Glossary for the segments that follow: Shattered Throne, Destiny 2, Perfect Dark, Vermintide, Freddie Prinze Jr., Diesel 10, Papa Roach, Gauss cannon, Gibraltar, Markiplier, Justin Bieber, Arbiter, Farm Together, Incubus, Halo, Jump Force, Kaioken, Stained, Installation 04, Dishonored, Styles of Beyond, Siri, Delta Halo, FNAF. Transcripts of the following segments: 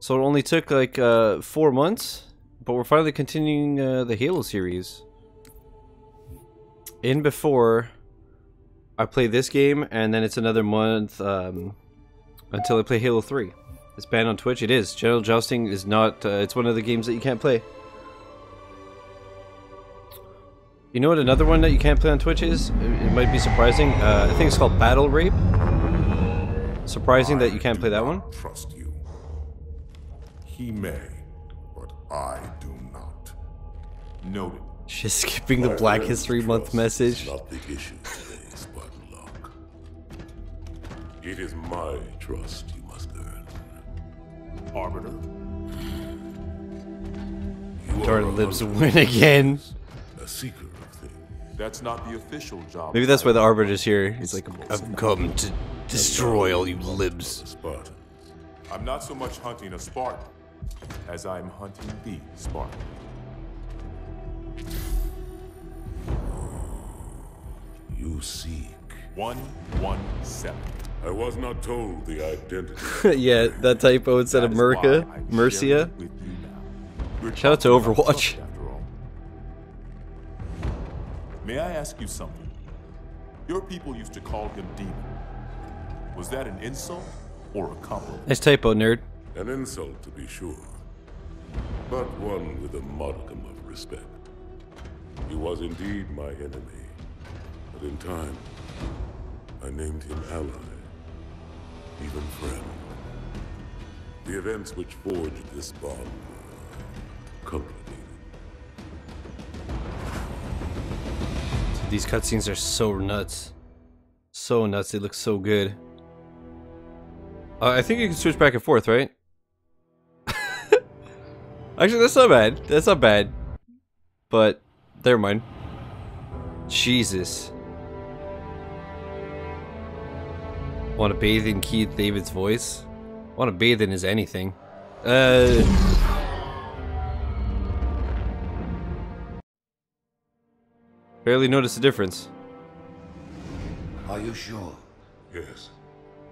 So it only took like 4 months, but we're finally continuing the Halo series. In before, I play this game, and then it's another month until I play Halo 3. It's banned on Twitch. It is. General Jousting is not. It's one of the games that you can't play. You know what another one that you can't play on Twitch is? It might be surprising. I think it's called Battle Rape. Surprising that you can't play that one. Trust you. He may, but I do not. Note it. She's skipping the Black History Month message. Not the issue today's but luck. It is my trust you must earn. Arbiter. Darn lives win again. A secret thing. That's not the official job. Maybe that's why the Arbiter's here. He's like, I've come to destroy all you libs. I'm not so much hunting a Spartan as I'm hunting the Spartan. You seek 117. I was not told the identity. Yeah, that typo instead of Merca, Mercia. Shout out to Overwatch. May I ask you something? Your people used to call him demon. Was that an insult or a compliment? Nice typo, nerd. An insult to be sure, but one with a modicum of respect. He was indeed my enemy, but in time, I named him ally, even friend. The events which forged this bond were complicated. These cutscenes are so nuts. So nuts, they look so good. I think you can switch back and forth, right? Actually, that's not bad. That's not bad. But never mind. Jesus. Want to bathe in Keith David's voice? Want to bathe in his anything? Barely noticed the difference. Are you sure? Yes.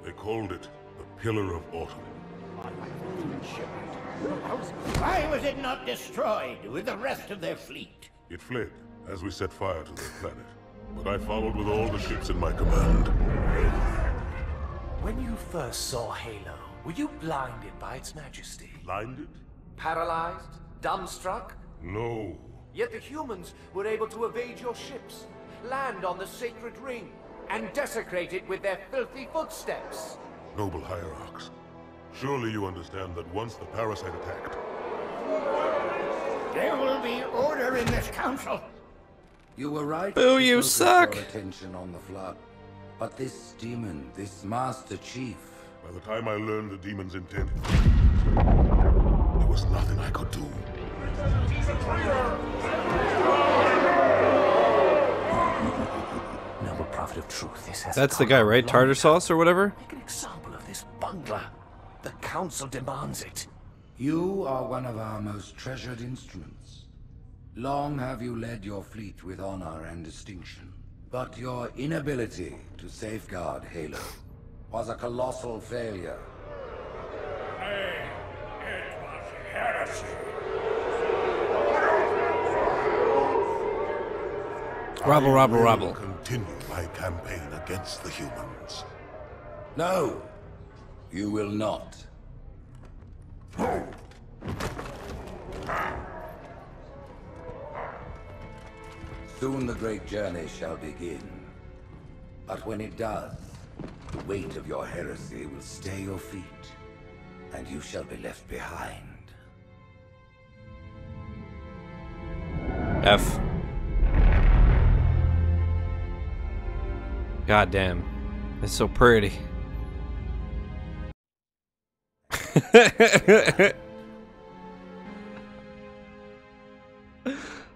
They called it the Pillar of Autumn. Why was it not destroyed with the rest of their fleet? It fled as we set fire to their planet, but I followed with all the ships in my command. When you first saw Halo, were you blinded by its majesty? Blinded? Paralyzed? Dumbstruck? No. Yet the humans were able to evade your ships, land on the sacred ring, and desecrate it with their filthy footsteps. Noble hierarchs, surely you understand that once the parasite attacked... There will be order in this council. You were right. Boo, you suck. Attention on the flood, but this demon, this Master Chief. By the time I learned the demon's intent, there was nothing I could do. He's a traitor. Noble prophet of truth, this has. That's the guy, right? Tartar sauce or whatever. Make an example of this bungler. The council demands it. You are one of our most treasured instruments. Long have you led your fleet with honor and distinction. But your inability to safeguard Halo was a colossal failure. Nay, it was heresy. Rabble, rabble, rabble. Continue my campaign against the humans. No, you will not. Soon the great journey shall begin, but when it does, the weight of your heresy will stay your feet, and you shall be left behind. F. Goddamn, it's so pretty.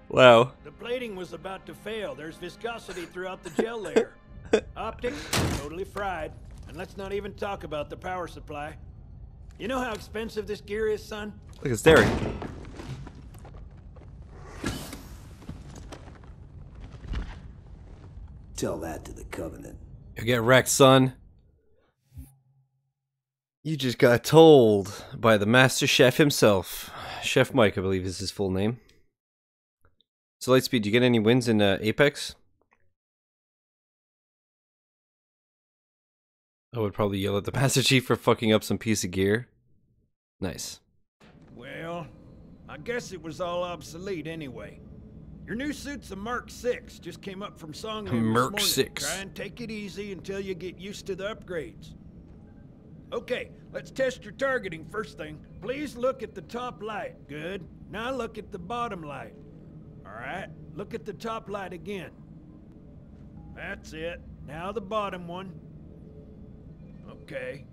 Wow. The plating was about to fail. There's viscosity throughout the gel layer. Optics totally fried. And let's not even talk about the power supply. You know how expensive this gear is, son? Look, it's dairy. Tell that to the Covenant. You'll get wrecked, son. You just got told by the Master Chef himself. Chef Mike, I believe is his full name. So Lightspeed, do you get any wins in Apex? I would probably yell at the Master Chief for fucking up some piece of gear. Nice. Well, I guess it was all obsolete anyway. Your new suit's a Merc 6. Just came up from Song. Merc 6. Try and take it easy until you get used to the upgrades. Okay, let's test your targeting first thing. Please look at the top light. Good. Now look at the bottom light. Alright, look at the top light again. That's it. Now the bottom one. Okay.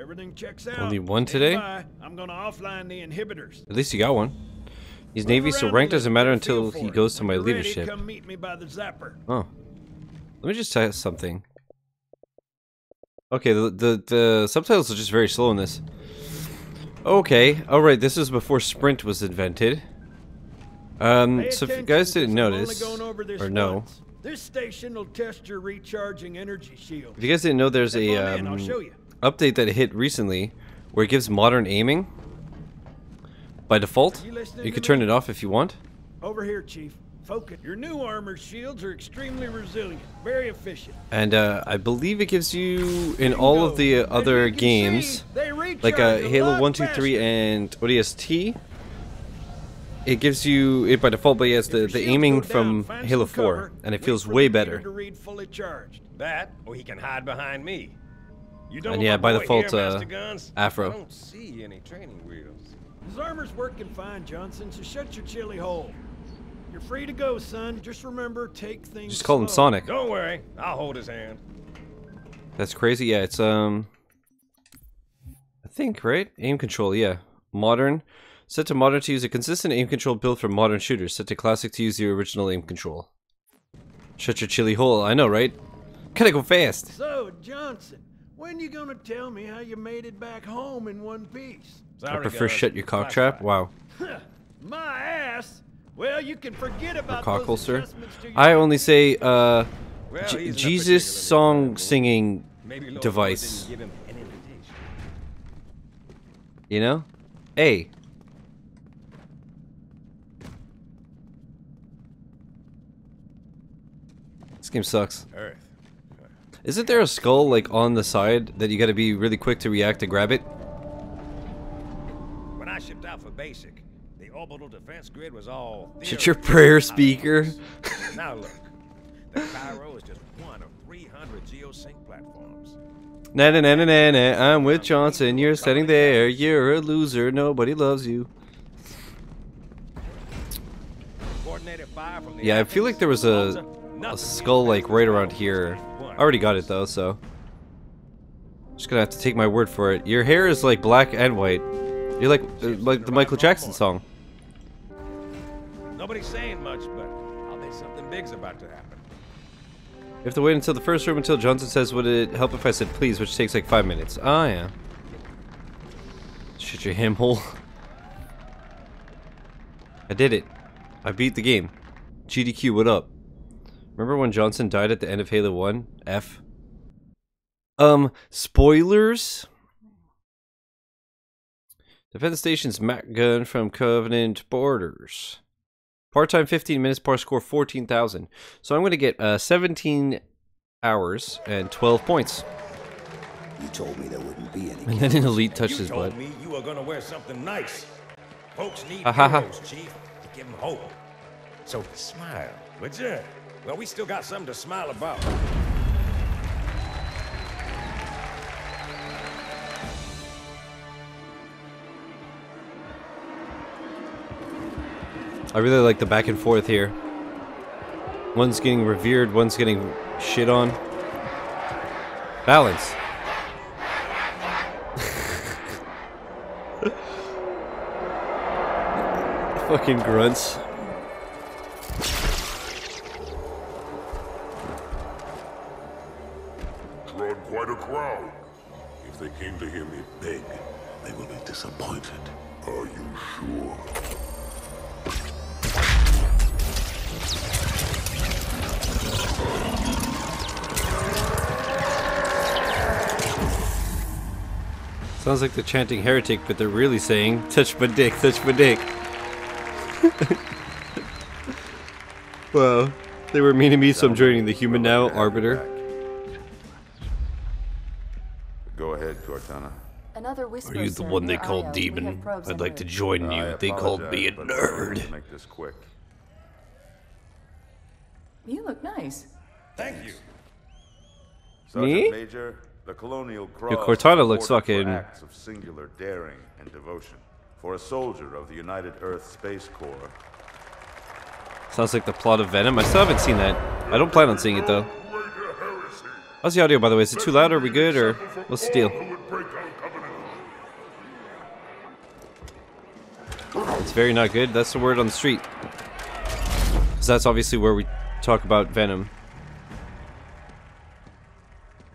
Everything checks out. Only one today? I'm gonna offline the inhibitors. At least you got one. He's Navy, so rank doesn't matter until he goes to my leadership. Come meet me by the zapper. Oh. Let me just test something. Okay, the subtitles are just very slow in this. Okay, alright, this is before Sprint was invented. So if you guys didn't notice, or no, this station will test your recharging energy shield. If you guys didn't know, there's a update that hit recently where it gives modern aiming by default. You can turn it off if you want. Over here, Chief. Focus. Your new armor shields are extremely resilient, very efficient. And I believe it gives you, in all of the other games, like Halo 1, 2, 3, and ODST, it gives you it by default, but it has the aiming from Halo 4, and it feels way better. That, or he can hide behind me. And yeah, by default, Afro. I don't see any training wheels. His armor's working fine, Johnson, so shut your chilly hole. You're free to go, son. Just remember, take things Just call him slow. Sonic. Don't worry, I'll hold his hand. That's crazy. Yeah, it's I think, right? Aim control, yeah. Modern. Set to modern to use a consistent aim control build for modern shooters. Set to classic to use the original aim control. Shut your chilly hole. I know, right? Gotta go fast. So, Johnson, when you gonna tell me how you made it back home in one piece? I prefer shut your cock trap. Wow. My ass. Well, you can forget about cockle, sir. I only say Jesus song singing device. You know? Hey. This game sucks. Isn't there a skull like on the side that you gotta be really quick to react to grab it? When I shipped out for basic, the orbital defense grid was all shut your prayer speaker. Now look, the Cairo is just one of 300 geosync platforms. Na-na-na-na-na, I'm with Johnson, you're sitting there, you're a loser, nobody loves you. Yeah, I feel like there was a skull like right around here. I already got it though, so just gonna have to take my word for it. Your hair is like black and white. You're like the Michael Jackson song. Nobody's saying much, but I'll bet something big's about to happen. You have to wait until the first room until Johnson says, would it help if I said please, which takes like 5 minutes. Ah, yeah. Shit your ham hole. I did it. I beat the game. GDQ, what up? Remember when Johnson died at the end of Halo 1? F. Spoilers? Defend the station's MAC gun from Covenant borders. Part-time 15 minutes, par score 14,000. So I'm going to get 17 hours and 12 points. You told me there wouldn't be any. And then an elite touches his butt. Me you were going to wear something nice. Folks need heroes, Chief, to give them hope. So smile, would you? Well, we still got something to smile about. I really like the back and forth here. One's getting revered, one's getting shit on. Balance. Fucking grunts. Drawn quite a crowd. If they came to hear me beg, they will be disappointed. Are you sure? Sounds like they're chanting heretic, but they're really saying, touch my dick, touch my dick. Well, they were mean to me, so I'm joining the human now, Arbiter. Go ahead, Cortana. Are you the one they called Demon? I'd like to join you. They called me a nerd. Make this quick. You look nice. Thank you. Sergeant Major, the Colonial Cross. Your Cortana looks fucking acts of singular daring and devotion for a soldier of the United Earth Space Corps. Sounds like the plot of Venom. I still haven't seen that. I don't plan on seeing it though. How's the audio, by the way? Is it too loud? Are we good? Or what's the deal? It's very not good. That's the word on the street. So that's obviously where we talk about Venom.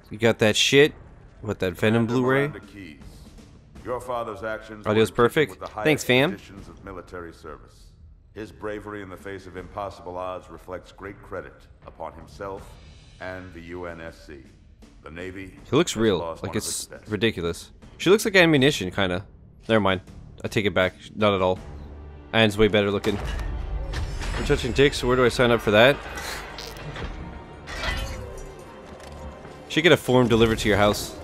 You got that shit? What, that Venom Blu-ray? Audio's perfect. Thanks, fam. Of military service. His bravery in the face of impossible odds reflects great credit upon himself and the UNSC. The Navy. He looks real. Like, it's ridiculous. She looks like ammunition, kinda. Never mind. I take it back. Not at all. Anne's way better looking. We're touching dicks, so where do I sign up for that? Should get a form delivered to your house.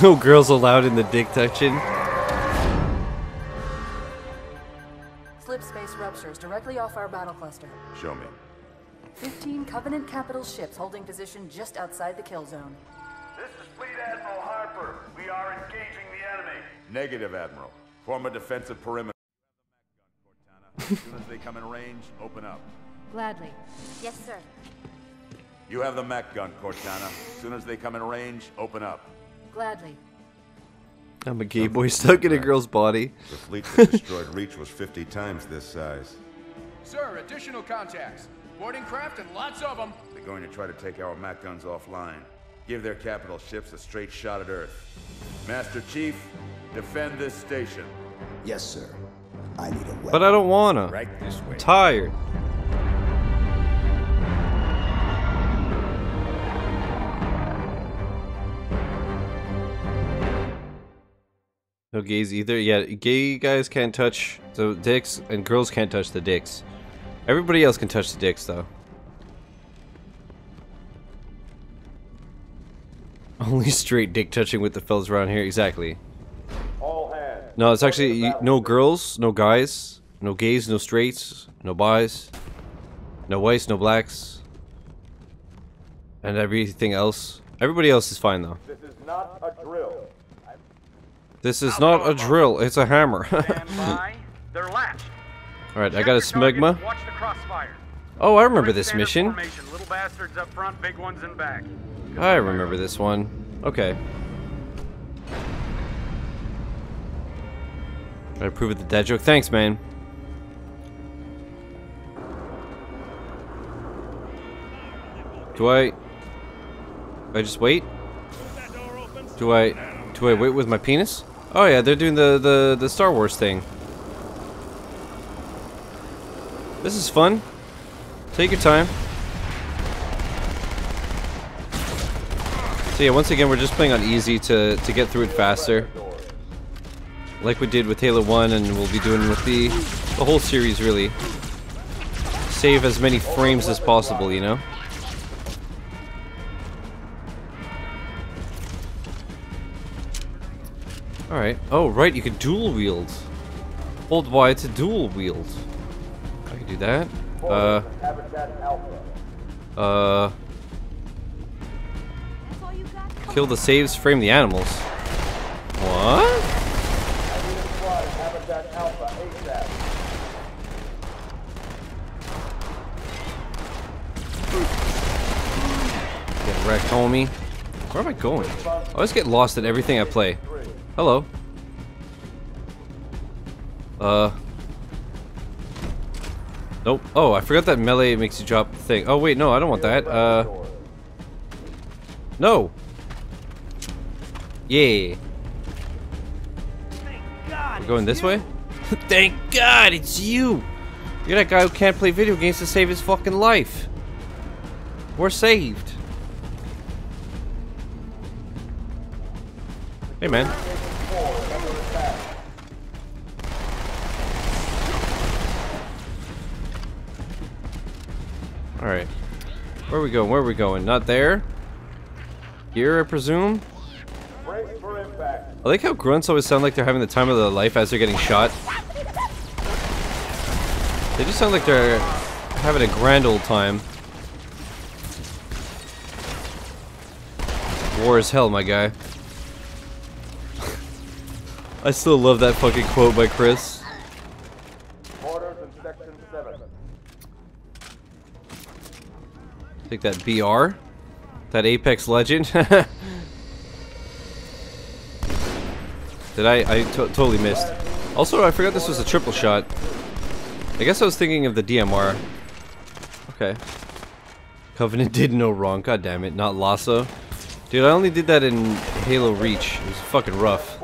No girls allowed in the dick touching. Slip space ruptures directly off our battle cluster. Show me. 15 Covenant capital ships holding position just outside the kill zone. This is Fleet Admiral Harper. We are engaging the enemy. Negative, Admiral. Form a defensive perimeter. As soon as they come in range, open up. Gladly. Yes, sir. You have the mech gun, Cortana. As soon as they come in range, open up. Gladly. I'm a gay boy stuck in a girl's body. The fleet that destroyed Reach was 50 times this size. Sir, additional contacts. Boarding craft and lots of them. They're going to try to take our mech guns offline. Give their capital ships a straight shot at Earth. Master Chief, defend this station. Yes, sir. I need a weapon. But I don't wanna. Right this way. I'm tired. No gays either. Yeah, gay guys can't touch the dicks, and girls can't touch the dicks. Everybody else can touch the dicks, though. Only straight dick touching with the fellas around here. Exactly. No, it's actually no girls, no guys, no gays, no straights, no bis, no whites, no blacks, and everything else. Everybody else is fine though. This is not a drill. This is not a drill. It's a hammer. All right, I got a smegma. Oh, I remember this mission. I remember this one. Okay. I approve of the dad joke. Thanks, man. Do I... just wait? Do I wait with my penis? Oh yeah, they're doing the Star Wars thing. This is fun. Take your time. So yeah, once again, we're just playing on easy to get through it faster. Like we did with Halo 1, and we'll be doing with the whole series, really. Save as many frames as possible, you know? Alright. Oh, right, you can dual wield. Hold Y to dual wield. I can do that. Kill the saves, frame the animals. What? Get wrecked, homie. Where am I going? I always get lost in everything I play. Hello. Nope. Oh, I forgot that melee makes you drop the thing. Oh wait, no, I don't want that. No. Yeah. We're going this way? Thank God, it's you! You're that guy who can't play video games to save his fucking life. We're saved. Hey, man. Alright. Where are we going? Where are we going? Not there? Here, I presume? I like how grunts always sound like they're having the time of their life as they're getting shot. They just sound like they're having a grand old time. War is hell, my guy. I still love that fucking quote by Chris. Orders in Section 7. Take that BR. That Apex Legend. Did I totally missed. Also, I forgot this was a triple shot. I guess I was thinking of the DMR. Okay. Covenant did no wrong. God damn it. Not Lasso. Dude, I only did that in Halo Reach. It was fucking rough.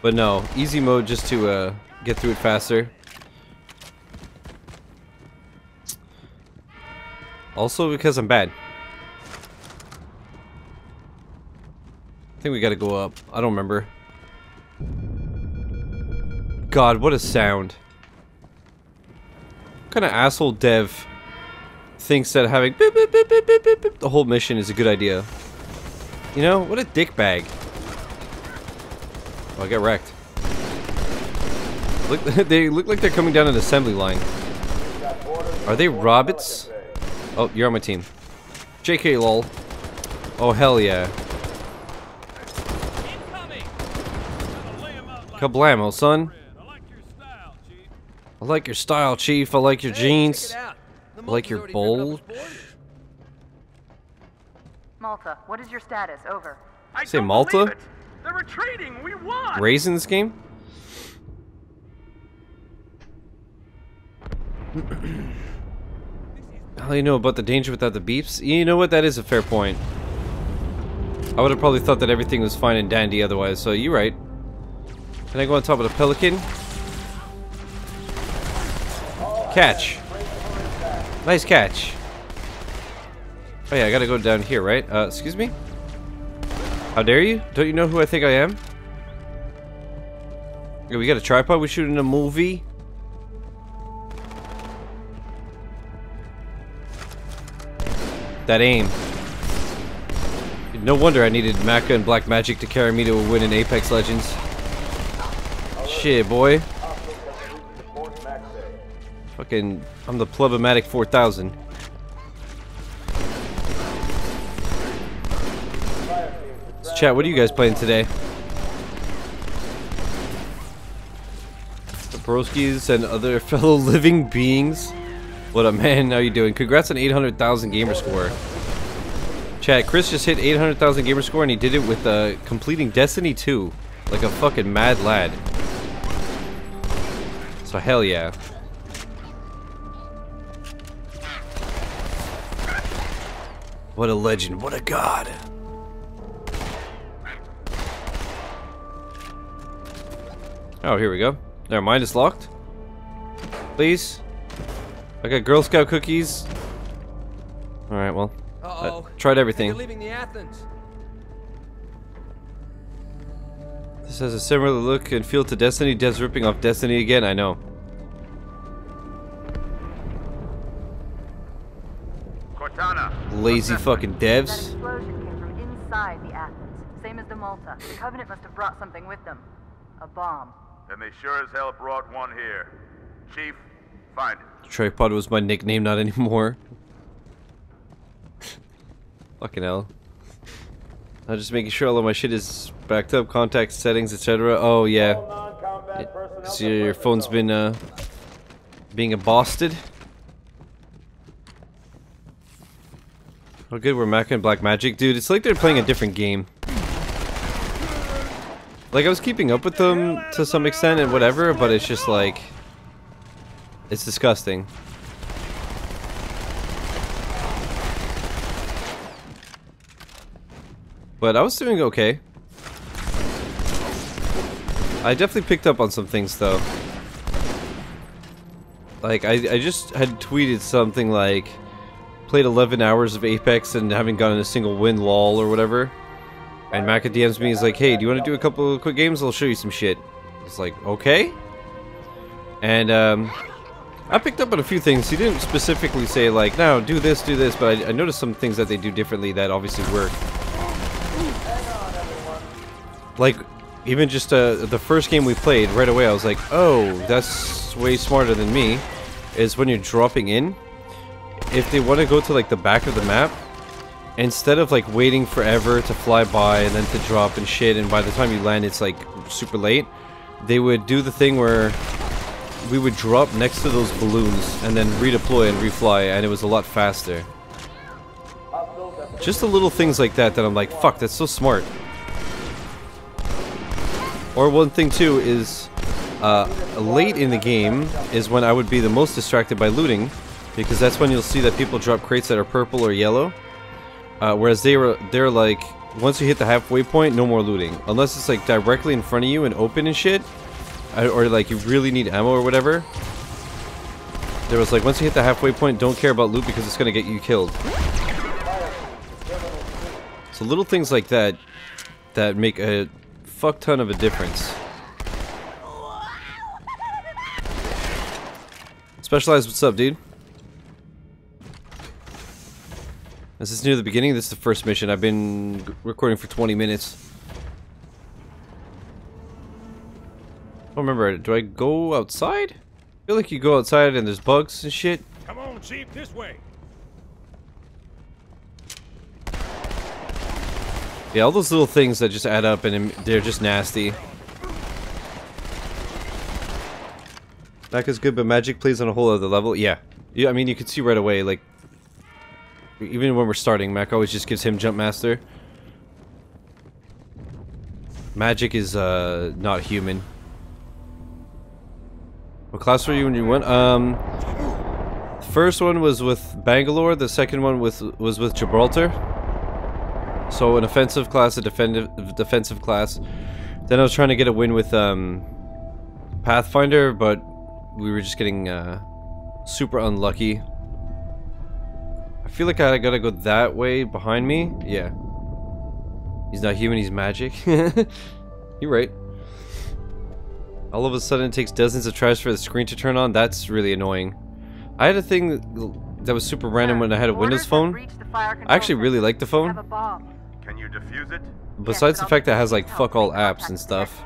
But no, easy mode just to get through it faster. Also because I'm bad. I think we gotta go up. I don't remember. God, what a sound. What kind of asshole dev thinks that having beep, beep, beep, beep, beep, beep, beep, the whole mission is a good idea? You know, what a dickbag. Oh, I got wrecked. Look, they look like they're coming down an assembly line. Are they Robots? Oh, you're on my team. JK lol. Oh, hell yeah. Kablammo, son. I like your style, Chief. I like your jeans. I like your bulge. Malta, what is your status? Over. I say Malta? They're retreating. We won. Raising this game? How do you know about the danger without the beeps? You know what? That is a fair point. I would have probably thought that everything was fine and dandy otherwise, so you're right. Can I go on top of the pelican? Catch. Nice catch. Oh yeah, I gotta go down here, right? Excuse me? How dare you? Don't you know who I think I am? Yeah, we got a tripod? We shooting a movie? That aim. No wonder I needed Macca and Black Magic to carry me to a win in Apex Legends. Shit, boy. Fucking, I'm the Plub-O-Matic 4000. Chat, what are you guys playing today? The Broskis and other fellow living beings. What up, man? How you doing? Congrats on 800,000 gamer score. Chat, Chris just hit 800,000 gamer score and he did it with completing Destiny 2. Like a fucking mad lad. So hell yeah. What a legend. What a god. Oh, here we go. Never mind, it's locked. Please. I got Girl Scout cookies. Alright, well. Uh-oh. I tried everything. You're leaving the Athens. This has a similar look and feel to Destiny. Devs ripping off Destiny again, I know. Cortana. Lazy fucking devs. That explosion came from inside the Athens. Same as the Malta. The Covenant must have brought something with them. A bomb. And they sure as hell brought one here. Chief, find it. Tripod was my nickname, not anymore. Fucking hell. I'm just making sure all of my shit is backed up, contact settings, etc. Oh yeah. See your phone's been being embossed. Oh good, we're Mac and Black Magic, dude. It's like they're playing a different game. Like, I was keeping up with them to some extent and whatever, but it's just like... it's disgusting. But I was doing okay. I definitely picked up on some things, though. Like, I just had tweeted something like, played 11 hours of Apex and haven't gotten a single win, lol, or whatever. And Mac DMs me, he's like, hey, do you want to do a couple of quick games? I'll show you some shit. It's like, okay. And, I picked up on a few things. He didn't specifically say, like, no, do this, but I noticed some things that they do differently that obviously work. Like, even just the first game we played, right away I was like, oh, that's way smarter than me, is when you're dropping in, if they want to go to, like, the back of the map, instead of, like, waiting forever to fly by and then to drop and shit, and by the time you land it's, like, super late, they would do the thing where we would drop next to those balloons and then redeploy and refly, and it was a lot faster. Just the little things like that that I'm like, fuck, that's so smart. Or one thing too is, late in the game is when I would be the most distracted by looting, because that's when you'll see that people drop crates that are purple or yellow, whereas they're like, once you hit the halfway point, no more looting, unless it's like directly in front of you and open and shit, or like you really need ammo or whatever. There was like, once you hit the halfway point, don't care about loot because it's gonna get you killed. So little things like that that make a fuck ton of a difference. Specialized, what's up, dude? This is near the beginning. This is the first mission. I've been recording for 20 minutes. I don't remember, do I go outside? I feel like you go outside and there's bugs and shit. Come on, Chief, this way. Yeah, all those little things that just add up and they're just nasty. Mac is good, but Magic plays on a whole other level. Yeah. Yeah, I mean, you can see right away, like, even when we're starting, Mac always just gives him Jump Master. Magic is not human. What class were you when you went? The first one was with Bangalore, the second one was with Gibraltar. So an offensive class, a defensive class. Then I was trying to get a win with Pathfinder, but we were just getting super unlucky. I feel like I gotta go that way behind me. Yeah. He's not human, he's magic. You're right. All of a sudden it takes dozens of tries for the screen to turn on. That's really annoying. I had a thing that was super random when I had a Windows phone. I actually really like the phone. Can you defuse it? Besides the fact that it has like fuck all apps and stuff,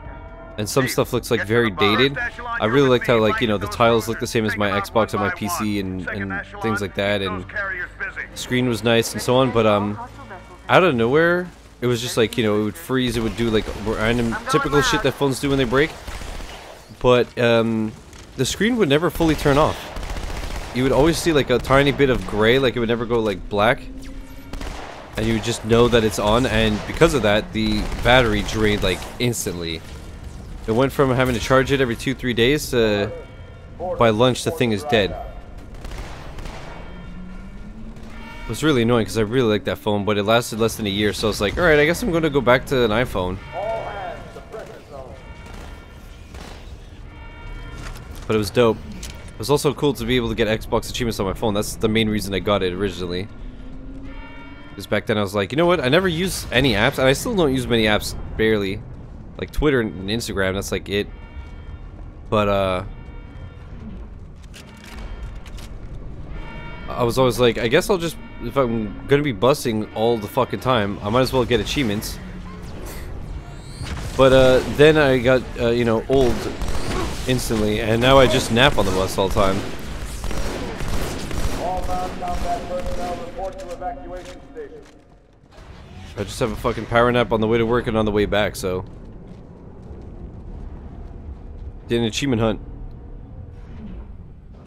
and some stuff looks like very dated, I really liked how, like, you know, the tiles look the same as my Xbox and my PC and things like that, and the screen was nice and so on, but out of nowhere it was just like, you know, it would freeze, it would do like random typical shit that phones do when they break. But the screen would never fully turn off. You would always see like a tiny bit of gray, like it would never go like black. And you would just know that it's on, and because of that, the battery drained like instantly. It went from having to charge it every 2-3 days to by lunch the thing is dead. It was really annoying because I really liked that phone, but it lasted less than a year, so I was like, alright, I guess I'm going to go back to an iPhone. But it was dope. It was also cool to be able to get Xbox achievements on my phone. That's the main reason I got it originally. Because back then I was like, you know what? I never use any apps, and I still don't use many apps, barely. Like Twitter and Instagram, that's like it. But, I was always like, I guess I'll just, if I'm gonna be busting all the fucking time, I might as well get achievements. But, then I got, you know, old instantly, and now I just nap on the bus all the time. I just have a fucking power nap on the way to work and on the way back, so. Did an achievement hunt.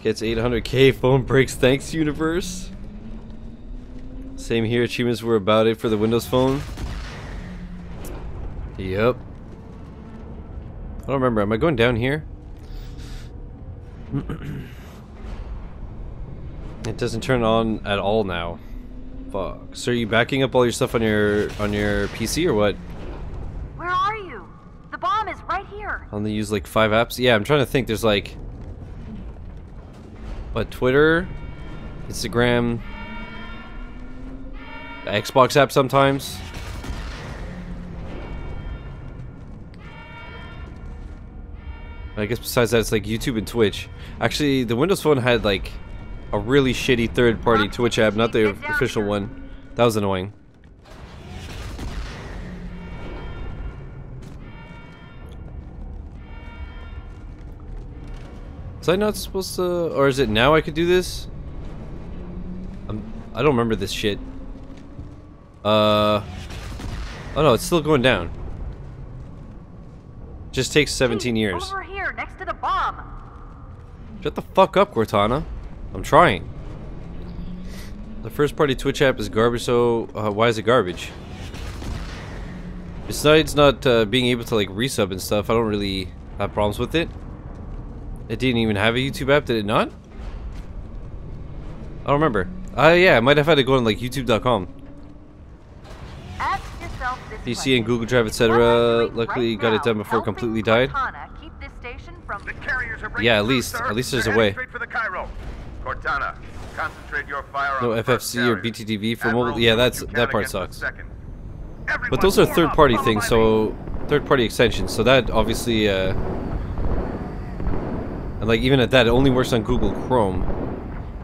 Gets 800k, phone breaks, thanks universe. Same here, achievements were about it for the Windows phone. Yep. I don't remember, am I going down here? It doesn't turn on at all now. Fuck. So are you backing up all your stuff on your PC or what? Where are you? The bomb is right here. Only use like 5 apps? Yeah, I'm trying to think. There's like But Twitter, Instagram, the Xbox app sometimes. I guess besides that, it's like YouTube and Twitch. Actually, the Windows Phone had like a really shitty third-party Twitch app, not the official one. That was annoying. Was I not supposed to, or is it now I could do this? I don't remember this shit. Oh no, it's still going down. Just takes 17 years. Over here, next to the bomb. Shut the fuck up, Cortana. I'm trying. The first party Twitch app is garbage, so why is it garbage? Besides not being able to like resub and stuff, I don't really have problems with it. It didn't even have a YouTube app, did it not? I don't remember. Yeah, I might have had to go on like youtube.com. PC and Google Drive, etc. Luckily got it done before it completely died. Yeah, at least there's a way. No FFC or BTTV for mobile. Yeah, that part sucks. But those are third-party things, so third-party extensions. So that obviously, and like even at that, it only works on Google Chrome,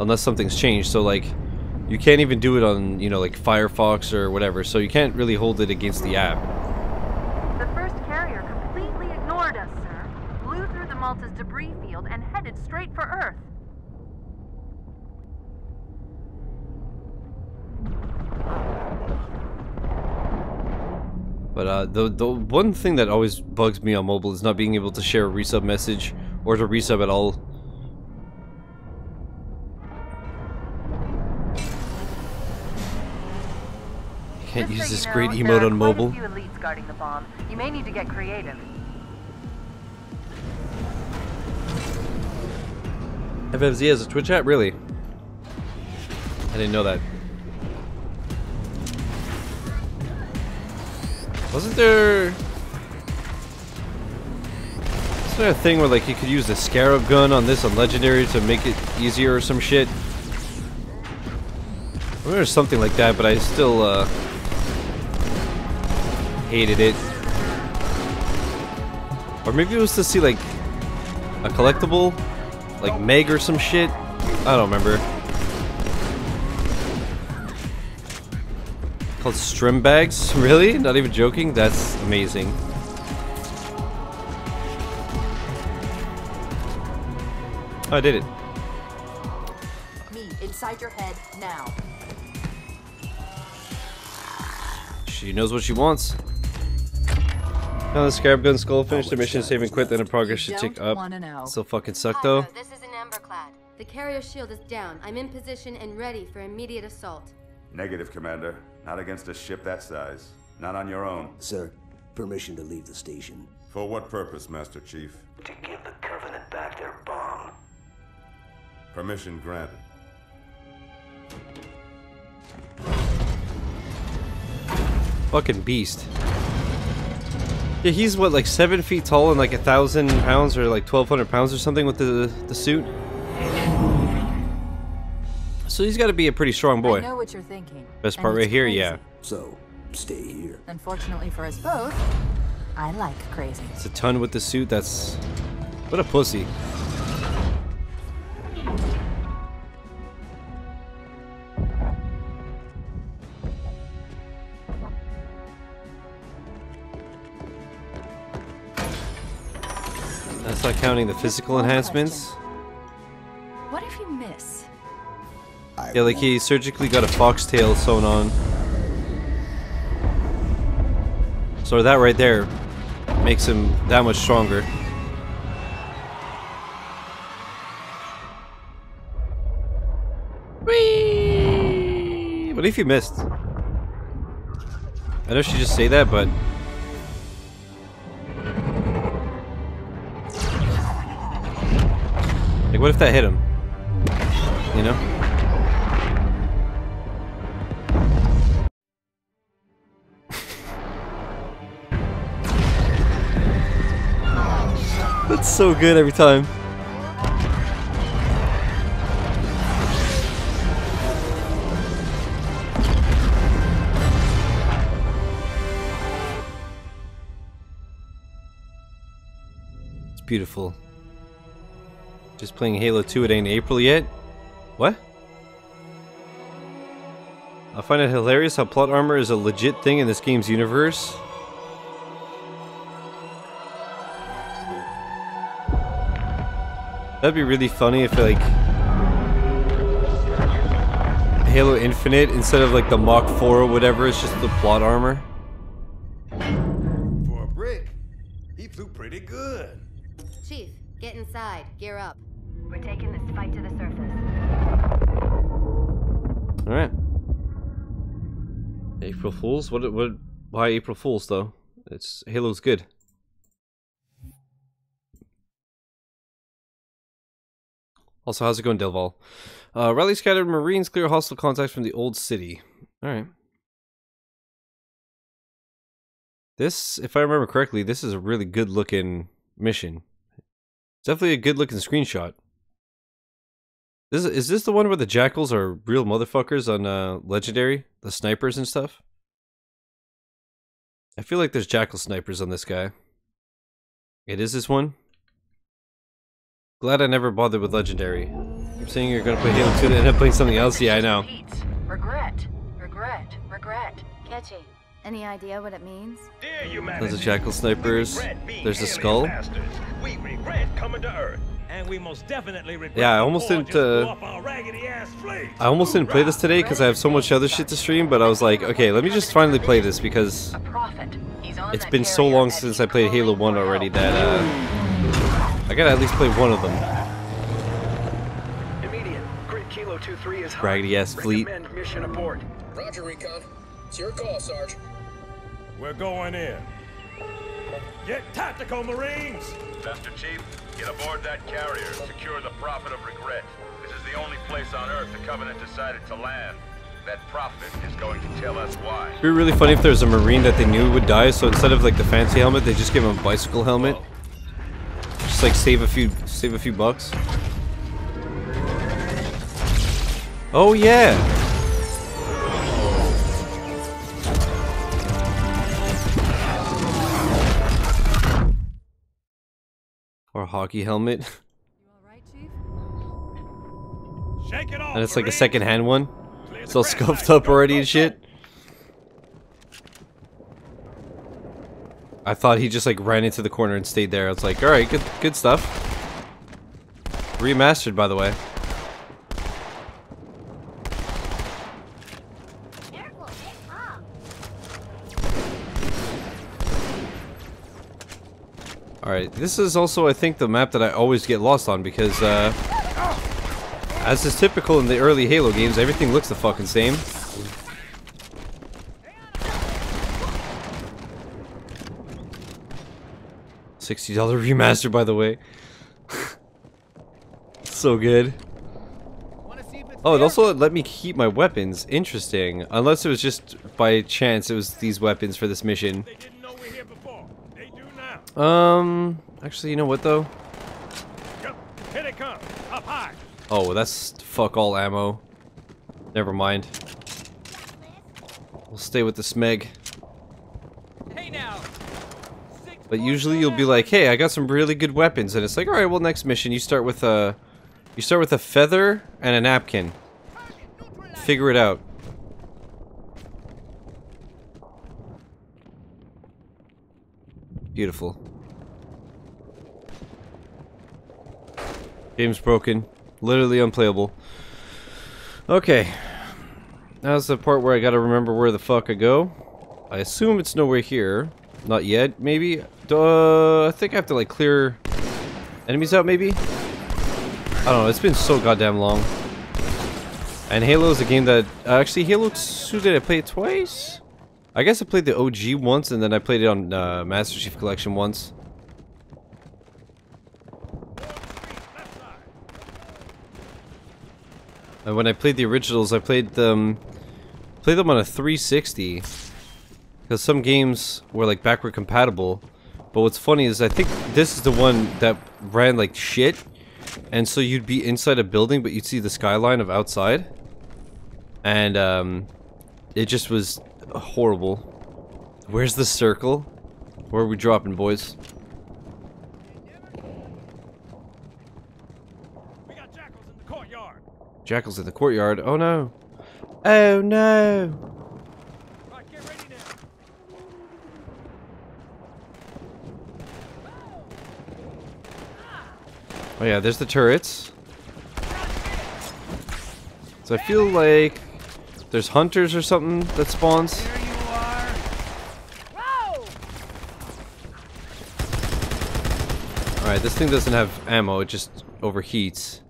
unless something's changed. So like. You can't even do it on, you know, like Firefox or whatever, so you can't really hold it against the app. The first carrier completely ignored us, sir. Blew through the Malta's debris field and headed straight for Earth. But the one thing that always bugs me on mobile is not being able to share a resub message or to resub at all. Can't use this great emote on mobile. There are quite a few elites guarding the bomb. You may need to get creative. FFZ has a Twitch app? Really? I didn't know that. Wasn't there a thing where like you could use the Scarab gun on this on Legendary to make it easier or some shit? I remember something like that, but I still, hated it. Or maybe it was to see like a collectible, like Meg or some shit. I don't remember. Called Strim Bags? Really? Not even joking? That's amazing. Oh, I did it. Me inside your head now. She knows what she wants. Now the Scarab Gun Skull finished their mission, save and quit, then the progress should take up. Still fucking suck though. Hi, this is an Amberclad. The carrier shield is down. I'm in position and ready for immediate assault. Negative, Commander. Not against a ship that size. Not on your own. Sir, permission to leave the station. For what purpose, Master Chief? To give the Covenant back their bomb. Permission granted. Fucking beast. Yeah, he's what, like 7 feet tall and like 1,000 pounds or like 1,200 pounds or something with the suit. So he's got to be a pretty strong boy. I know what you're thinking. Best part right here, yeah. So stay here. Unfortunately for us both, I like crazy. It's a ton with the suit. That's what a pussy. That's not counting the physical enhancements. What if you miss? Yeah, like he surgically got a foxtail sewn on. So that right there makes him that much stronger. Whee! What if you missed? I know she just say that, but... like, what if that hit him? You know? That's so good every time. beautiful. Just playing Halo 2, it ain't April yet? What? I find it hilarious how plot armor is a legit thing in this game's universe. That'd be really funny if, like, Halo Infinite, instead of like the Mach 4 or whatever, it's just the plot armor. For a brick, he flew pretty good. Chief, get inside, gear up. We're taking this fight to the surface. Alright. April Fools? What, why April Fools though? It's, Halo's good. Also, how's it going, Delval? Rally scattered Marines, clear hostile contacts from the old city. Alright. This, if I remember correctly, this is a really good looking mission. It's definitely a good looking screenshot. This is this the one where the jackals are real motherfuckers on Legendary? The snipers and stuff? I feel like there's jackal snipers on this guy. It is this one? Glad I never bothered with Legendary. I'm saying you're gonna play Halo 2 and end up playing something else? Yeah, I know. Regret, regret, regret. Catchy. Any idea what it means? There's the jackal snipers. There's the skull. We regret coming to Earth, and we most definitely regret. Yeah, I almost didn't play this today because I have so much other shit to stream. But I was like, okay, let me just finally play this because it's been so long since I played Halo 1 already that I gotta at least play one of them. Raggedy ass fleet. Mission abort. Roger, Recon. It's your call, Sarge. We're going in. Get tactical, Marines! Master Chief, get aboard that carrier. Secure the Prophet of Regret. This is the only place on Earth the Covenant decided to land. That Prophet is going to tell us why. It'd be really funny if there was a Marine that they knew would die, so instead of like the fancy helmet, they just give him a bicycle helmet. Whoa. Just like save a few bucks. Oh yeah! Or a hockey helmet. You all right, Chief? Shake it off, and it's like a second-hand one. It's all scuffed up already and shit. I thought he just like ran into the corner and stayed there. I was like, all right, good stuff. Remastered, by the way. Alright, this is also, I think, the map that I always get lost on because, as is typical in the early Halo games, everything looks the fucking same. $60 remaster, by the way. So good. Oh, it also let me keep my weapons. Interesting. Unless it was just by chance it was these weapons for this mission. Actually, you know what though? Here they come, up high. Oh, that's fuck all ammo. Never mind. We'll stay with the SMEG. Hey now. But usually you'll be like, "Hey, I got some really good weapons," and it's like, "All right, well, next mission you start with a, feather and a napkin. Figure it out." Beautiful. Game's broken. Literally unplayable. Okay. Now's the part where I gotta remember where the fuck I go. I assume it's nowhere here. Not yet, maybe? I think I have to, like, clear enemies out, maybe? I don't know, it's been so goddamn long. And Halo is a game that... actually, Halo 2, did I play it twice? I guess I played the OG once, and then I played it on Master Chief Collection once. And when I played the originals, I played them on a 360. Because some games were like backward compatible. But what's funny is I think this is the one that ran like shit. And so you'd be inside a building, but you'd see the skyline of outside. And it just was... horrible. Where's the circle? Where are we dropping, boys? Jackal's in the courtyard. Oh no. Oh no. Right, get ready now. Oh yeah, there's the turrets. So I feel like there's hunters or something that spawns. Alright, this thing doesn't have ammo, it just overheats.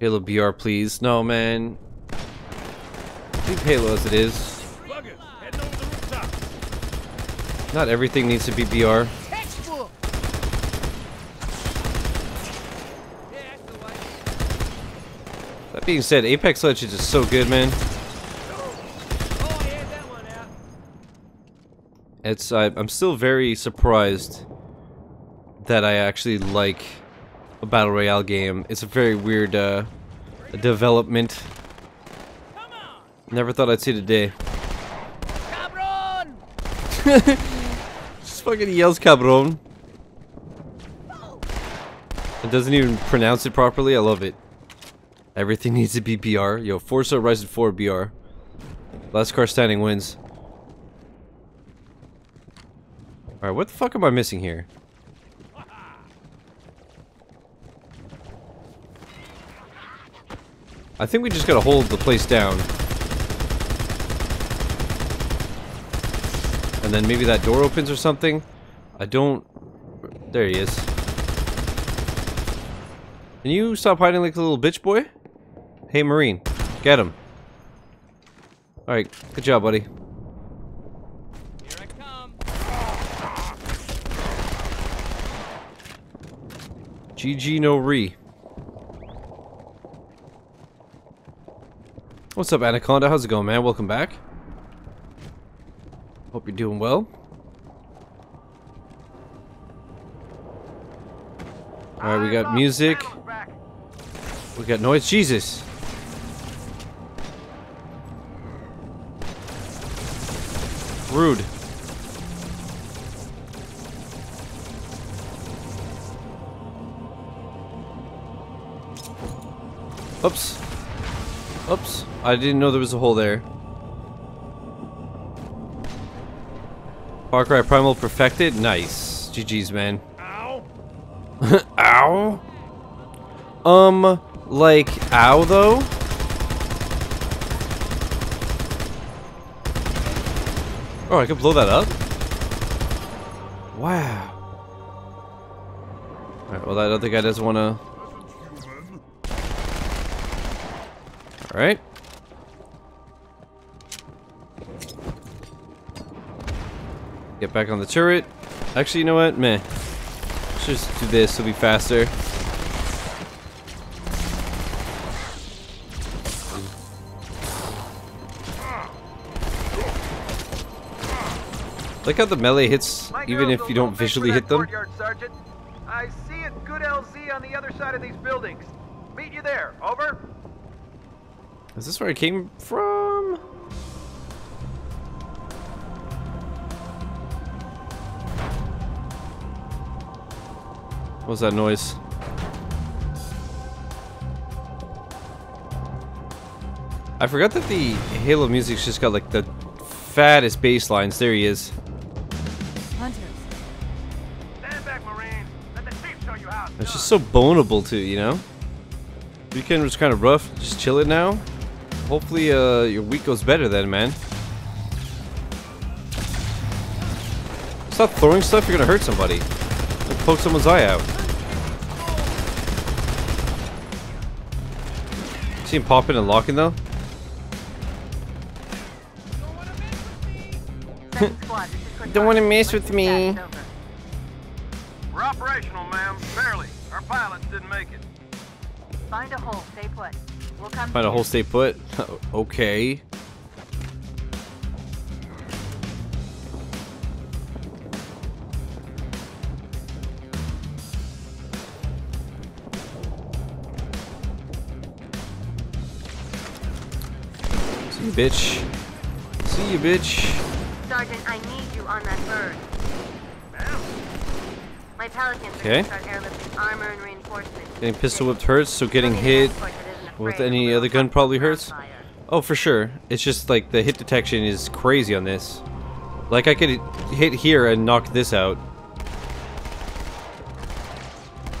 Halo BR, please. No, man. Leave Halo as it is. Not everything needs to be BR. That being said, Apex Legends is so good, man. It's, I'm still very surprised that I actually like a battle royale game. It's a very weird development. Never thought I'd see the day. Cabron! Just fucking yells cabron. It doesn't even pronounce it properly. I love it. Everything needs to be BR. Yo, Forza Horizon 4 BR. Last car standing wins. Alright, what the fuck am I missing here? I think we just gotta hold the place down. And then maybe that door opens or something? I don't... There he is. Can you stop hiding like a little bitch boy? Hey Marine, get him. Alright, good job buddy. Here I come. GG no re. What's up, Anaconda? How's it going, man? Welcome back. Hope you're doing well. Alright, we got music. We got noise. Jesus! Rude. Oops. Oops, I didn't know there was a hole there. Far Cry Primal perfected? Nice. GG's, man. Ow. Ow? Like, ow, though? Oh, I can blow that up? Wow. Alright, well, that other guy doesn't want to... Alright. Get back on the turret. Actually, you know what? Meh. Let's just do this, it'll be faster. Like how the melee hits even if you don't visually hit them. I see a good LZ on the other side of these buildings. Meet you there. Over. Is this where I came from? What was that noise? I forgot that the Halo music's just got like the fattest bass lines. There he is. Hunters. Stand back, Marine. Let the Chief show you how. It's just so boneable too, you know? Weekend was kind of rough. Just chill it now. Hopefully, your week goes better then, man. Stop throwing stuff, you're gonna hurt somebody. You'll poke someone's eye out. See him popping and locking, though? Don't want to mess with me. We're operational, ma'am. Barely. Our pilots didn't make it. Find a hole, stay put. We'll come find a hole, stay put? Okay. See you, bitch. See you, bitch. Sergeant, I need you on that bird. My pelicans are start airlifting armor and reinforcements. Getting pistol whipped hurts, so getting hit with any other gun probably hurts. Oh, for sure. It's just like the hit detection is crazy on this. Like I could hit here and knock this out.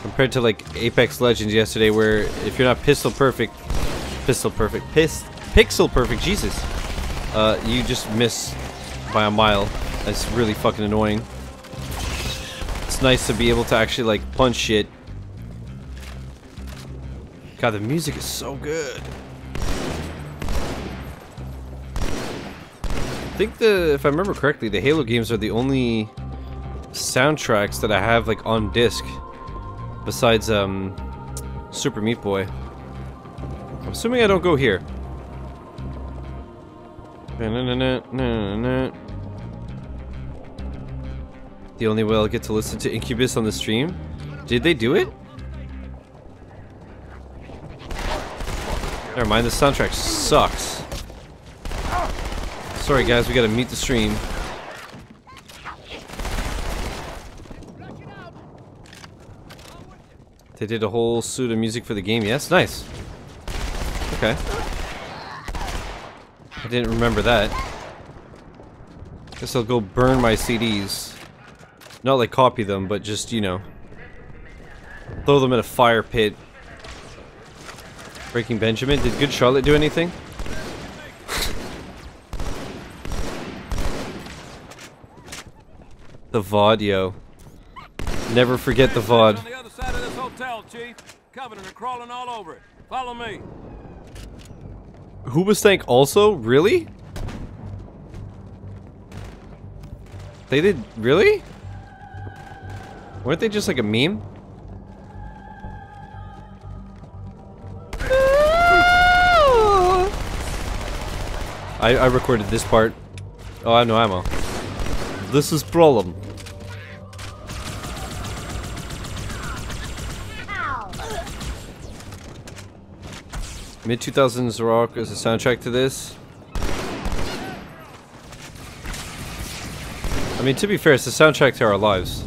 Compared to like Apex Legends yesterday, where if you're not pixel perfect, Jesus, you just miss by a mile. That's really fucking annoying. It's nice to be able to actually like punch shit. God, the music is so good. I think if I remember correctly, the Halo games are the only soundtracks that I have like on disc, besides Super Meat Boy. I'm assuming I don't go here. The only way I'll get to listen to Incubus on the stream? Did they do it? Never mind, the soundtrack sucks. Sorry guys, we gotta mute the stream. They did a whole suite of music for the game, yes? Nice. Okay. I didn't remember that. Guess I'll go burn my CDs. Not like copy them, but just, you know, throw them in a fire pit. Breaking Benjamin. Did Good Charlotte do anything? The VOD, yo. Never forget the VOD. On the other side of this hotel, Chief. Covenant are crawling all over it. Follow me. Who was thank also? Really? They did? Really? Weren't they just like a meme? I recorded this part. Oh, I have no ammo. This is problem. Mid-2000s rock is a soundtrack to this. I mean, to be fair, it's the soundtrack to our lives.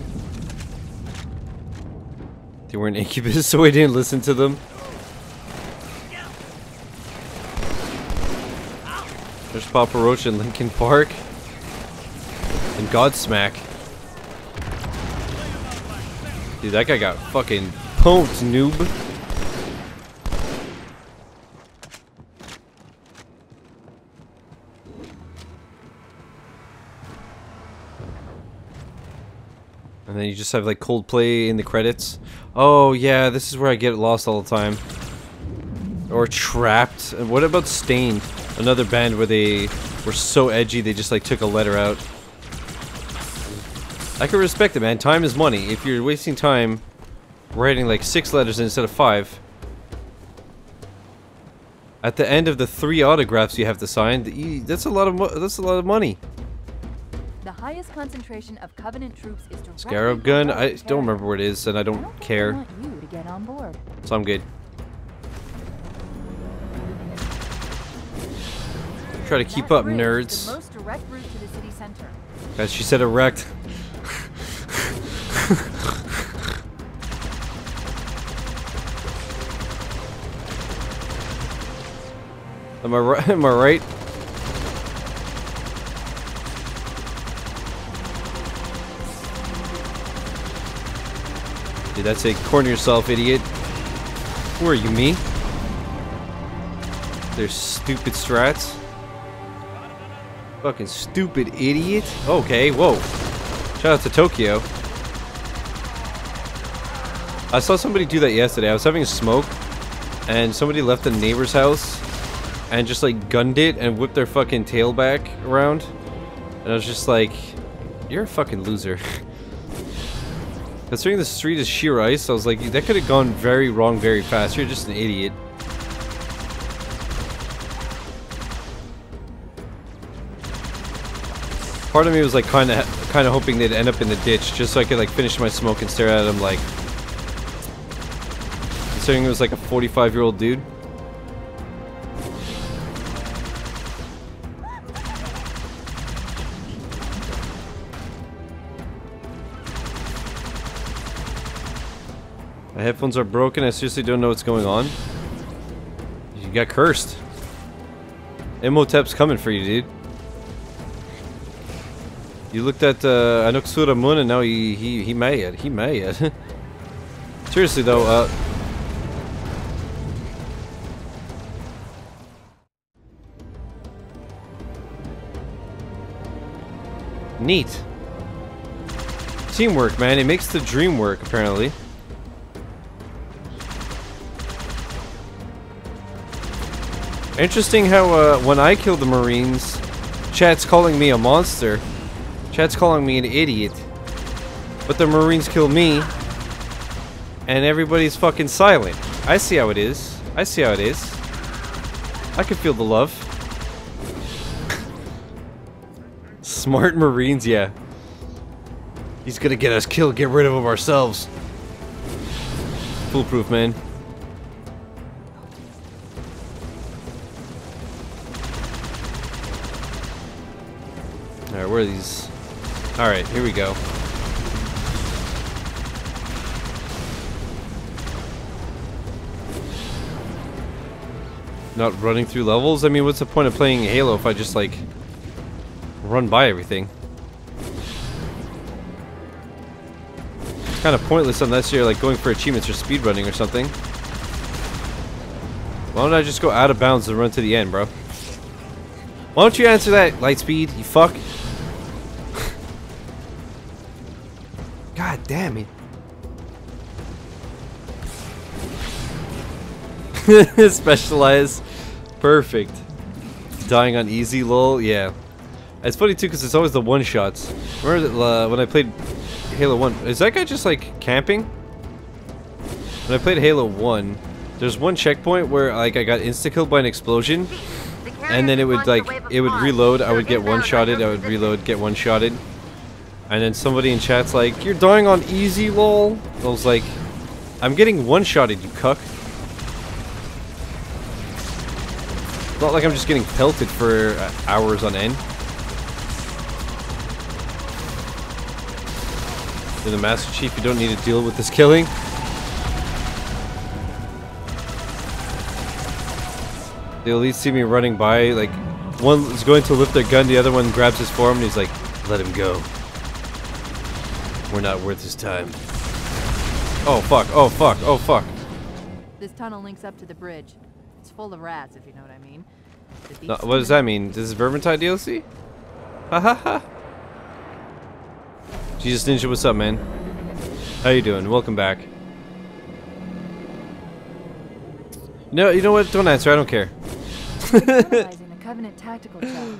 They weren't Incubus, so we didn't listen to them. There's Papa Roach in Linkin Park. And Godsmack. Dude, that guy got fucking punked, noob. And then you just have like Coldplay in the credits. Oh yeah, this is where I get lost all the time. Or Trapped. And what about Stained? Another band where they were so edgy they just like took a letter out. I can respect it, man. Time is money. If you're wasting time writing like 6 letters instead of 5. At the end of the 3 autographs you have to sign, that's a lot of money. The highest concentration of Covenant troops is directly Scarab gun. I don't remember what it is, and I don't care. I want you to get on board. So I'm good. Try to keep up, nerds. The most direct route to the city center. Guys, she said erect. Am I right? Dude, that's a corner yourself, idiot. Who are you, me? They're stupid strats. Fucking stupid idiot. Okay, whoa. Shout out to Tokyo. I saw somebody do that yesterday. I was having a smoke, and somebody left the neighbor's house and just like gunned it and whipped their fucking tail back around. And I was just like, you're a fucking loser. Considering the street is sheer ice, I was like, that could have gone very wrong very fast. You're just an idiot. Part of me was like kind of hoping they'd end up in the ditch just so I could like finish my smoke and stare at him like... Considering it was like a 45-year-old dude. My headphones are broken. I seriously don't know what's going on. You got cursed. Imhotep's coming for you, dude. You looked at Anoksura Moon and now he made it. He made it. Seriously though, neat. Teamwork, man. It makes the dream work, apparently. Interesting how when I kill the Marines, chat's calling me a monster. Chat's calling me an idiot. But the Marines kill me, and everybody's fucking silent. I see how it is. I see how it is. I can feel the love. Smart Marines, yeah. He's gonna get us killed, get rid of him ourselves. Foolproof, man. Alright, where are these? Alright, here we go. Not running through levels? I mean, what's the point of playing Halo if I just, like, run by everything? It's kind of pointless unless you're, like, going for achievements or speedrunning or something. Why don't I just go out of bounds and run to the end, bro? Why don't you answer that, Lightspeed, you fuck? God damn it. Specialize. Perfect. Dying on easy, lol. Yeah. It's funny too because it's always the one-shots. Remember when I played Halo 1? Is that guy just like camping? When I played Halo 1, there's one checkpoint where like I got insta-killed by an explosion. And then it would reload, I would get one-shotted, I would reload, get one-shotted. And then somebody in chat's like, "You're dying on easy, lol." I was like, "I'm getting one-shotted, you cuck." It's not like I'm just getting pelted for hours on end. You're the Master Chief, you don't need to deal with this killing. The elites see me running by, like, one is going to lift their gun, the other one grabs his forearm and he's like, "Let him go. We're not worth his time." Oh fuck, oh fuck, oh fuck. This tunnel links up to the bridge. It's full of rats, if you know what I mean. No, what does that mean? Is this Vermintide DLC? Ha ha ha. Jesus Ninja, what's up, man? How you doing? Welcome back. No, you know what? Don't answer. I don't care.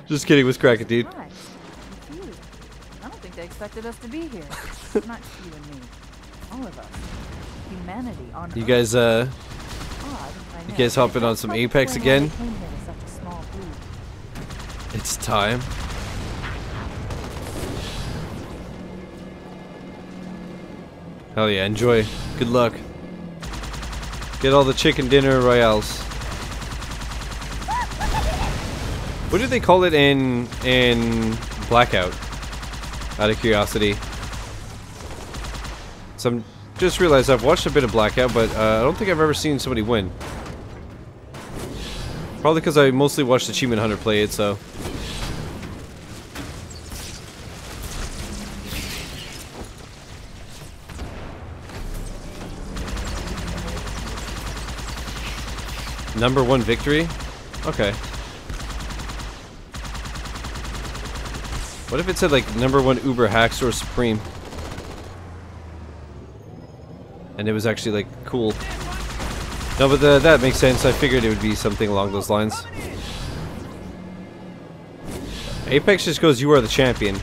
Just kidding. What's cracking, dude? I don't think they expected us to be here. Not you and me. All of us. Humanity on Earth. You guys hopping on some Apex again? It's time. Hell yeah! Enjoy. Good luck. Get all the chicken dinner royales. What do they call it in Blackout? Out of curiosity. So I'm just realized I've watched a bit of Blackout, but I don't think I've ever seen somebody win. Probably because I mostly watched Achievement Hunter play it, so. Number one victory? Okay. What if it said like #1 Uber Hacks or Supreme? And it was actually like cool. No, but that makes sense. I figured it would be something along those lines. Apex just goes, "You are the champion."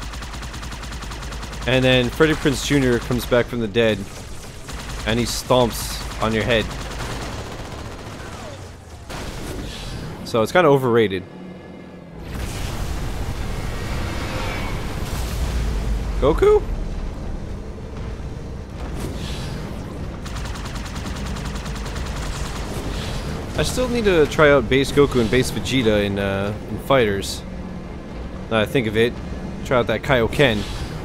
And then Freddie Prinze Jr. comes back from the dead. And he stomps on your head. So it's kind of overrated. Goku? I still need to try out base Goku and base Vegeta in Fighters. Now I think of it. Try out that Kaioken.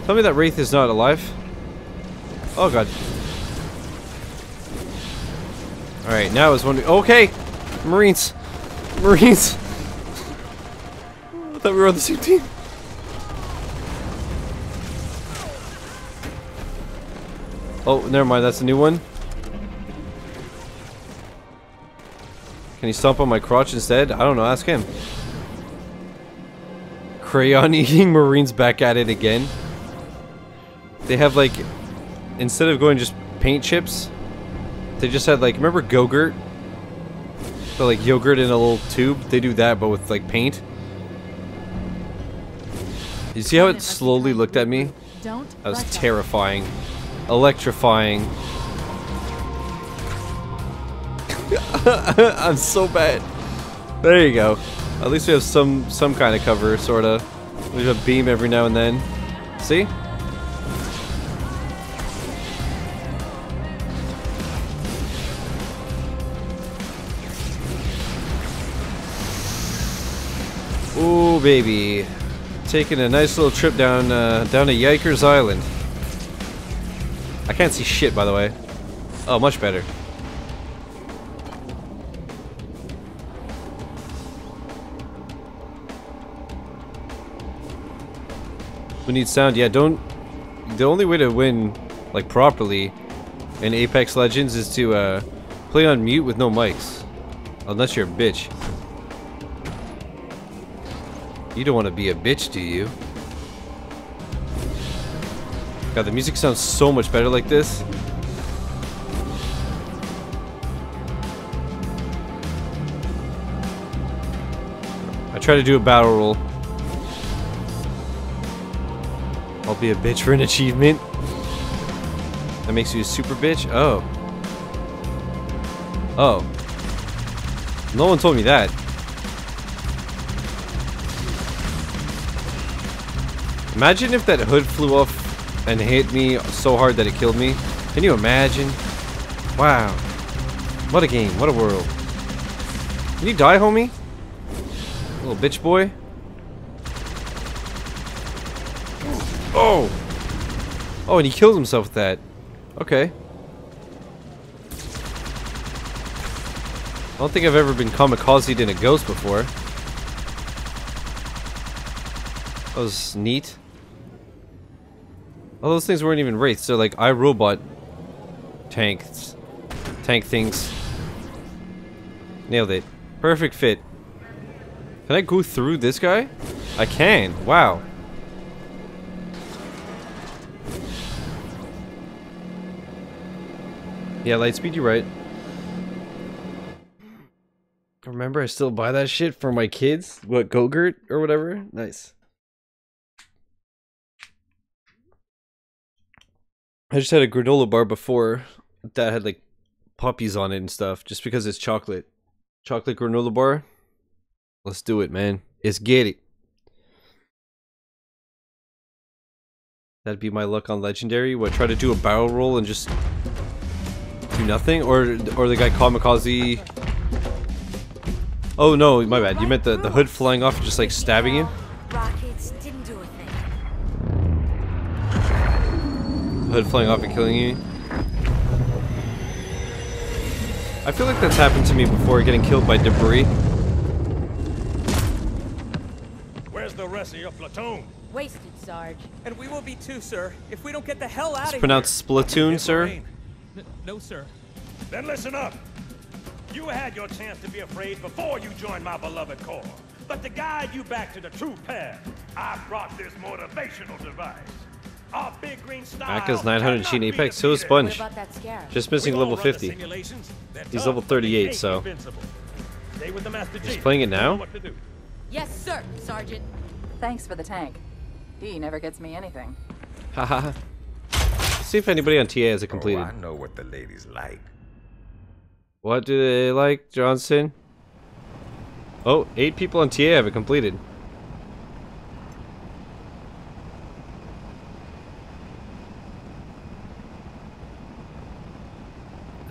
Tell me that Wraith is not alive. Oh god. Alright, now I was wondering. Okay! Marines! Marines! I thought we were on the same team. Oh, never mind, that's a new one. Can he stomp on my crotch instead? I don't know, ask him. Crayon eating Marines back at it again. They have like, instead of going just paint chips, they just had like, remember Go-Gurt? So like yogurt in a little tube? They do that but with like paint. You see how it slowly looked at me? That was terrifying. Electrifying. I'm so bad. There you go. At least we have some kind of cover, sorta. We have a beam every now and then. See? Ooh, baby. Taking a nice little trip down down to Yikers Island. I can't see shit, by the way. Oh, much better. We need sound. Yeah, don't... The only way to win, like, properly in Apex Legends is to, play on mute with no mics. Unless you're a bitch. You don't want to be a bitch, do you? God, the music sounds so much better like this. I try to do a battle roll. I'll be a bitch for an achievement. That makes you a super bitch? Oh. Oh. No one told me that. Imagine if that hood flew off and hit me so hard that it killed me. Can you imagine? Wow. What a game. What a world. Can you die, homie? Little bitch boy. Oh! Oh, and he killed himself with that. Okay. I don't think I've ever been kamikazed in a ghost before. That was neat. All those things weren't even wraiths, they're like iRobot tanks. Tank things. Nailed it. Perfect fit. Can I go through this guy? I can. Wow. Yeah, Lightspeed, you're right. Remember, I still buy that shit for my kids? What, Go-Gurt or whatever? Nice. I just had a granola bar before that had like puppies on it and stuff just because it's chocolate. Chocolate granola bar. Let's do it, man. Let's get it. That'd be my luck on Legendary. What, try to do a barrel roll and just do nothing? Or the guy kamikaze. Oh no, my bad. You meant the hood flying off and just like stabbing him? Hood flying off and killing you. I feel like that's happened to me before, getting killed by debris. Where's the rest of your platoon? Wasted, Sarge. And we will be too, sir, if we don't get the hell out of here. It's pronounced Splatoon, sir? No, sir. Then listen up. You had your chance to be afraid before you joined my beloved corps. But to guide you back to the true path, I brought this motivational device. Macca's 900 cheat Apex, so is Sponge. Just missing level 50. He's level 38, so. He's playing it now? Yes, sir, Sergeant. Thanks for the tank. He never gets me anything. Haha. See if anybody on TA has it completed. Oh, I know what the ladies like. What do they like, Johnson? Oh, 8 people on TA have it completed.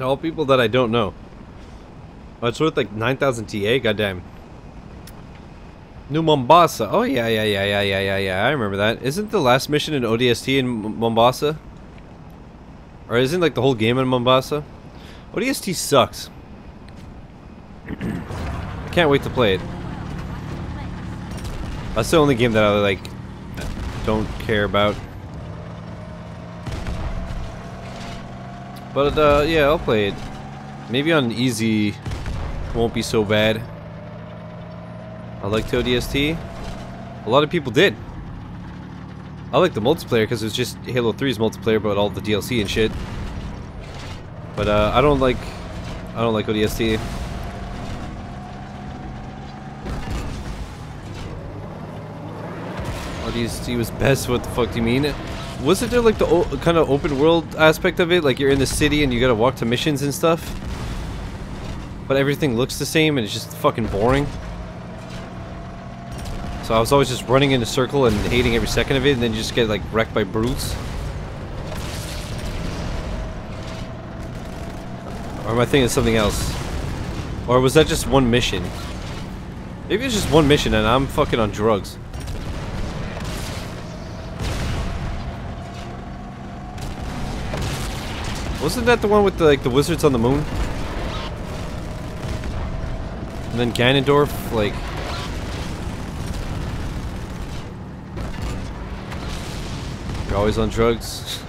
All people that I don't know. Oh, it's worth like 9,000 TA? Goddamn. New Mombasa. Oh, yeah. I remember that. Isn't the last mission in ODST in Mombasa? Or isn't like the whole game in Mombasa? ODST sucks. Can't wait to play it. That's the only game that I like don't care about. But yeah, I'll play it. Maybe on easy it won't be so bad. I liked ODST. A lot of people did. I like the multiplayer because it's just Halo 3's multiplayer, but all the DLC and shit. But I don't like ODST. ODST was best. What the fuck do you mean? Wasn't there like the kind of open world aspect of it? Like you're in the city and you gotta walk to missions and stuff. But everything looks the same and it's just fucking boring. So I was always just running in a circle and hating every second of it, and then you just get like wrecked by brutes. Or am I thinking of something else? Or was that just one mission? Maybe it's just one mission and I'm fucking on drugs. Wasn't that the one with the, like, the wizards on the moon? And then Ganondorf, like... You're always on drugs.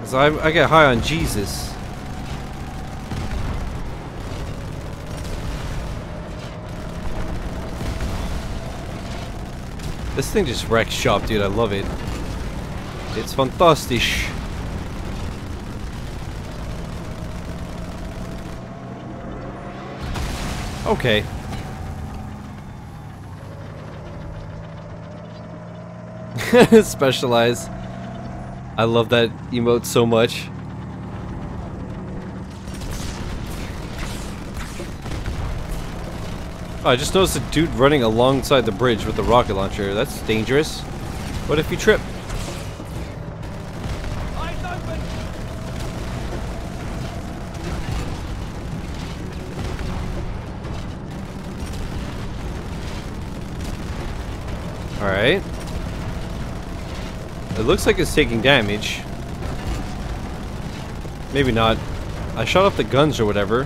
Cause I get high on Jesus. This thing just wrecks shop, dude. I love it. It's fantastic. Okay. Specialize. I love that emote so much. Oh, I just noticed a dude running alongside the bridge with the rocket launcher. That's dangerous. What if you trip? Alright. It looks like it's taking damage. Maybe not. I shot off the guns or whatever.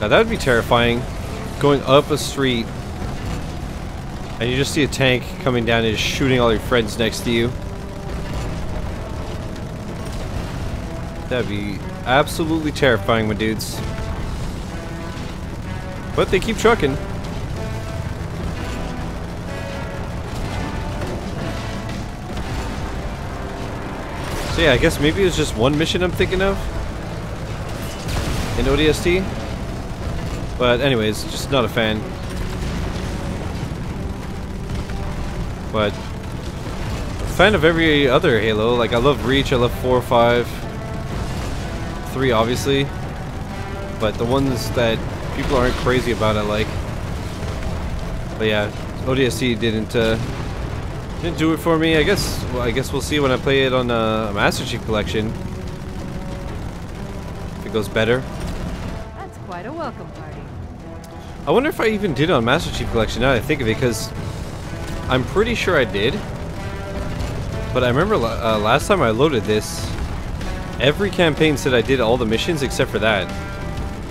Now that would be terrifying. Going up a street and you just see a tank coming down and shooting all your friends next to you. That'd be absolutely terrifying, my dudes. But they keep trucking. So yeah, I guess maybe it's just one mission I'm thinking of in ODST. But anyways, just not a fan. But a fan of every other Halo. Like I love Reach, I love 4 or 5. 3 obviously, but the ones that people aren't crazy about I like. But yeah, ODST didn't do it for me. I guess we'll see when I play it on a Master Chief Collection if it goes better. That's quite a welcome party. I wonder if I even did on Master Chief Collection now that I think of it, because I'm pretty sure I did. But I remember last time I loaded this, every campaign said I did all the missions except for that.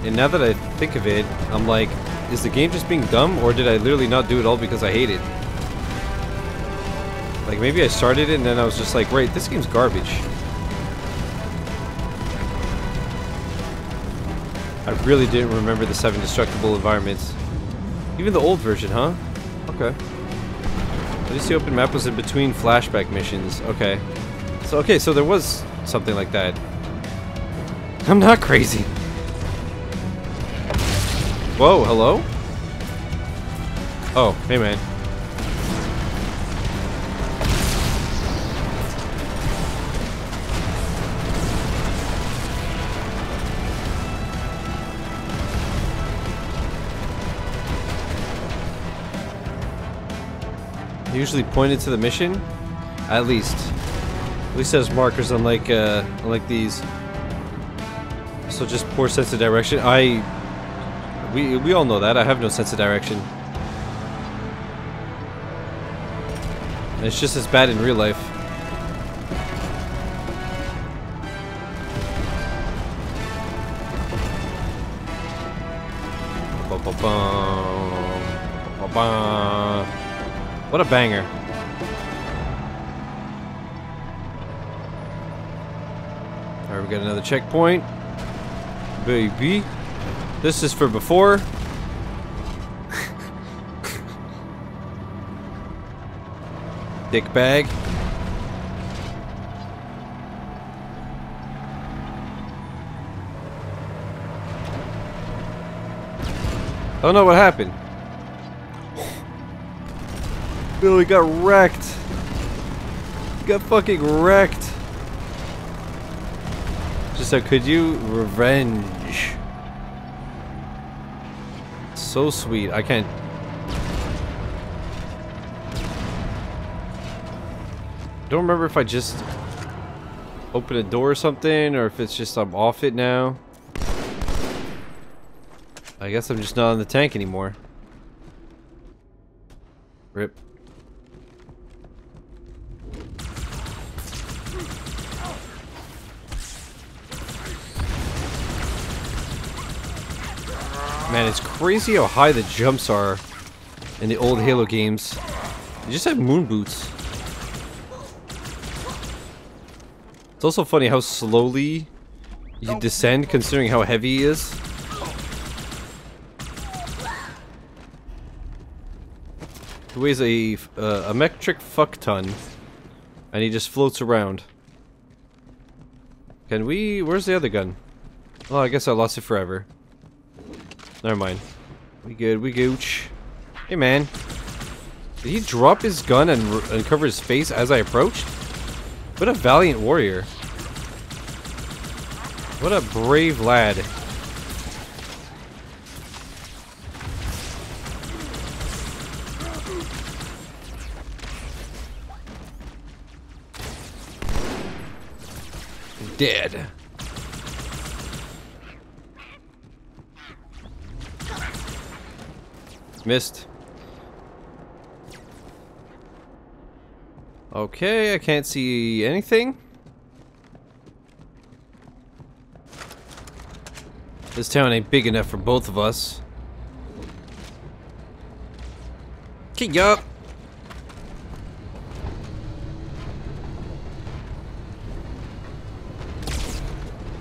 And now that I think of it, I'm like, is the game just being dumb, or did I literally not do it all because I hate it? Like, maybe I started it and then I was just like, right, this game's garbage. I really didn't remember the 7 destructible environments. Even the old version, huh? Okay. At least the open map was in between flashback missions. Okay. So, okay, so there was... something like that. I'm not crazy. Whoa, hello? Oh, hey man. Usually pointed to the mission? At least. At least there's markers, unlike these. So just poor sense of direction. We all know that. I have no sense of direction. And it's just as bad in real life. What a banger. Alright, we got another checkpoint. Baby. This is for before. Dick bag. I don't know what happened. Billy got wrecked. He got fucking wrecked. Just how could you? Revenge. So sweet. I can't. I don't remember if I just open a door or something, or if it's just I'm off it now. I guess I'm just not on the tank anymore. Rip. Man, it's crazy how high the jumps are in the old Halo games. You just have moon boots. It's also funny how slowly you descend, considering how heavy he is. He weighs a metric fuck ton, and he just floats around. Can we? Where's the other gun? Oh, I guess I lost it forever. Never mind. We good. We gooch. Hey, man. Did he drop his gun and cover his face as I approached? What a valiant warrior. What a brave lad. Dead. Missed. Okay, I can't see anything. This town ain't big enough for both of us. Kick up.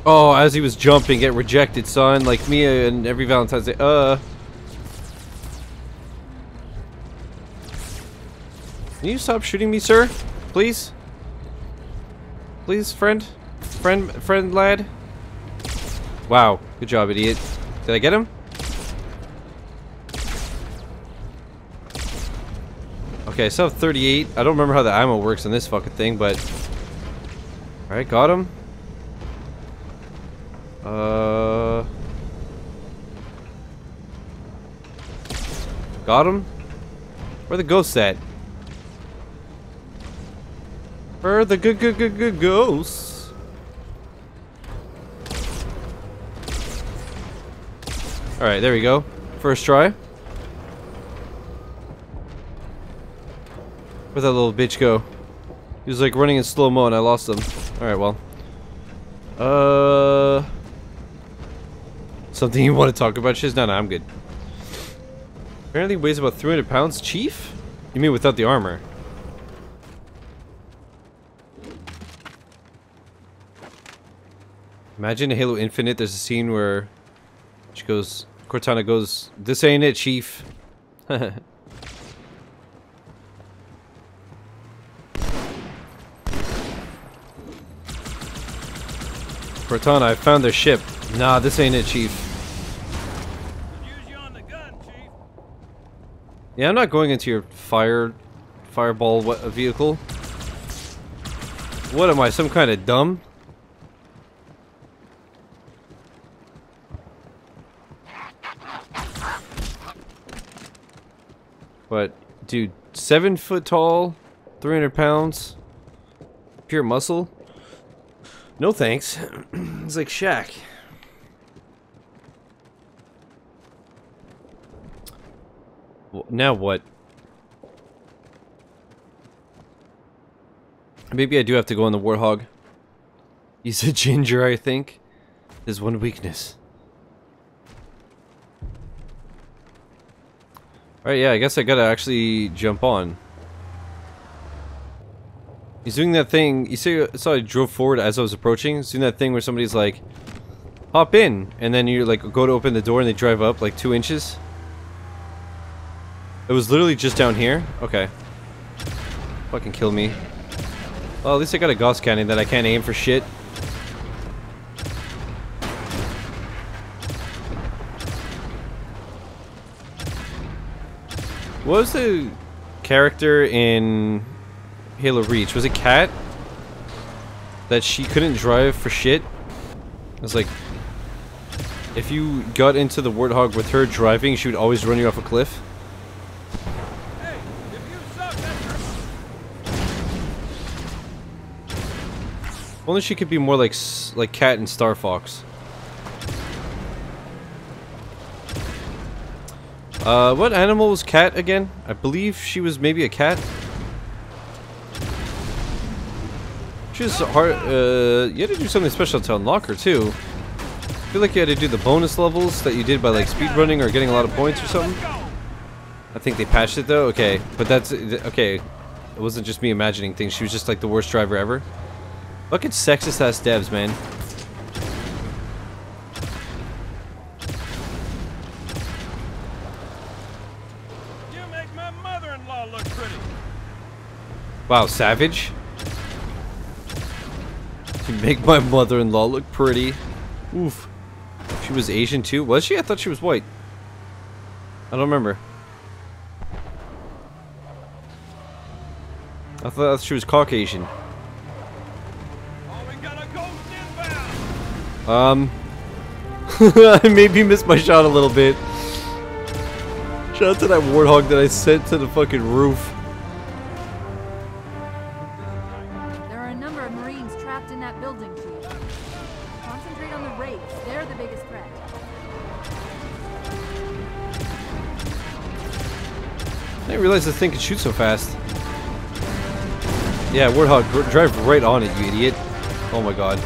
Oh, as he was jumping, get rejected, son. Like me and every Valentine's Day. Can you stop shooting me, sir? Please? Please, friend? Friend lad? Wow. Good job, idiot. Did I get him? Okay, I still have 38. I don't remember how the ammo works on this fucking thing, but... Alright, got him. Got him? Where the ghosts at? For the good ghosts. All right, there we go. First try. Where'd that little bitch go? He was like running in slow mo, and I lost him. All right, well. Something you want to talk about, Shiz? No, I'm good. Apparently weighs about 300 pounds, Chief. You mean without the armor? Imagine in Halo Infinite, there's a scene where she goes, Cortana goes, "This ain't it, Chief." Cortana, I found their ship. Nah, this ain't it, Chief. Use you on the gun, Chief. Yeah, I'm not going into your fireball vehicle. What am I, some kind of dumb? But, dude, 7 foot tall, 300 pounds, pure muscle. No thanks. It's like Shaq. Well, now what? Maybe I do have to go on the Warthog. He's a ginger, I think. There's one weakness. Alright, yeah, I guess I gotta actually jump on. He's doing that thing, you see, so I drove forward as I was approaching. He's doing that thing where somebody's like, hop in! And then you like go to open the door and they drive up like 2 inches. It was literally just down here. Okay. Fucking kill me. Well, at least I got a Gauss cannon that I can't aim for shit. What was the character in Halo Reach? Was it Cat? That she couldn't drive for shit? I was like, if you got into the Warthog with her driving, she would always run you off a cliff. Hey, if you suck, that's... Only she could be more like Cat and Star Fox. What animal was Cat again? I believe she was maybe a cat. She was hard, you had to do something special to unlock her too. I feel like you had to do the bonus levels that you did by like speedrunning or getting a lot of points or something. I think they patched it though, okay. But that's, okay. It wasn't just me imagining things, she was just like the worst driver ever. Fucking sexist ass devs, man. Wow, savage. To make my mother-in-law look pretty. Oof. She was Asian too? Was she? I thought she was white. I don't remember. I thought she was Caucasian. I maybe missed my shot a little bit. Shout out to that Warthog that I sent to the fucking roof. I didn't realize this thing could shoot so fast. Yeah, Warthog, drive right on it, you idiot. Oh my god.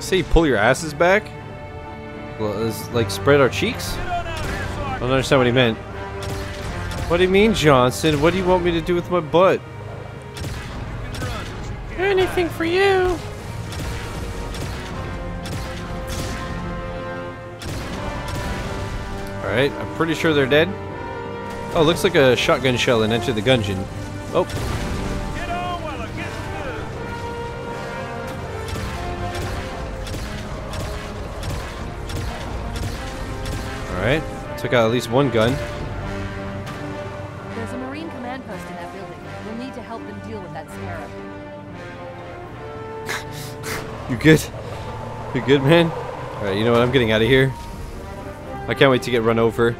Say pull your asses back? Well, it's like spread our cheeks? I don't understand what he meant. What do you mean, Johnson? What do you want me to do with my butt? Anything for you! Alright, I'm pretty sure they're dead. Oh, looks like a shotgun shell and entered the gungeon. Oh. Alright. Took out at least one gun. There's a Marine command post in that building. We'll need to help them deal with that scarab. You good? You good, man? Alright, you know what? I'm getting out of here. I can't wait to get run over.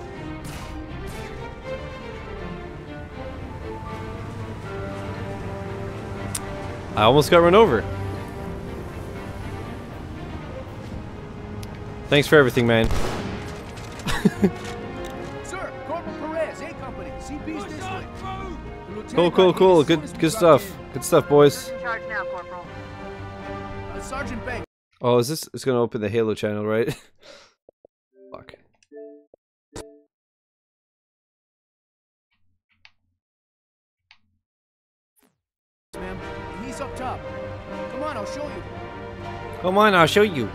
I almost got run over. Thanks for everything, man. Sir, Corporal Perez, A Company, CP's this way. Cool. Good stuff. Good stuff, boys. Charge now, Corporal. Sergeant Banks. Oh, is this? It's gonna open the Halo channel, right? Fuck. Ma'am, he's up top. Come on, I'll show you.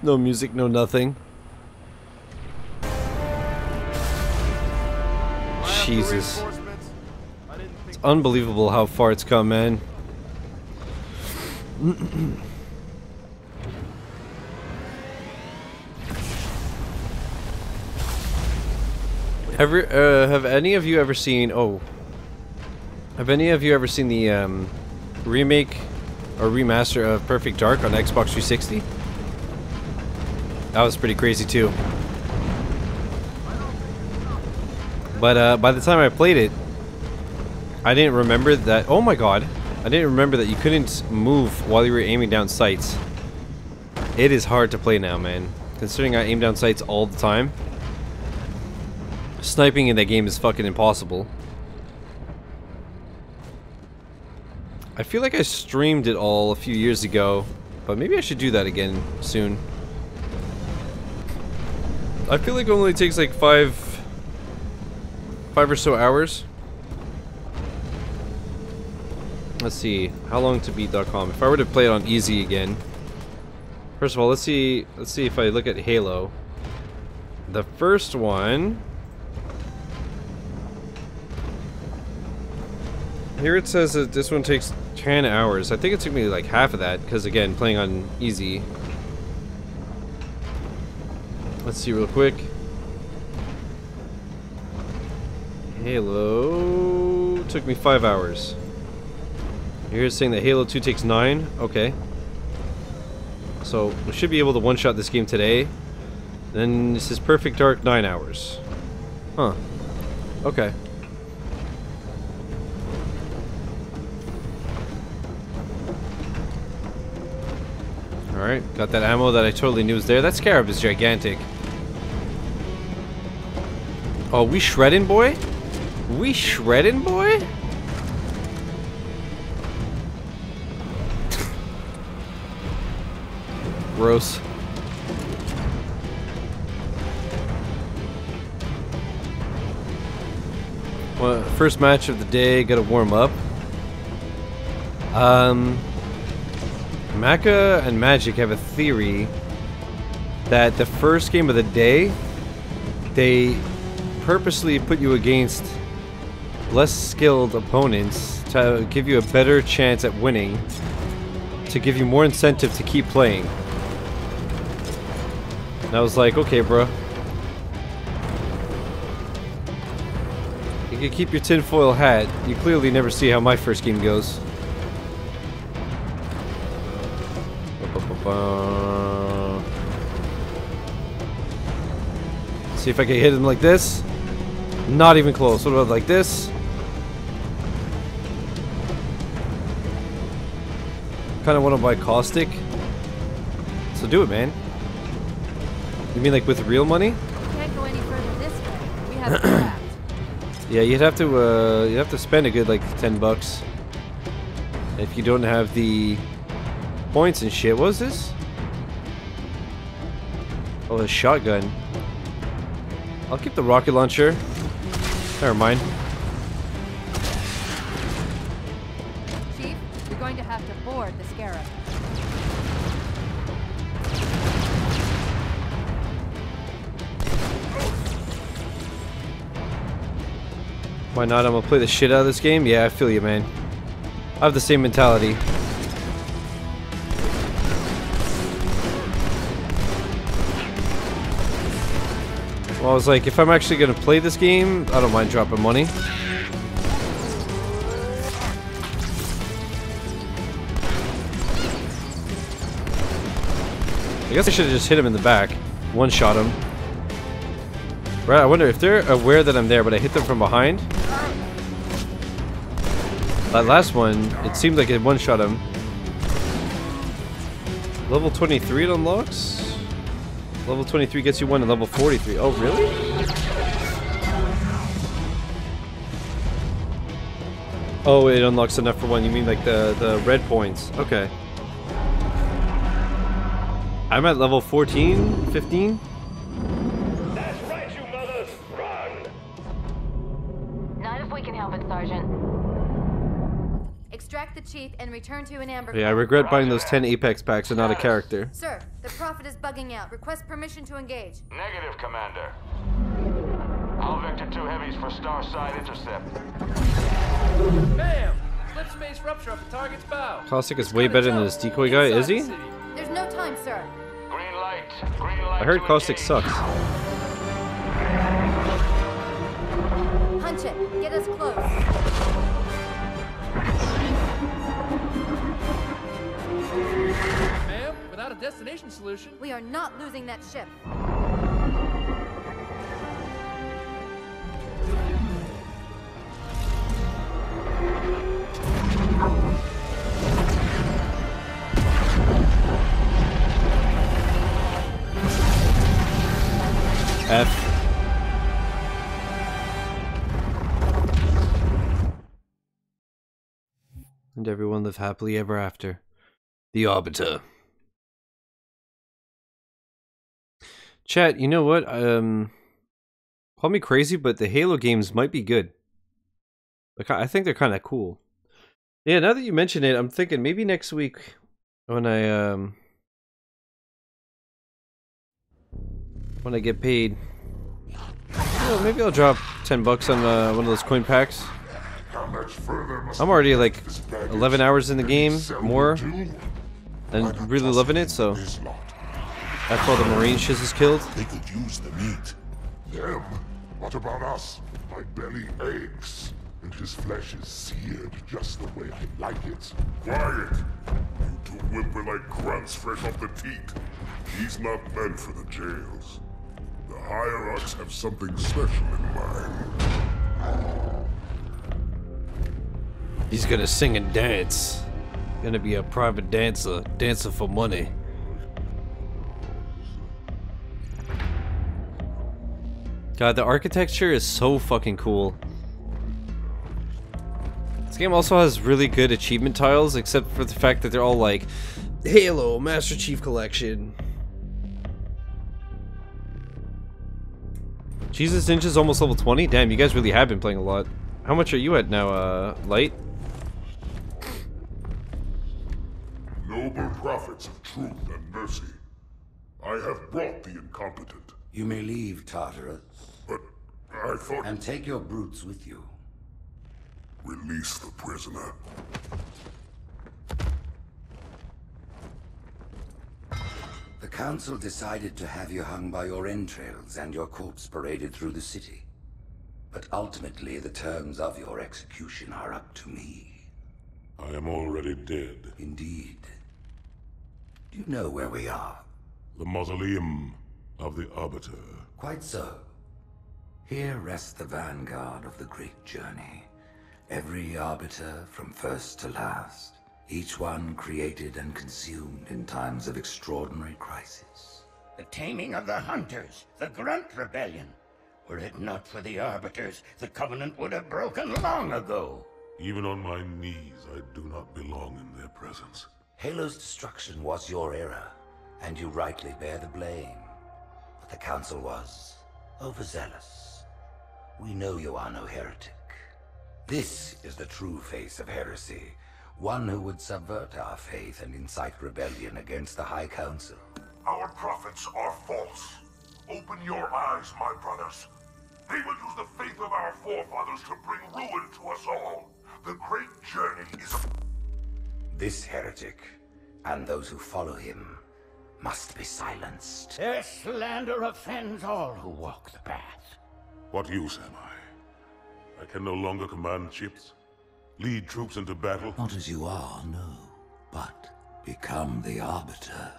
No music, no nothing. Jesus. It's unbelievable how far it's come, man. Have any of you ever seen the remake or remaster of Perfect Dark on Xbox 360? That was pretty crazy too. But by the time I played it, I didn't remember that. Oh my god. I didn't remember that you couldn't move while you were aiming down sights. It is hard to play now, man. Considering I aim down sights all the time. Sniping in that game is fucking impossible. I feel like I streamed it all a few years ago, but maybe I should do that again soon. I feel like it only takes like five or so hours. Let's see, how long to beat.com. If I were to play it on easy again. First of all, let's see if I look at Halo. The first one. Here it says that this one takes 10 hours. I think it took me like half of that, because again, playing on easy. Let's see real quick. Halo took me 5 hours. You're saying that Halo 2 takes 9? Okay. So, we should be able to one-shot this game today. Then, this is Perfect Dark, 9 hours. Huh. Okay. Alright, got that ammo that I totally knew was there. That scarab is gigantic. Oh, we shredding, boy? We shredding, boy? Gross. Well, first match of the day, gotta warm up. Maka and Magic have a theory that the first game of the day, they purposely put you against less skilled opponents to give you a better chance at winning, to give you more incentive to keep playing. And I was like, okay, bro. You can keep your tinfoil hat. You clearly never see how my first game goes. See if I can hit him like this. Not even close. What about like this? Kind of want to buy caustic. So do it, man. You mean like with real money? Can't go any further this way. We have to left. Yeah, you'd have to spend a good like $10 if you don't have the points and shit. What was this? Oh, a shotgun. I'll keep the rocket launcher. Never mind. Chief, you're going to have to board the Scarab. Why not? I'm gonna play the shit out of this game. Yeah, I feel you, man. I have the same mentality. Well, I was like, if I'm actually gonna play this game, I don't mind dropping money. I guess I should've just hit him in the back. One-shot him. Right, I wonder if they're aware that I'm there, but I hit them from behind. That last one, it seemed like it one-shot him. Level 23 it unlocks? Level 23 gets you one and level 43. Oh, really? Oh, it unlocks enough for one. You mean like the red points. Okay. I'm at level 14? 15? And return to an amber. Yeah, I regret buying those 10 Apex packs and not a character. Sir, the Prophet is bugging out. Request permission to engage. Negative, Commander. All Vector 2 heavies for Starside intercept. Bam! Slip space rupture up the target's bow. Caustic is way better than this decoy guy, is he? There's no time, sir. Green light. Green light. I heard Caustic sucks. Punch it. Get us close. Ma'am, without a destination solution, we are not losing that ship. F. And everyone live happily ever after. The Arbiter. Chat, you know what? Call me crazy, but the Halo games might be good. Like, I think they're kind of cool. Yeah, now that you mention it, I'm thinking maybe next week when I get paid, well, maybe I'll drop $10 on one of those coin packs. I'm already like 11 hours in the game, more, and really loving it, so that's all the Marine shiz is killed. They could use the meat. Them? What about us? My belly aches, and his flesh is seared just the way I like it. Quiet! You two whimper like grunts fresh off the teat. He's not meant for the jails. The hierarchs have something special in mind. He's gonna sing and dance. Gonna be a private dancer. Dancer for money. God, the architecture is so fucking cool. This game also has really good achievement tiles, except for the fact that they're all like Halo Master Chief Collection. Jesus, Ninja's almost level 20? Damn, you guys really have been playing a lot. How much are you at now, Light? Noble prophets of truth and mercy, I have brought the incompetent. You may leave, Tartarus. But I thought... And take your brutes with you. Release the prisoner. The council decided to have you hung by your entrails and your corpse paraded through the city. But ultimately, the terms of your execution are up to me. I am already dead. Indeed. Do you know where we are? The mausoleum of the Arbiter. Quite so. Here rests the vanguard of the great journey. Every Arbiter from first to last. Each one created and consumed in times of extraordinary crisis. The taming of the Hunters, the Grunt Rebellion. Were it not for the Arbiters, the Covenant would have broken long ago. Even on my knees, I do not belong in their presence. Halo's destruction was your error, and you rightly bear the blame. But the Council was overzealous. We know you are no heretic. This is the true face of heresy, one who would subvert our faith and incite rebellion against the High Council. Our prophets are false. Open your eyes, my brothers. They will use the faith of our forefathers to bring ruin to us all. The great journey is... This heretic, and those who follow him, must be silenced. Their slander offends all who walk the path. What use am I? I can no longer command ships, lead troops into battle. Not as you are, no. But become the Arbiter.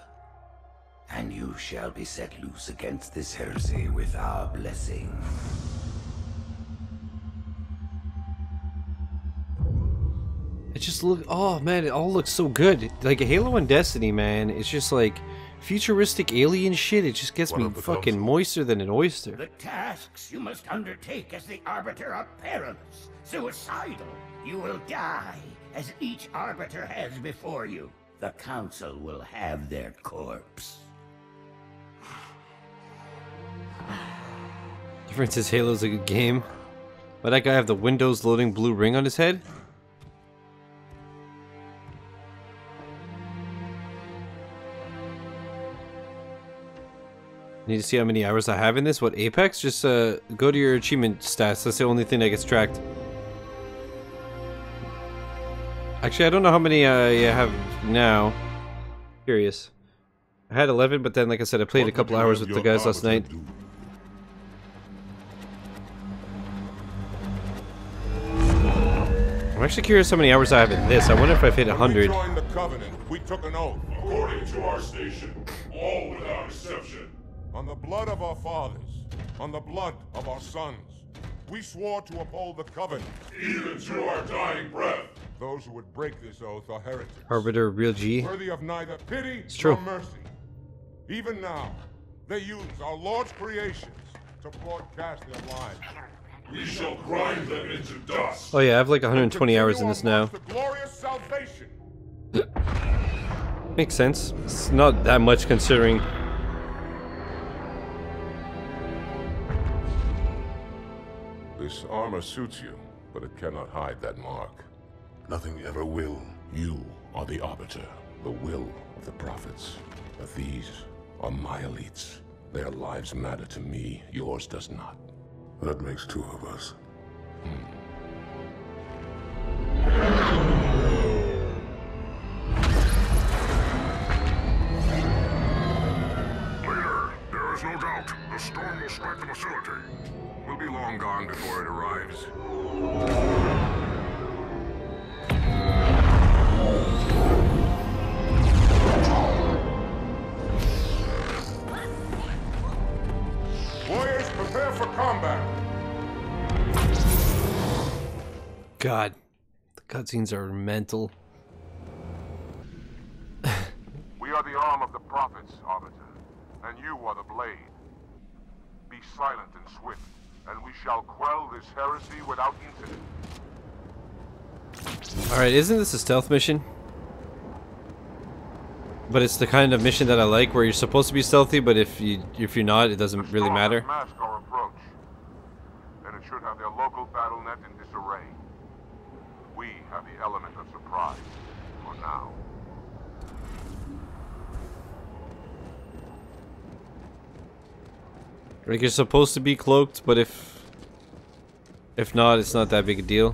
And you shall be set loose against this heresy with our blessing. It just look, oh man, it all looks so good. Like Halo and Destiny, man, it's just like futuristic alien shit. It just gets me fucking moister than an oyster. The tasks you must undertake as the Arbiter are perilous, suicidal. You will die, as each Arbiter has before you. The Council will have their corpse. The difference is Halo's a good game. But that guy have the Windows loading blue ring on his head? Need to see how many hours I have in this? What, Apex? Just go to your achievement stats. That's the only thing that gets tracked. Actually, I don't know how many I have now. Curious. I had 11, but then, like I said, I played a couple hours with the guys last night. I'm actually curious how many hours I have in this. I wonder if I've hit 100. When we joined the Covenant, we took an oath. According to our station, all without exception. On the blood of our fathers, on the blood of our sons, We swore to uphold the Covenant, even to our dying breath. Those who would break this oath are heretics. Arbiter, real G. Worthy of neither pity nor mercy. Even now, they use our Lord's creations to broadcast their lives. We shall grind them into dust. Oh yeah, I have like 120 hours in this now. The glorious salvation. Makes sense. It's not that much considering. This armor suits you, but it cannot hide that mark. Nothing ever will. You are the Arbiter, the will of the prophets. But these are my elites. Their lives matter to me, yours does not. That makes two of us. Later, there is no doubt the storm will strike the facility. We'll be long gone before it arrives. Prepare for combat. God, the cutscenes are mental. We are the arm of the prophets, Arbiter, and you are the blade. Be silent and swift, and we shall quell this heresy without incident. Alright, isn't this a stealth mission? But it's the kind of mission that I like, where you're supposed to be stealthy, but if you're not, it doesn't really matter. Mask our approach, and it should have their local battle net in disarray. We have the element of surprise for now. Like, you're supposed to be cloaked, but if not, it's not that big a deal.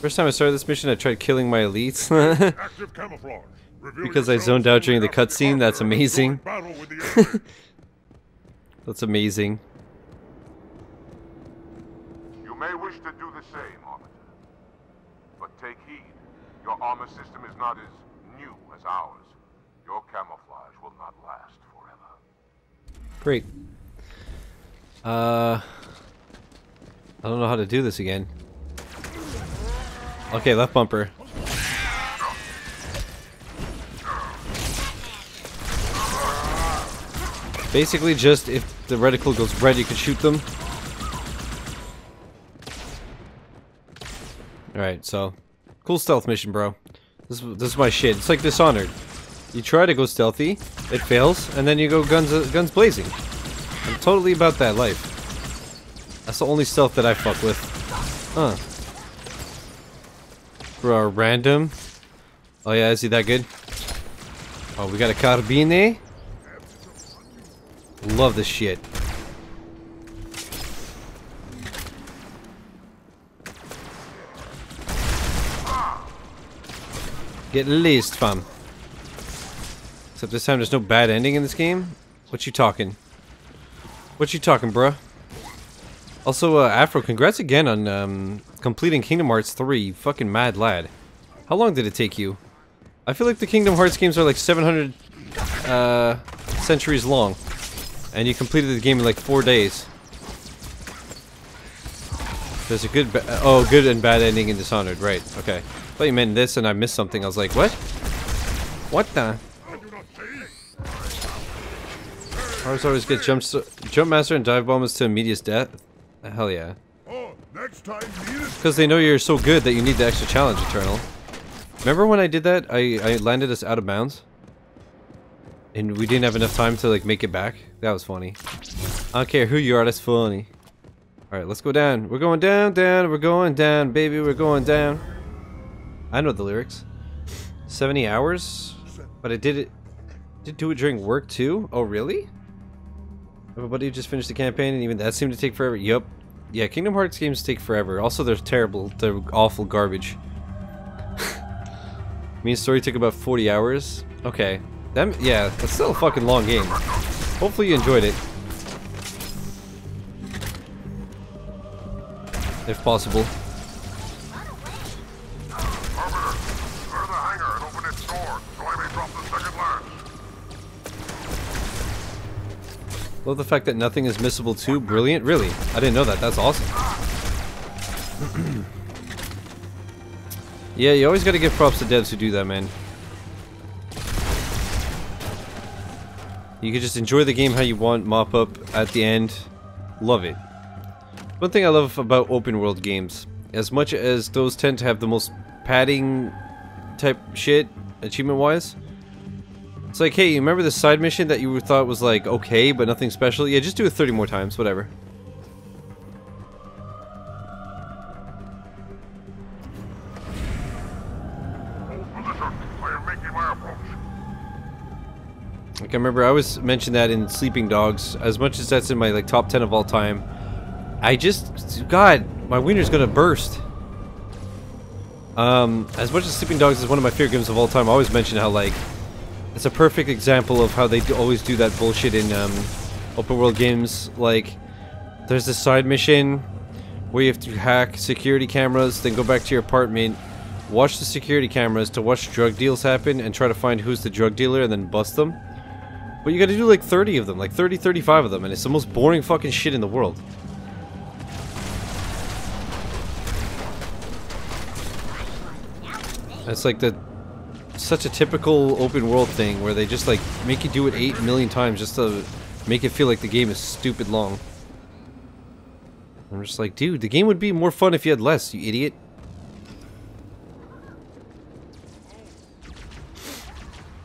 First time I started this mission, I tried killing my elites because I zoned out during the cutscene. That's amazing. That's amazing. You may wish to do the same, Arbiter, but take heed. Your armor system is not as new as ours. Your camouflage will not last forever. Great. I don't know how to do this again. Okay, left bumper. Basically, just if the reticle goes red, you can shoot them. Alright, so cool stealth mission, bro. This is my shit. It's like Dishonored. You try to go stealthy, it fails, and then you go guns blazing. I'm totally about that life. That's the only stealth that I fuck with. Huh. Bro, random. Oh yeah, is he that good? Oh, we got a carbine. Love this shit. Get laced, fam. Except this time there's no bad ending in this game. What you talking? What you talking, bruh? Also, Afro, congrats again on completing Kingdom Hearts 3. Fucking mad lad. How long did it take you? I feel like the Kingdom Hearts games are like 700 centuries long, and you completed the game in like 4 days. There's a good and bad ending in Dishonored, right? Okay. I thought you meant this, and I missed something. I was like, what? What the? Ours always get jump master and dive bombers to immediate death. Hell yeah. Because they know you're so good that you need the extra challenge, Eternal. Remember when I did that? I landed us out of bounds, and we didn't have enough time to like make it back. That was funny. I don't care who you are, that's funny. All right, let's go down. We're going down, down. We're going down, baby. We're going down. I know the lyrics. 70 hours, but I did do it during work too. Oh really? Everybody just finished the campaign, and even that seemed to take forever. Yup. Yeah, Kingdom Hearts games take forever. Also, they're terrible. They're awful garbage. Me and Story took about 40 hours. Okay. Yeah, that's still a fucking long game. Hopefully you enjoyed it. If possible. Love the fact that nothing is missable too. Brilliant. Really? I didn't know that. That's awesome. Yeah, you always gotta give props to devs who do that, man. You can just enjoy the game how you want, mop up at the end. Love it. One thing I love about open world games, as much as those tend to have the most padding type shit, achievement wise, it's like, hey, you remember the side mission that you thought was like, okay, but nothing special? Yeah, just do it 30 more times, whatever. Like, I remember I always mentioned that in Sleeping Dogs, as much as that's in my like top 10 of all time, I just, God, my wiener's gonna burst. As much as Sleeping Dogs is one of my favorite games of all time, I always mention how, like, it's a perfect example of how they always do that bullshit in open world games. Like, there's this side mission where you have to hack security cameras, then go back to your apartment, watch the security cameras to watch drug deals happen, and try to find who's the drug dealer and then bust them. But you gotta do like 30 of them, like 30, 35 of them, and it's the most boring fucking shit in the world. It's like the such a typical open world thing where they just like make you do it 8 million times just to make it feel like the game is stupid long. I'm just like, dude, the game would be more fun if you had less, you idiot.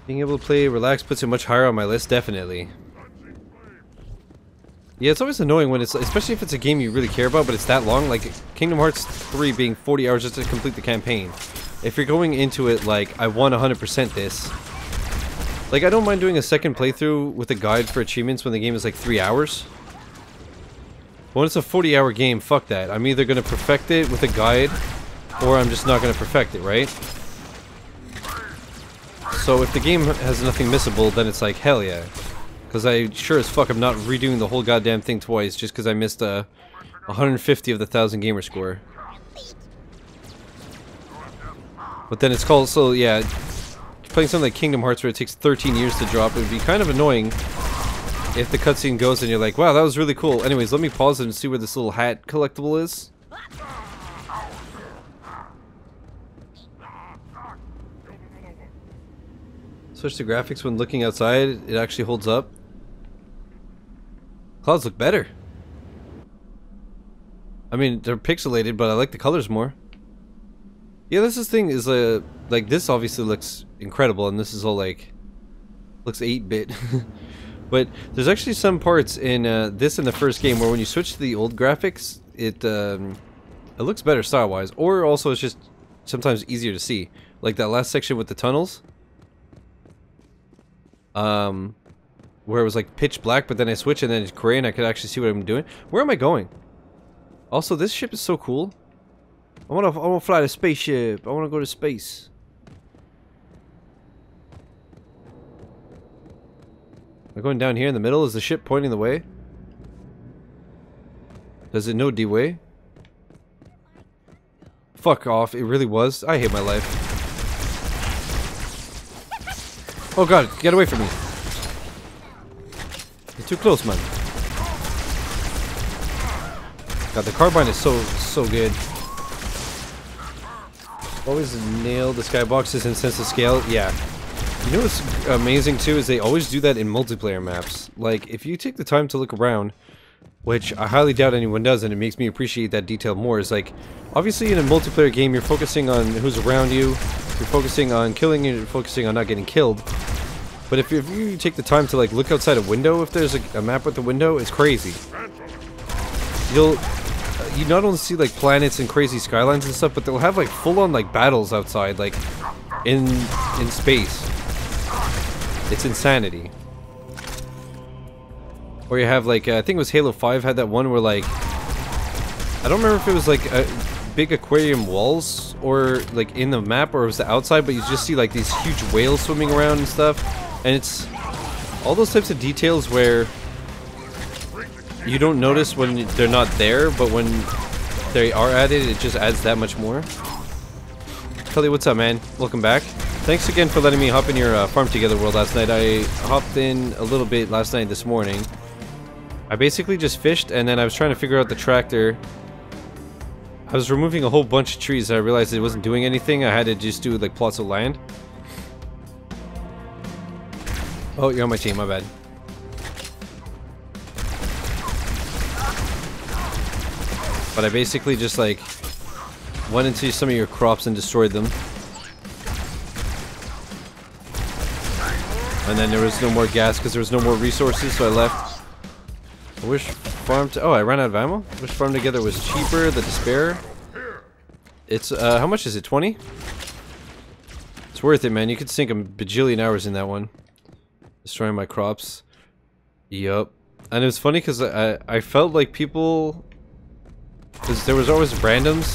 Being able to play relaxed puts it much higher on my list, definitely. Yeah, it's always annoying when it's, especially if it's a game you really care about, but it's that long. Like Kingdom Hearts 3 being 40 hours just to complete the campaign. If you're going into it like, I want 100% this. Like, I don't mind doing a second playthrough with a guide for achievements when the game is like 3 hours. But when it's a 40-hour game, fuck that. I'm either going to perfect it with a guide, or I'm just not going to perfect it, right? So if the game has nothing missable, then it's like, hell yeah. Because I sure as fuck am not redoing the whole goddamn thing twice just because I missed 150 of the 1,000 gamer score. But then it's called, so yeah, playing something like Kingdom Hearts where it takes 13 years to drop, it would be kind of annoying if the cutscene goes and you're like, wow, that was really cool. Anyways, let me pause it and see where this little hat collectible is. Switch to graphics when looking outside, it actually holds up. Clouds look better. I mean, they're pixelated, but I like the colors more. Yeah, this is thing is like this obviously looks incredible, and this is all like looks 8-bit. But there's actually some parts in this in the first game where when you switch to the old graphics, it looks better style-wise, or also it's just sometimes easier to see. Like that last section with the tunnels, where it was like pitch black, but then I switch and then it's gray, and I could actually see what I'm doing. Where am I going? Also, this ship is so cool. I wanna fly the spaceship. I wanna go to space. Am I going down here in the middle? Is the ship pointing the way? Does it know the way? Fuck off, it really was. I hate my life. Oh god, get away from me. You're too close, man. God, the carbine is so good. Always nail the skyboxes and sense of scale. Yeah. You know what's amazing too is they always do that in multiplayer maps. Like, if you take the time to look around, which I highly doubt anyone does, and it makes me appreciate that detail more, is like, obviously in a multiplayer game you're focusing on who's around you, you're focusing on killing, and you're focusing on not getting killed. But if you take the time to like look outside a window, if there's a map with a window, it's crazy. You not only see like planets and crazy skylines and stuff, but they'll have like full-on like battles outside, like in space. It's insanity. Or you have like I think it was Halo 5 had that one where like I don't remember if it was like a big aquarium walls or like in the map or it was the outside, but you just see like these huge whales swimming around and stuff, and it's all those types of details where you don't notice when they're not there, but when they are added, it just adds that much more. Kelly, what's up, man? Welcome back. Thanks again for letting me hop in your Farm Together world last night. I hopped in a little bit last night, this morning. I basically just fished, and then I was trying to figure out the tractor. I was removing a whole bunch of trees, and I realized it wasn't doing anything. I had to just do, like, plots of land. Oh, you're on my team, my bad. But I basically just, like, went into some of your crops and destroyed them. And then there was no more gas because there was no more resources, so I left. I wish Farm... Oh, I ran out of ammo? I wish Farm Together was cheaper, the Despair. It's, how much is it? 20? It's worth it, man. You could sink a bajillion hours in that one. Destroying my crops. Yup. And it was funny because I felt like people... Because there was always randoms,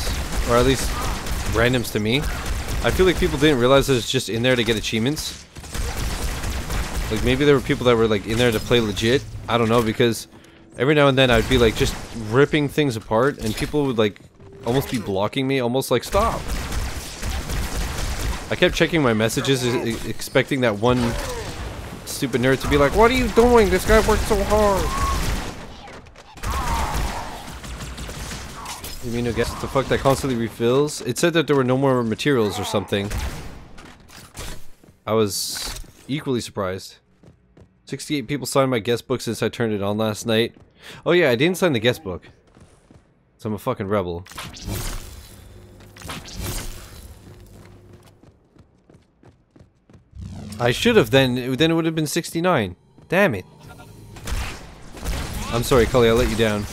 or at least randoms to me. I feel like people didn't realize it was just in there to get achievements. Like, maybe there were people that were, like, in there to play legit. I don't know, because every now and then I'd be, like, just ripping things apart, and people would, like, almost be blocking me, almost like, stop! I kept checking my messages, expecting that one stupid nerd to be like, what are you doing? This guy worked so hard! You mean, I guess the fuck that constantly refills? It said that there were no more materials or something. I was equally surprised. 68 people signed my guest book since I turned it on last night. Oh yeah, I didn't sign the guest book. So I'm a fucking rebel. I should have then it would have been 69. Damn it. I'm sorry, Cully, I let you down.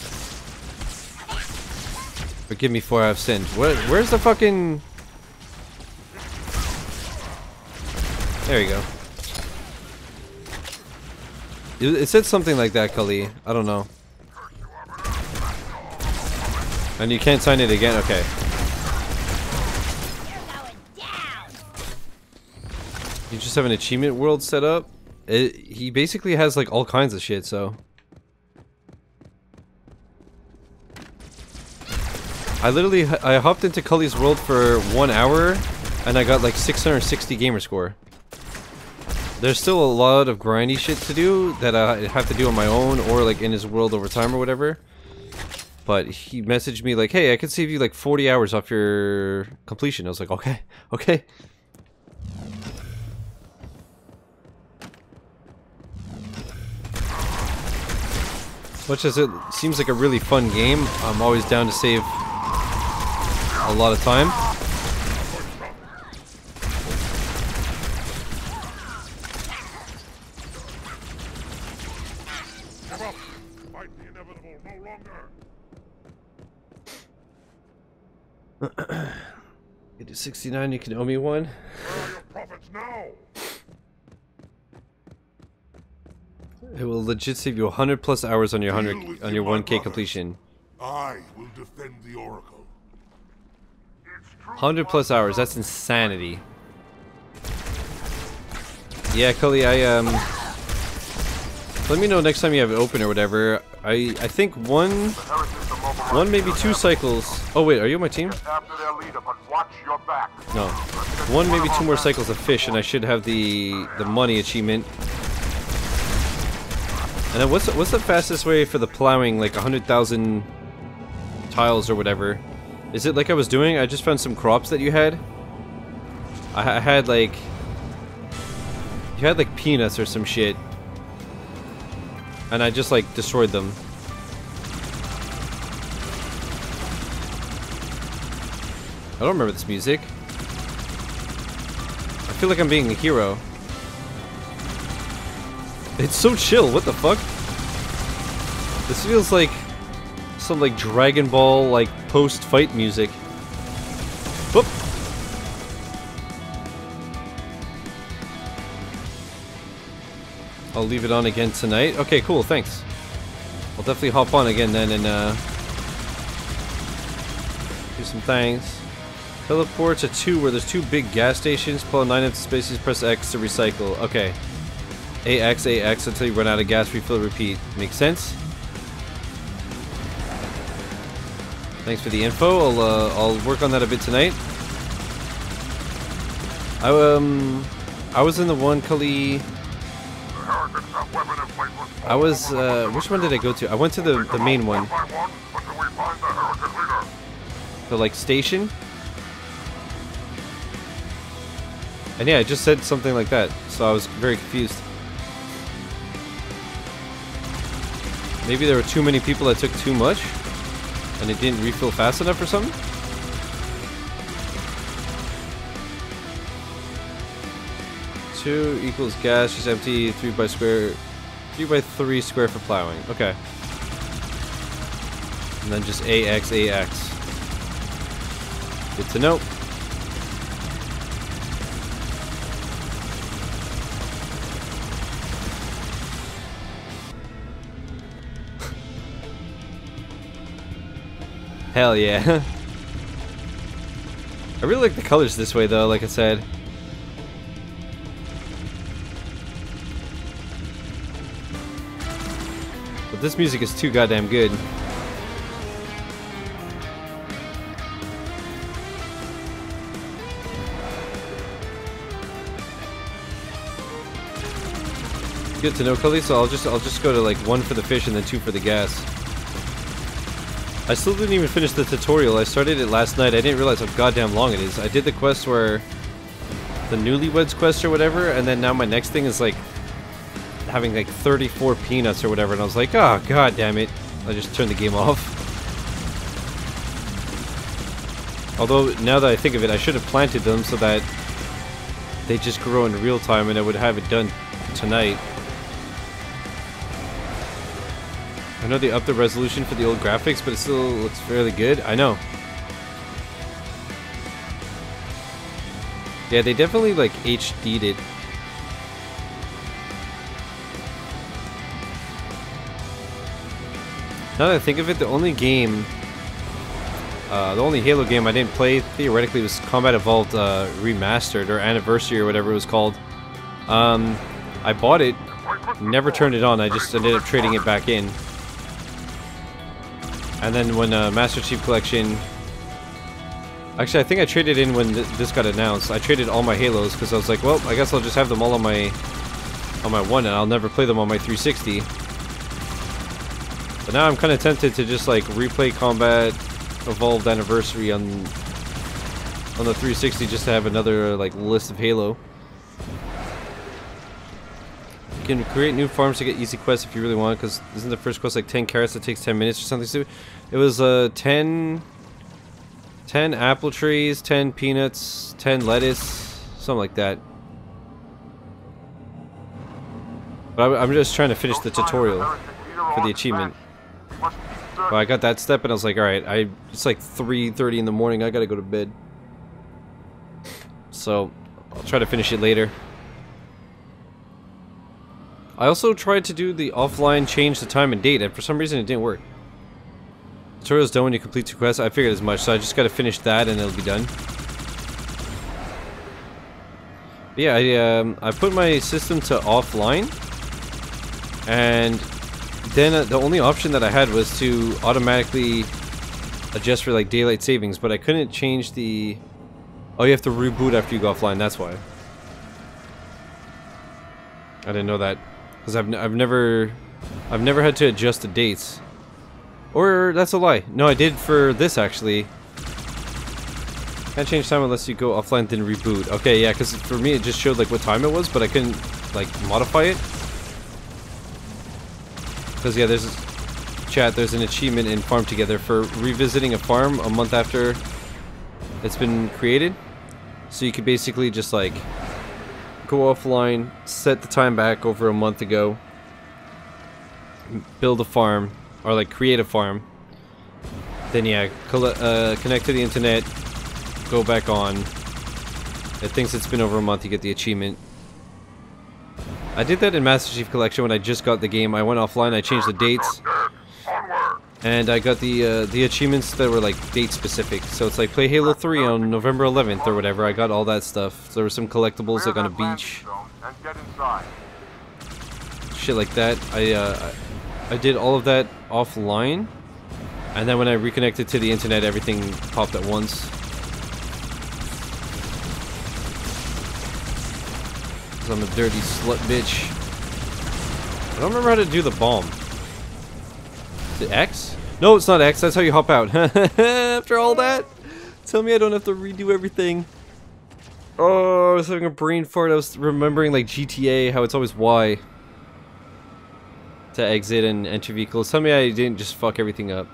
Forgive me for I've sinned. Where's the fucking... There you go. It said something like that, Kali. I don't know. And you can't sign it again? Okay. You just have an achievement world set up? He basically has like all kinds of shit, so... I hopped into Cully's world for 1 hour, and I got like 660 gamer score. There's still a lot of grindy shit to do that I have to do on my own or like in his world over time or whatever. But he messaged me like, hey, I can save you like 40 hours off your completion. I was like, okay, okay. Much as it seems like a really fun game, I'm always down to save... a lot of time. You do 69, you can owe me one. It will legit save you 100 plus hours on your 1K completion. I will defend the Oracle. 100 plus hours, that's insanity. Yeah, Cully, let me know next time you have it open or whatever. I think one maybe two cycles. Oh wait, are you on my team? No. One maybe two more cycles of fish and I should have the money achievement. And then what's the fastest way for the plowing, like 100,000 tiles or whatever? Is it like I was doing? I just found some crops that you had. I had like... You had like peanuts or some shit. And I just like destroyed them. I don't remember this music. I feel like I'm being a hero. It's so chill, what the fuck? This feels like... some like Dragon Ball like post-fight music. Whoop. I'll leave it on again tonight. Okay, cool, thanks. I'll definitely hop on again then and do some things. Teleport to 2 where there's 2 big gas stations. Pull 9 empty spaces, press X to recycle. Okay. AX, AX until you run out of gas, refill, repeat. Makes sense? Thanks for the info. I'll work on that a bit tonight. I was in the one Cully I was, which one did I go to? I went to the main one. The, like, station? And yeah, I just said something like that, so I was very confused. Maybe there were too many people that took too much, and it didn't refill fast enough or something? Two equals gas, just empty, 3 by 3 square for plowing. Okay. And then just AX, AX. Good to know. Hell yeah. I really like the colors this way though, like I said. But this music is too goddamn good. Good to know, Cully, so I'll just go to like 1 for the fish and then 2 for the gas. I still didn't even finish the tutorial. I started it last night. I didn't realize how goddamn long it is. I did the quest where... the Newlyweds quest or whatever, and then now my next thing is like... having like 34 peanuts or whatever, and I was like, oh god damn it. I just turned the game off. Although, now that I think of it, I should have planted them so that... they just grow in real time and I would have it done tonight. I know they upped the resolution for the old graphics, but it still looks fairly good. I know. Yeah, they definitely, like, HD'd it. Now that I think of it, the only game... the only Halo game I didn't play, theoretically, was Combat Evolved Remastered, or Anniversary, or whatever it was called. I bought it, never turned it on, I just ended up trading it back in. And then when Master Chief Collection... actually, I think I traded in when this got announced. I traded all my Halos, because I was like, well, I guess I'll just have them all on my... One, and I'll never play them on my 360. But now I'm kind of tempted to just, like, replay Combat Evolved Anniversary on the 360, just to have another, like, list of Halo. You can create new farms to get easy quests if you really want, because isn't the first quest like 10 carrots that takes 10 minutes or something stupid? It was 10 apple trees, 10 peanuts, 10 lettuce, something like that. But I'm just trying to finish the tutorial for the achievement. But I got that step and I was like, alright, it's like 3:30 in the morning, I gotta go to bed. So, I'll try to finish it later. I also tried to do the offline change the time and date, and for some reason it didn't work. Tutorial's done when you complete 2 quests. I figured as much, so I just gotta finish that and it'll be done. But yeah, I put my system to offline, and then the only option that I had was to automatically adjust for like daylight savings, but I couldn't change the... oh, you have to reboot after you go offline, that's why. I didn't know that. Because I've never had to adjust the dates. Or that's a lie. No, I did for this actually. Can't change time unless you go offline then reboot. Okay, yeah, because for me it just showed like what time it was, but I couldn't like modify it. Because yeah, there's this chat. There's an achievement in Farm Together for revisiting a farm a month after it's been created. So you could basically just like go offline, set the time back over a month ago. Build a farm, or like create a farm. Then yeah, connect to the internet, go back on. It thinks it's been over a month, you get the achievement. I did that in Master Chief Collection when I just got the game. I went offline, I changed the dates. And I got the achievements that were like date specific. So it's like play Halo 3 on November 11th or whatever. I got all that stuff. So there were some collectibles like on a beach. Shit like that. I did all of that offline. And then when I reconnected to the internet, everything popped at once. Cause I'm a dirty slut bitch. I don't remember how to do the bomb. Is it X? No, it's not X. That's how you hop out. After all that? Tell me I don't have to redo everything. Oh, I was having a brain fart. I was remembering, like, GTA, how it's always Y. To exit and enter vehicles. Tell me I didn't just fuck everything up.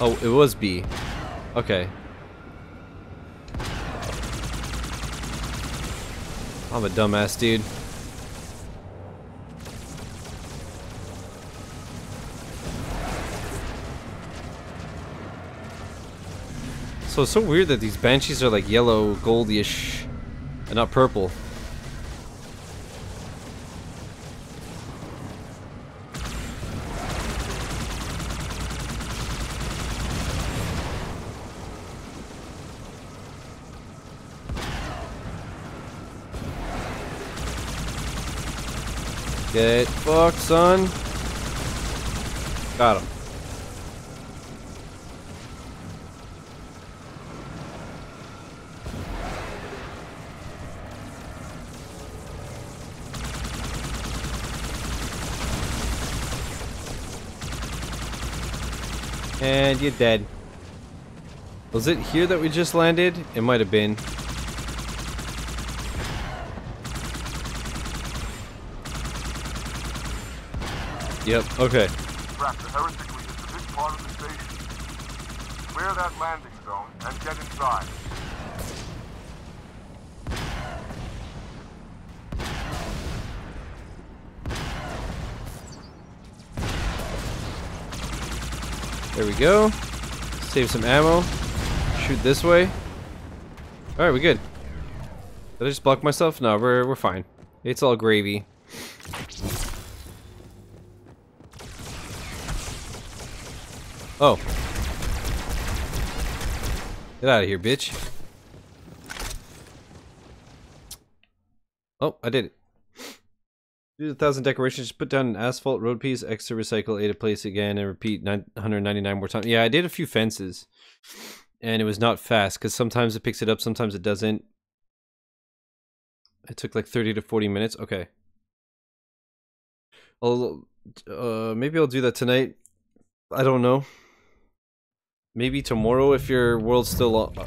Oh, it was B. Okay. I'm a dumbass, dude. So it's so weird that these banshees are like yellow, goldish, and not purple. Get fucked, son. Got him. And you're dead. Was it here that we just landed? It might have been. Yep, okay. Raptor, heretic leaders to this part of the station. Clear that landing zone and get inside. There we go. Save some ammo. Shoot this way. Alright, we're good. Did I just block myself? No, we're fine. It's all gravy. Oh. Get out of here, bitch. Oh, I did it. Do 1,000 decorations, just put down an asphalt road piece, X to recycle, A to place again, and repeat 999 more times. Yeah, I did a few fences. And it was not fast, because sometimes it picks it up, sometimes it doesn't. It took like 30 to 40 minutes. Okay. I'll, maybe I'll do that tonight. I don't know. Maybe tomorrow if your world's still open,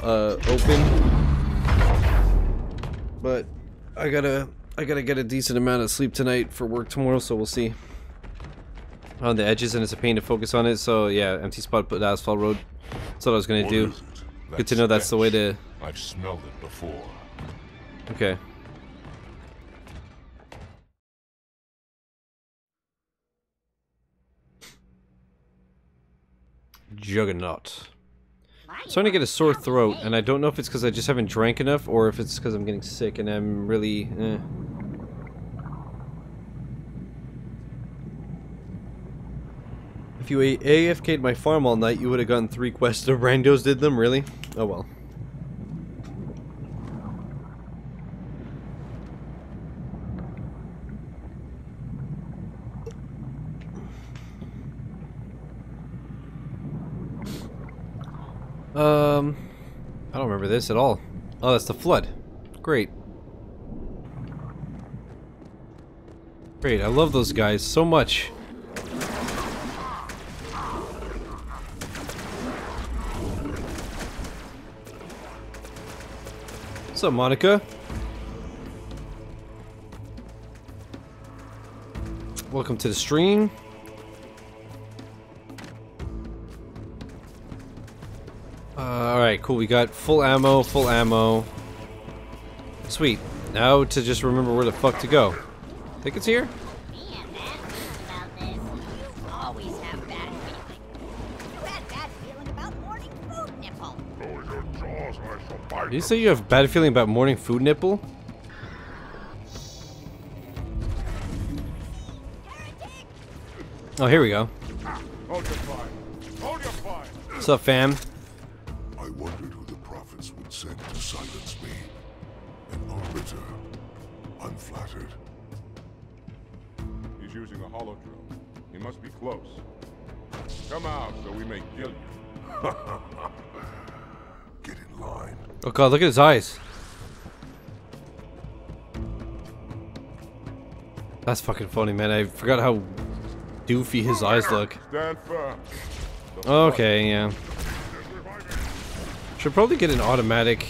but I gotta get a decent amount of sleep tonight for work tomorrow, so we'll see. On the edges, and it's a pain to focus on it. So yeah, empty spot, put asphalt road. That's what I was gonna do. Good to know that's the way to. I've smelled it before. Okay. Juggernaut. I'm starting to get a sore throat, and I don't know if it's because I just haven't drank enough, or if it's because I'm getting sick and I'm really, eh. If you AFK'd my farm all night, you would have gotten 3 quests. The randos did them, really? Oh well. I don't remember this at all. Oh, that's the flood. Great. Great, I love those guys so much. What's up, Monica? Welcome to the stream. Alright, cool. We got full ammo, full ammo. Sweet. Now to just remember where the fuck to go. Think it's here? Did you say you have bad feeling about morning food, Nipple? Oh, here we go. What's up, fam? I wondered who the prophets would send to silence me. An Arbiter. I'm flattered. He's using a hollow drill. He must be close. Come out so we may kill you. Oh god, look at his eyes. That's fucking funny, man. I forgot how doofy his eyes look. Okay, yeah. Should probably get an automatic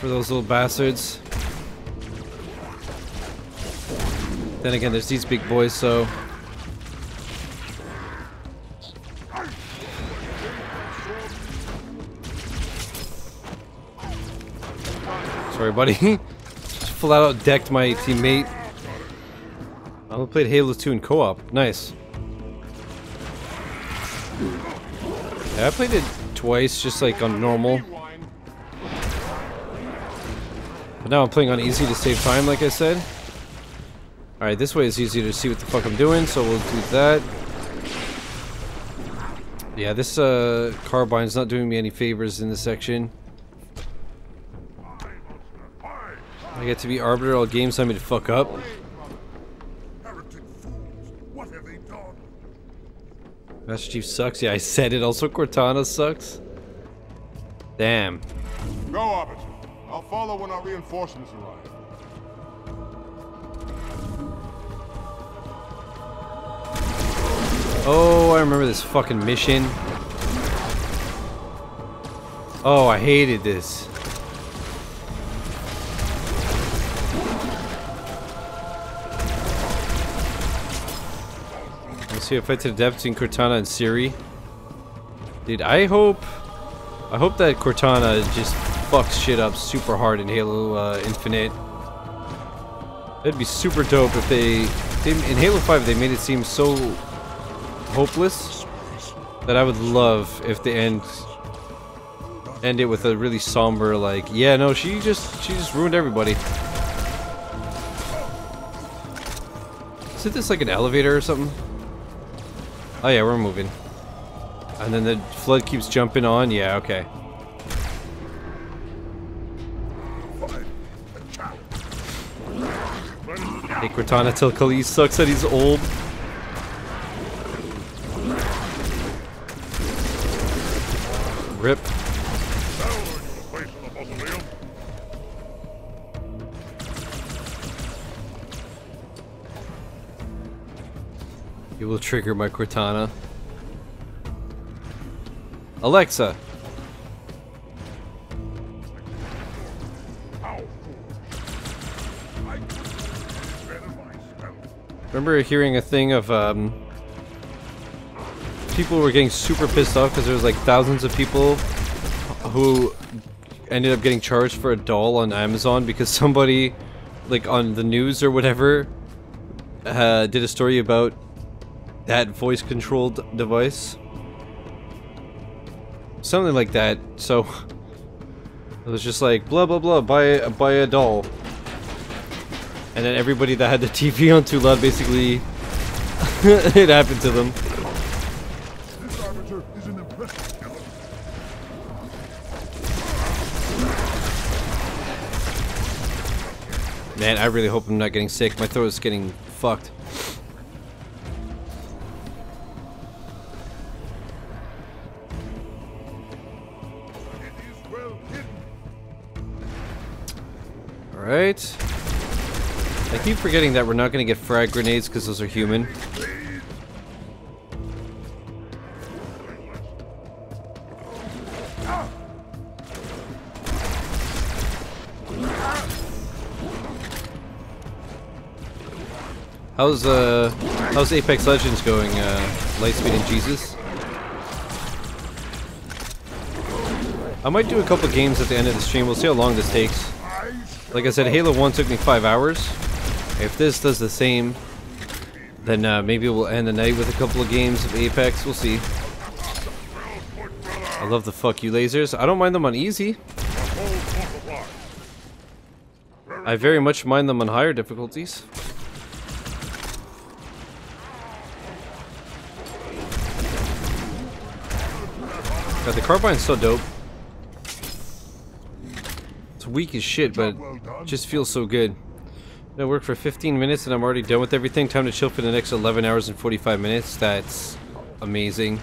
for those little bastards. Then again, there's these big boys, so... Sorry, buddy. Just flat out decked my teammate. I only played Halo 2 in co-op. Nice. Yeah, I played it twice, just like on normal. But now I'm playing on easy to save time, like I said. Alright, this way is easier to see what the fuck I'm doing, so we'll do that. Yeah, this carbine's not doing me any favors in this section. I get to be Arbiter all games I made to fuck up. Master Chief sucks. Yeah, I said it. Also, Cortana sucks. Damn. Go, Arbiter. I'll follow when our reinforcements arrive. Oh, I remember this fucking mission. Oh, I hated this. Let's see if I fight the between Cortana and Siri. Dude, I hope that Cortana just fucks shit up super hard in Halo Infinite. It'd be super dope if they in Halo 5 they made it seem so hopeless that I would love if they end it with a really somber, like, yeah, no, she just ruined everybody. Isn't this like an elevator or something? Oh yeah, we're moving. And then the flood keeps jumping on. Yeah, okay. Hey Cortana, tell Khalees sucks that he's old. RIP. You will trigger my Cortana. Alexa! Remember hearing a thing of, people were getting super pissed off because there was like thousands of people who ended up getting charged for a doll on Amazon because somebody, like on the news or whatever, did a story about that voice-controlled device. Something like that, so it was just like, blah blah blah, buy a doll. And then everybody that had the TV on too loud, basically, it happened to them. Man, I really hope I'm not getting sick. My throat is getting fucked. Alright. I keep forgetting that we're not going to get frag grenades because those are human. How's Apex Legends going, Lightspeed and Jesus? I might do a couple games at the end of the stream, we'll see how long this takes. Like I said, Halo 1 took me 5 hours. If this does the same, then maybe we'll end the night with a couple of games of Apex, we'll see. I love the fuck you lasers. I don't mind them on easy. I very much mind them on higher difficulties. God, the carbine's so dope. It's weak as shit, but it just feels so good. I worked for 15 minutes and I'm already done with everything. Time to chill for the next 11 hours and 45 minutes. That's amazing.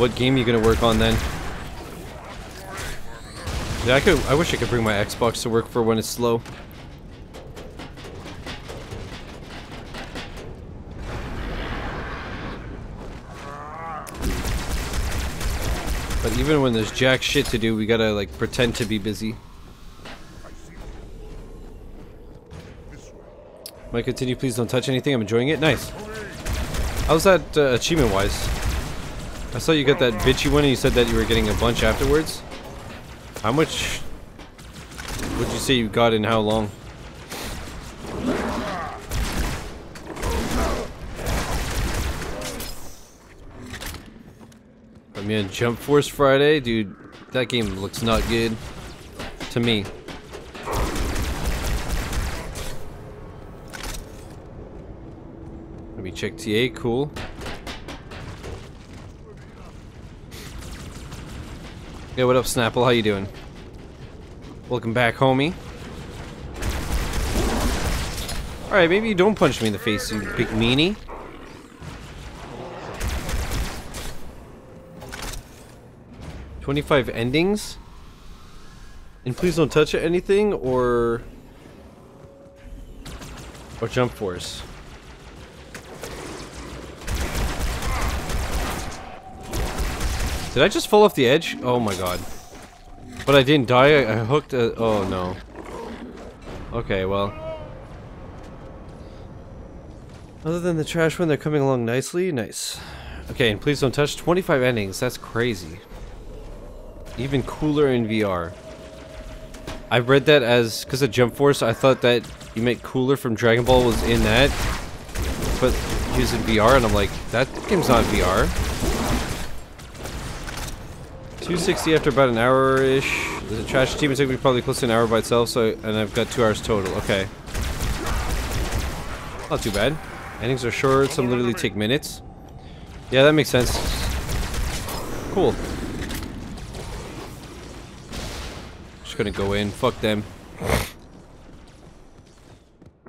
What game are you gonna work on then? Yeah, I wish I could bring my Xbox to work for when it's slow. But even when there's jack shit to do, we gotta like pretend to be busy. Might continue, please don't touch anything. I'm enjoying it. Nice. How's that achievement wise? I saw you got that bitchy one and you said that you were getting a bunch afterwards. How much would you say you got in how long? I mean, Jump Force Friday, dude, that game looks not good to me. Let me check TA, cool. Hey, what up, Snapple? How you doing? Welcome back, homie. Alright, maybe you don't punch me in the face, you big meanie. "25 endings? And please don't touch anything, or Jump Force. Did I just fall off the edge? Oh my god. But I didn't die, I hooked a- oh no. Okay, well. Other than the trash one, they're coming along nicely? Nice. Okay, and please don't touch 25 endings, that's crazy. Even cooler in VR. I read that as- because of Jump Force, I thought that you meant Cooler from Dragon Ball was in that. But he was in VR and I'm like, that game's not VR. 260 after about an hour-ish. The trash team took me probably close to an hour by itself, so and I've got 2 hours total. Okay. Not too bad. Endings are short, some literally take minutes. Yeah, that makes sense. Cool. Just gonna go in. Fuck them.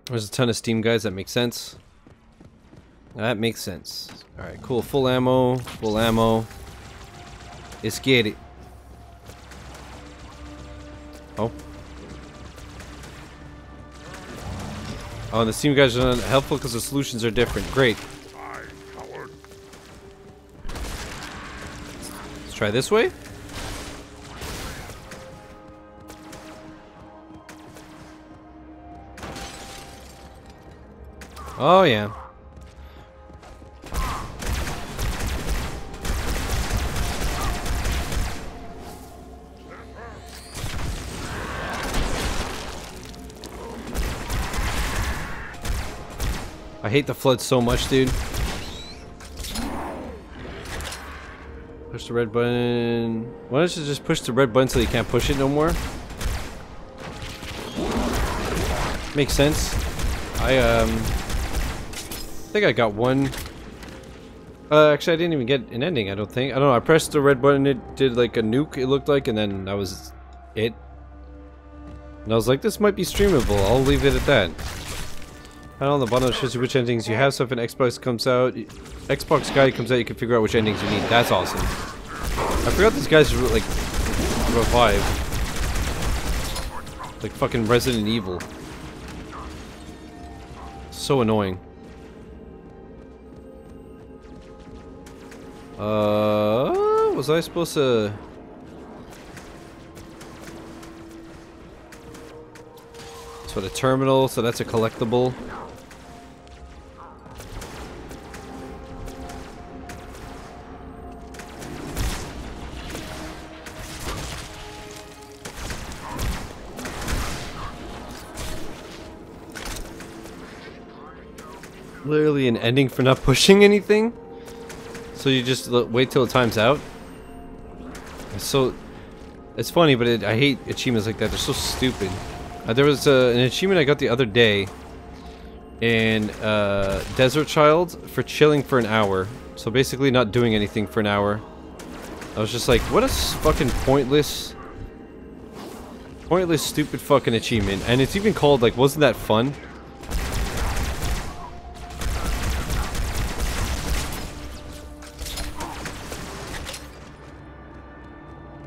There's a ton of Steam guys, that makes sense. That makes sense. Alright, cool. Full ammo, full ammo. Let's get it. Oh. Oh, and the Steam guys are not helpful because the solutions are different. Great. Let's try this way. Oh, yeah. I hate the flood so much, dude. Push the red button. Why don't you just push the red button so you can't push it no more? Makes sense. I think I got one. Actually, I didn't even get an ending, I don't think. I don't know, I pressed the red button, it did like a nuke, it looked like, and then that was it. And I was like, this might be streamable, I'll leave it at that. And on the bottom it shows you which endings you have, so if an Xbox comes out, Xbox guide comes out, you can figure out which endings you need. That's awesome. I forgot this guy's like revive, like fucking Resident Evil. So annoying. Was I supposed to? So the terminal, so that's a collectible. Literally an ending for not pushing anything? So you just wait till it times out? So, it's funny, but I hate achievements like that. They're so stupid. There was an achievement I got the other day in Desert Child for chilling for an hour. So basically not doing anything for an hour. I was just like, what a fucking pointless, stupid fucking achievement. And it's even called, like, wasn't that fun?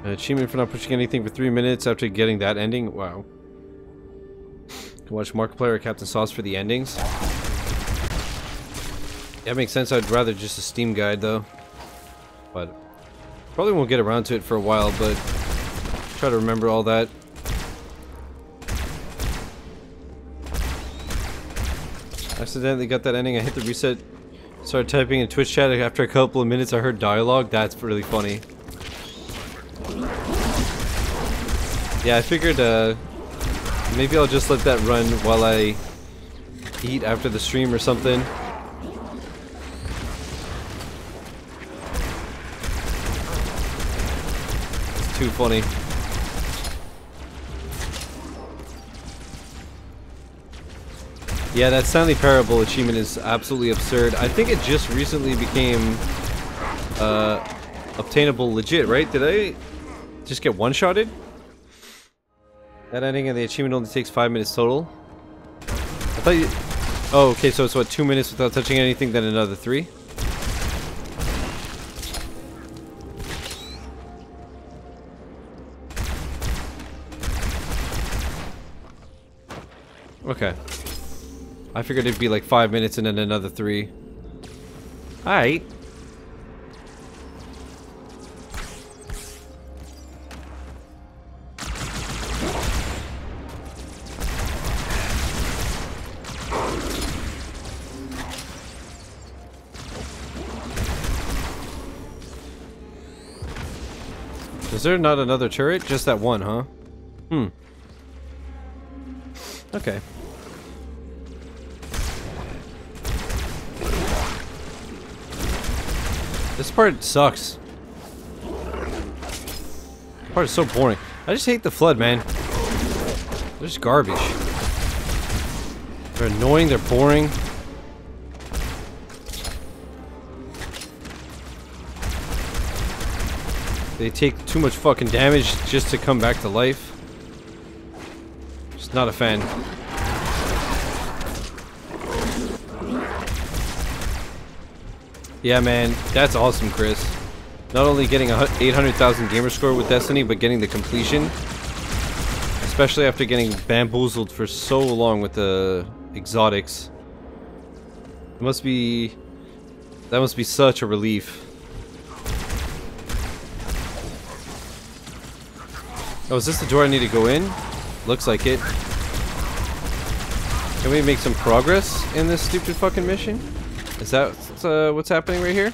An achievement for not pushing anything for 3 minutes after getting that ending. Wow. Watch Markiplier or Captain Sauce for the endings. That makes sense. I'd rather just a Steam guide though. But probably won't get around to it for a while, but try to remember all that. Accidentally got that ending. I hit the reset. Started typing in Twitch chat. After a couple of minutes, I heard dialogue. That's really funny. Yeah, I figured maybe I'll just let that run while I eat after the stream or something. It's too funny. Yeah, that Stanley Parable achievement is absolutely absurd. I think it just recently became obtainable legit, right? Did I just get one-shotted? That ending of the achievement only takes 5 minutes total. I thought you... Oh, okay, so it's what, 2 minutes without touching anything, then another 3? Okay. I figured it'd be like 5 minutes and then another 3. Alright. Is there not another turret? Just that one, huh? Hmm. Okay. This part sucks. This part is so boring. I just hate the flood, man. They're just garbage. They're annoying, they're boring. They take too much fucking damage just to come back to life. Just not a fan. Yeah, man, that's awesome, Chris. Not only getting a 800,000 gamer score with Destiny, but getting the completion. Especially after getting bamboozled for so long with the exotics. It must be... That must be such a relief. Oh, is this the door I need to go in? Looks like it. Can we make some progress in this stupid fucking mission? Is that what's happening right here?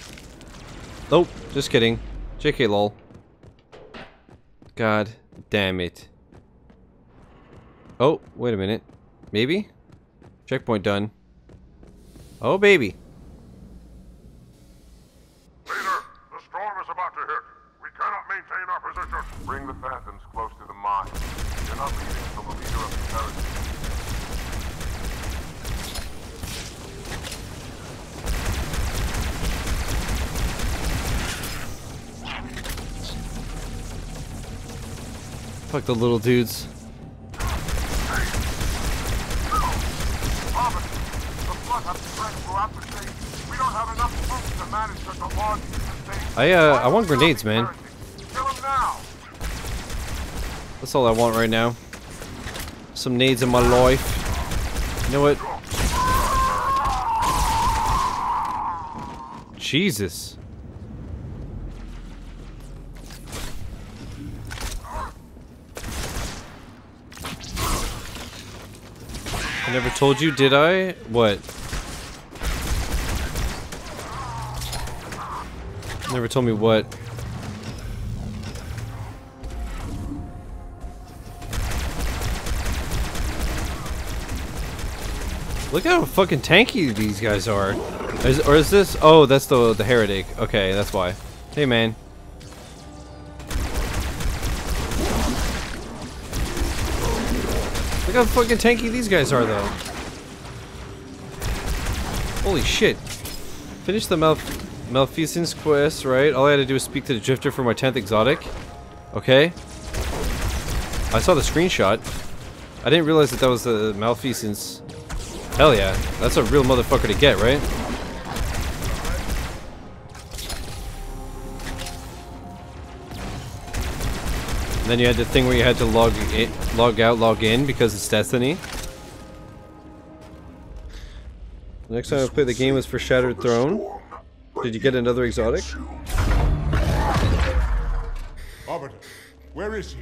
Nope, just kidding. JK lol. God damn it. Oh, wait a minute. Maybe? Checkpoint done. Oh, baby. Leader, the storm is about to hit. We cannot maintain our position. Bring the phantoms close to the mine. They're not leaving until the leader of the territory. Fuck the little dudes. I want grenades, man. That's all I want right now. Some nades in my life. You know what? Jesus. I never told you, did I? What? Never told me what? Look how fucking tanky these guys are. Or is this? Oh, that's the heretic. Okay, that's why. Hey, man. Look how fucking tanky these guys are, though. Holy shit. Finish the Malfeasance quest, right? All I had to do is speak to the Drifter for my 10th exotic. Okay. I saw the screenshot. I didn't realize that that was the Malfeasance. Hell yeah. That's a real motherfucker to get, right? Then you had the thing where you had to log out, log in because it's Destiny. The next time I played the game was for Shattered Throne. Did you get another exotic? Arbiter, where is he?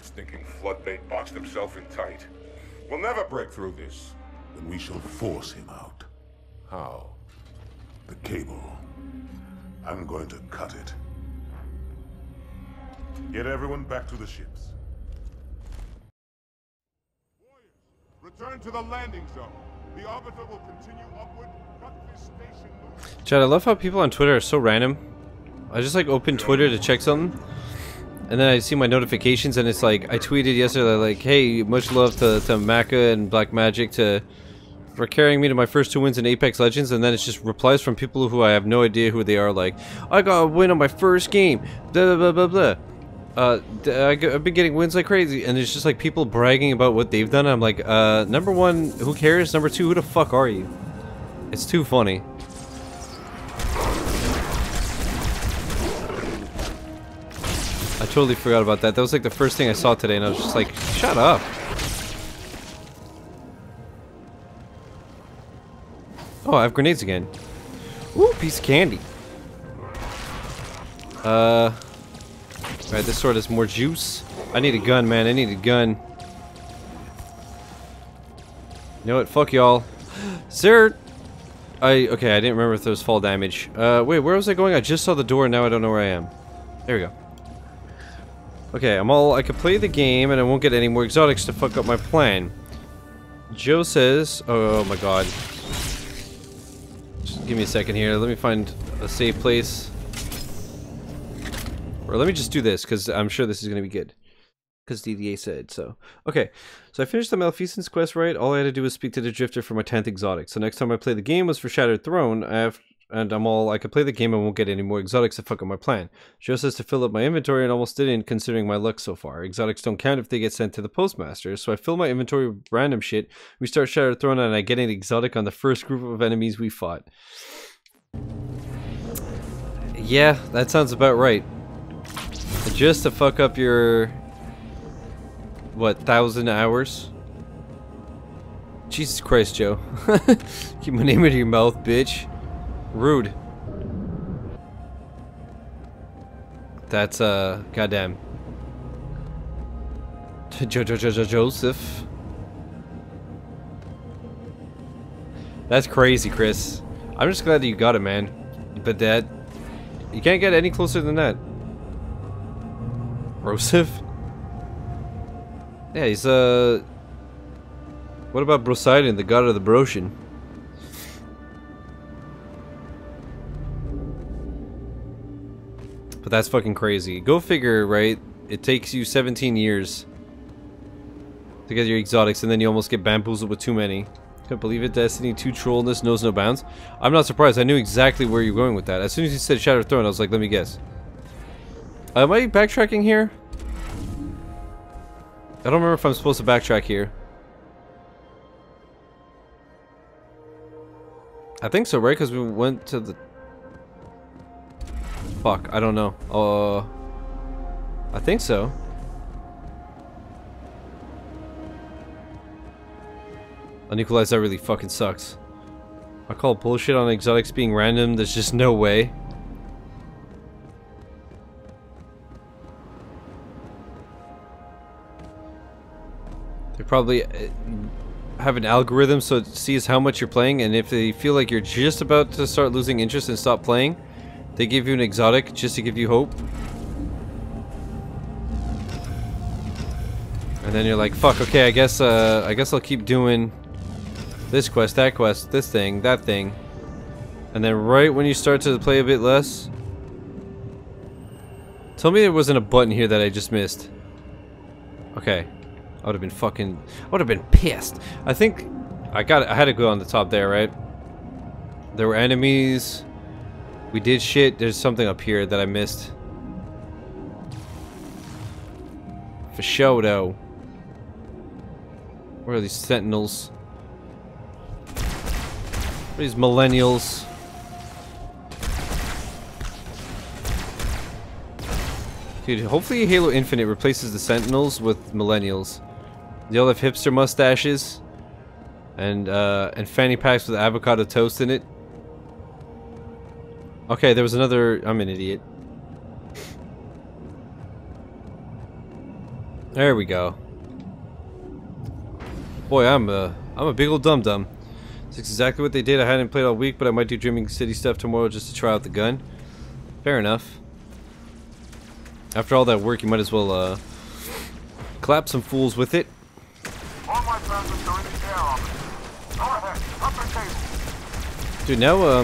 Stinking floodbait boxed himself in tight. We'll never break through this. Then we shall force him out. How? The cable. I'm going to cut it. Get everyone back to the ships. Warriors, return to the landing zone. The Arbiter will continue upward. Cut this station north. Chad, I love how people on Twitter are so random. I just like open Twitter to check something, and then I see my notifications, and it's like I tweeted yesterday, like, "Hey, much love to Maka and Black Magic for carrying me to my first 2 wins in Apex Legends," and then it's just replies from people who I have no idea who they are. Like, I got a win on my first game. Blah blah blah blah. I've been getting wins like crazy, and it's just like people bragging about what they've done. I'm like, number one, who cares? Number two, who the fuck are you? It's too funny. I totally forgot about that. That was like the first thing I saw today, and I was just like, shut up. Oh, I have grenades again. Ooh, piece of candy. Alright, this sword has more juice. I need a gun, man. I need a gun. You know what? Fuck y'all. Sir! Okay, I didn't remember if there was fall damage. Wait, where was I going? I just saw the door, and now I don't know where I am. There we go. Okay, I could play the game, and I won't get any more exotics to fuck up my plan. Joe says... Oh my god. Just give me a second here. Let me find a safe place. Or let me just do this, because I'm sure this is going to be good. Because DDA said so. Okay, so I finished the Malfeasance quest, right? All I had to do was speak to the Drifter for my 10th exotic. So next time I play the game was for Shattered Throne, I could play the game and won't get any more exotics to fuck up my plan. Joe says to fill up my inventory and almost didn't, considering my luck so far. Exotics don't count if they get sent to the postmaster, so I fill my inventory with random shit. We start Shattered Throne and I get an exotic on the first group of enemies we fought. Yeah, that sounds about right. Just to fuck up your... what, 1,000 hours? Jesus Christ, Joe. Keep my name out of your mouth, bitch. Rude. That's, goddamn. Joseph. That's crazy, Chris. I'm just glad that you got it, man. But that... you can't get any closer than that. Brosif? Yeah, he's, what about Brosidon, the god of the Broshin? But that's fucking crazy. Go figure, right? It takes you 17 years to get your exotics, and then you almost get bamboozled with too many. Can't believe it, Destiny 2 trollness knows no bounds. I'm not surprised, I knew exactly where you were going with that. As soon as you said Shattered Throne, I was like, let me guess. Am I backtracking here? I don't remember if I'm supposed to backtrack here. I think so, right? Because we went to the... fuck, I don't know. I think so. Unequalized, that really fucking sucks. I call bullshit on exotics being random. There's just no way. Probably have an algorithm so it sees how much you're playing, and if they feel like you're just about to start losing interest and stop playing, they give you an exotic just to give you hope. And then you're like, fuck, okay, I guess I'll keep doing this quest, that quest, this thing, that thing. And then right when you start to play a bit less... tell me there wasn't a button here that I just missed. Okay. I would have been fucking... I would have been pissed. I think... I had to go on the top there, right? There were enemies. We did shit. There's something up here that I missed. For show, though. Where are these sentinels? Where are these millennials? Dude, hopefully Halo Infinite replaces the Sentinels with Millennials. They all have hipster mustaches and fanny packs with avocado toast in it. Okay, there was another... I'm an idiot. There we go. Boy, I'm a big old dum-dum. It's exactly what they did. I hadn't played all week, but I might do Dreaming City stuff tomorrow just to try out the gun. Fair enough. After all that work, you might as well, clap some fools with it. All my friends are going to care on it. Go ahead, up the table. Dude, now,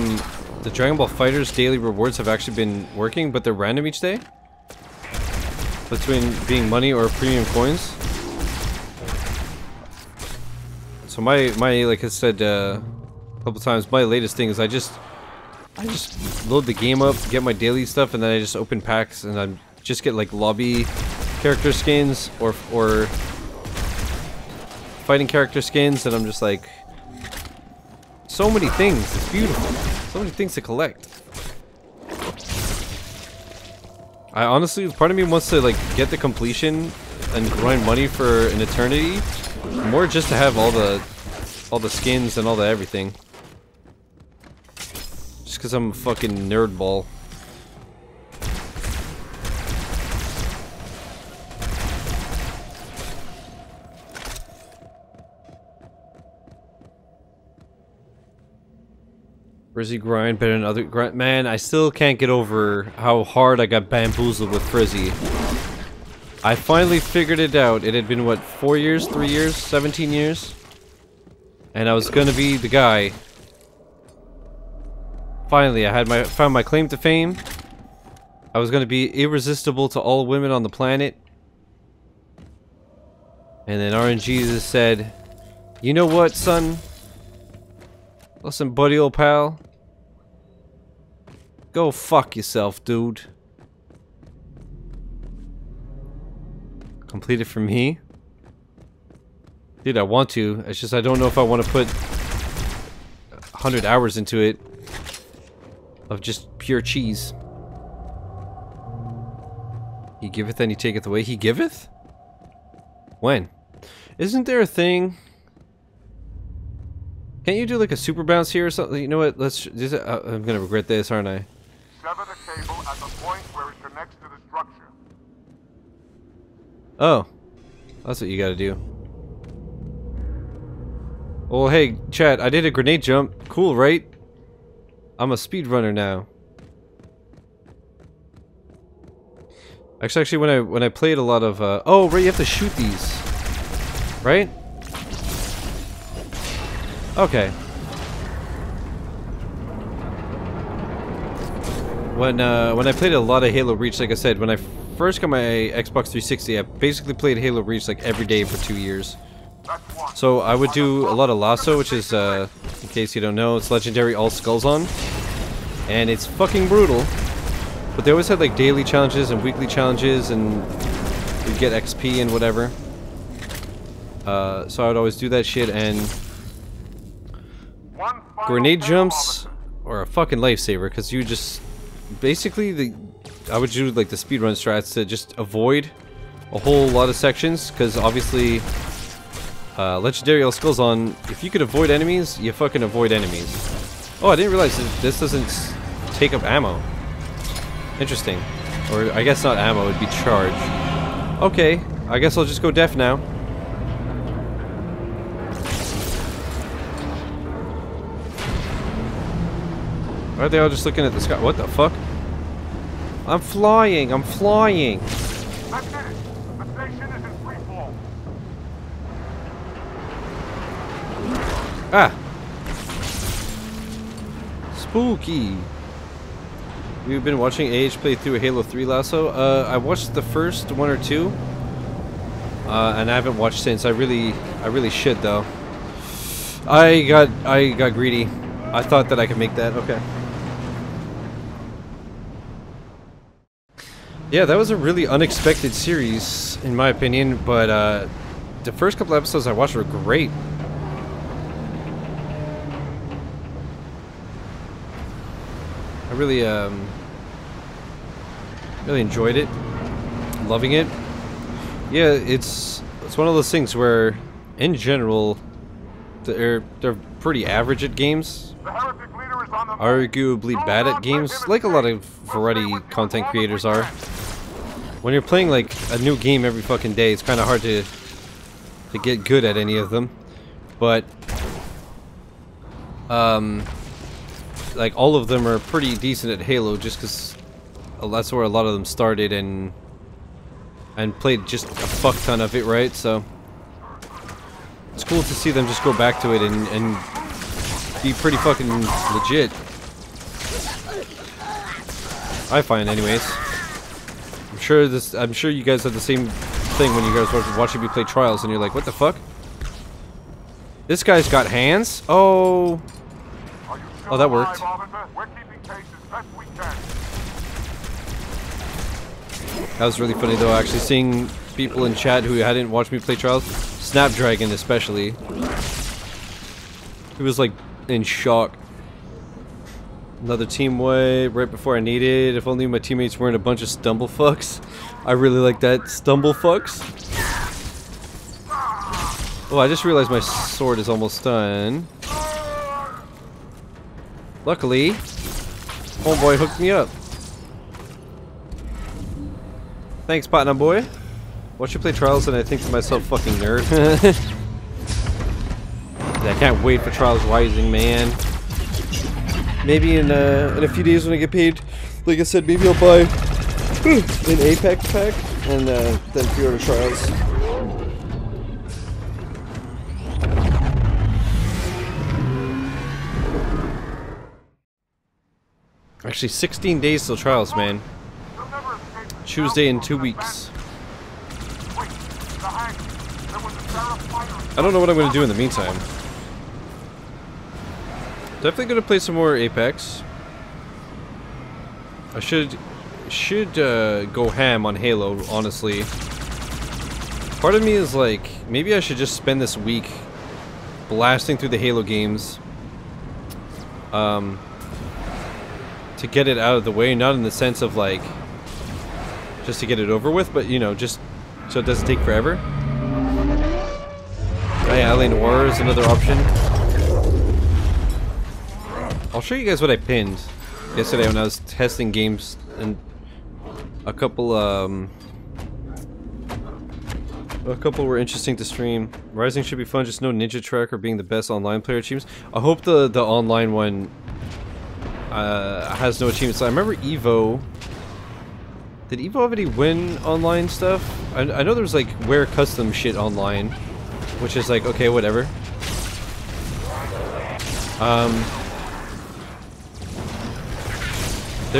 the Dragon Ball Fighters daily rewards have actually been working, but they're random each day? Between being money or premium coins? So my like I said a couple times, my latest thing is I just load the game up, get my daily stuff, and then I just open packs and I just get like lobby character skins or fighting character skins, and I'm just like, so many things, it's beautiful. So many things to collect. I honestly, part of me wants to like get the completion and grind money for an eternity, more just to have all the skins and all the everything. Just because I'm a fucking nerd ball. Frizzy grind better than other grind. Man, I still can't get over how hard I got bamboozled with Frizzy. I finally figured it out. It had been, what, 4 years, 3 years, 17 years? And I was gonna be the guy. Finally, I had found my claim to fame. I was gonna be irresistible to all women on the planet. And then RNGesus said, "You know what, son? Listen, buddy, old pal. Go fuck yourself, dude." Completed for me? Dude, I want to. It's just I don't know if I want to put 100 hours into it of just pure cheese. He giveth and he taketh away. He giveth? When? Isn't there a thing? Can't you do like a super bounce here or something? You know what? Let's. I'm gonna regret this, aren't I? Sever the cable at the point where it connects to the structure. Oh, that's what you gotta do. Well, hey, chat. I did a grenade jump. Cool, right? I'm a speedrunner now. Actually, when I played a lot of oh, right, you have to shoot these, right? Okay. When I played a lot of Halo Reach, like I said, when I first got my Xbox 360, I basically played Halo Reach like every day for 2 years. So I would do a lot of lasso, which is, in case you don't know, it's legendary all skulls on. And it's fucking brutal. But they always had like daily challenges and weekly challenges, and you'd get XP and whatever. So I would always do that shit, and grenade jumps or a fucking lifesaver, because you just basically I would do like the speedrun strats to just avoid a whole lot of sections, because obviously legendary all skills on, if you could avoid enemies, you fucking avoid enemies. Oh, I didn't realize this doesn't take up ammo. Interesting. Or I guess not ammo, it'd be charge. Okay, I guess I'll just go deaf now. Why are they all just looking at the sky? What the fuck? I'm flying! I'm flying! That's it! The station is in free fall. Ah! Spooky! You've been watching AH play through Halo 3 lasso? I watched the first one or two. And I haven't watched since. I really should though. I got greedy. I thought that I could make that, okay. Yeah, that was a really unexpected series, in my opinion, but the first couple episodes I watched were great. I really enjoyed it. loving it. Yeah, it's one of those things where, in general, they're pretty average at games. Arguably bad at games, like a lot of variety content creators are. When you're playing like a new game every fucking day, it's kind of hard to get good at any of them. But like all of them are pretty decent at Halo, just because that's where a lot of them started and played just a fuck ton of it, right? So it's cool to see them just go back to it and be pretty fucking legit. I find, anyways. I'm sure you guys have the same thing when you guys were watching me play Trials, and you're like, what the fuck? This guy's got hands? Oh. Oh, that worked. That was really funny, though, actually seeing people in chat who hadn't watched me play Trials. Snapdragon, especially. He was, like, in shock. Another team wipe right before I needed. If only my teammates weren't a bunch of stumble fucks. I really like that. Stumble fucks. Oh, I just realized my sword is almost done. Luckily, homeboy hooked me up. Thanks, partner boy. Watch you play Trials and I think to myself, fucking nerd. I can't wait for Trials Rising, man. Maybe in a few days when I get paid, like I said, maybe I'll buy an Apex pack and then pre-order Trials. Actually, 16 days till Trials, man. Tuesday in 2 weeks. I don't know what I'm going to do in the meantime. Definitely gonna play some more Apex. I should go ham on Halo, honestly. Part of me is like, maybe I should just spend this week blasting through the Halo games to get it out of the way, not in the sense of like just to get it over with, but you know, just so it doesn't take forever. Alley Noir is another option. I'll show you guys what I pinned yesterday when I was testing games, and a couple were interesting to stream. Rising should be fun, just no ninja tracker being the best online player achievements. I hope the online one has no achievements. I remember Evo. Did Evo have any win online stuff? I know there's like wear custom shit online, which is like, okay, whatever.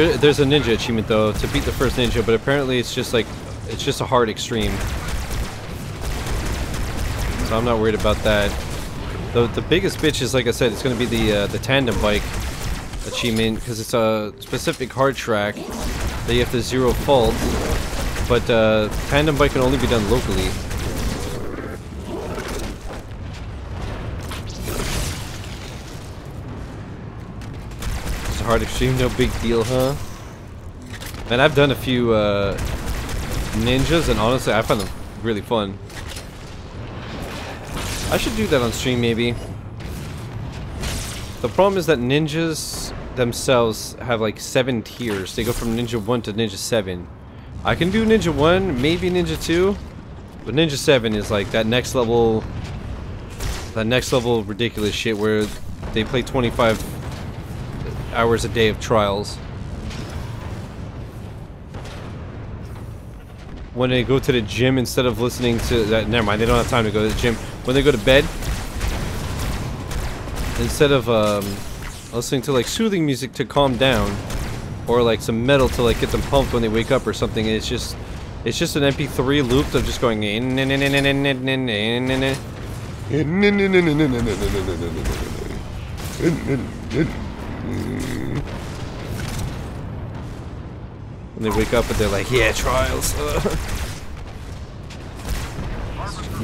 There's a ninja achievement though, to beat the first ninja, but apparently it's just like, it's just a hard extreme. So I'm not worried about that. The biggest bitch is, like I said, it's gonna be the tandem bike achievement, because it's a specific hard track that you have to zero fault, but tandem bike can only be done locally. Hard extreme, no big deal, huh? Man, I've done a few ninjas, and honestly, I find them really fun. I should do that on stream, maybe. The problem is that ninjas themselves have like 7 tiers. They go from Ninja 1 to Ninja 7. I can do Ninja 1, maybe Ninja 2, but Ninja 7 is like that next level ridiculous shit where they play 25 hours a day of Trials. When they go to the gym, instead of listening to that, never mind, they don't have time to go to the gym. When they go to bed, instead of listening to like soothing music to calm down, or like some metal to like get them pumped when they wake up or something, it's just an MP3 loop of just going and they wake up and they're like, yeah, Trials.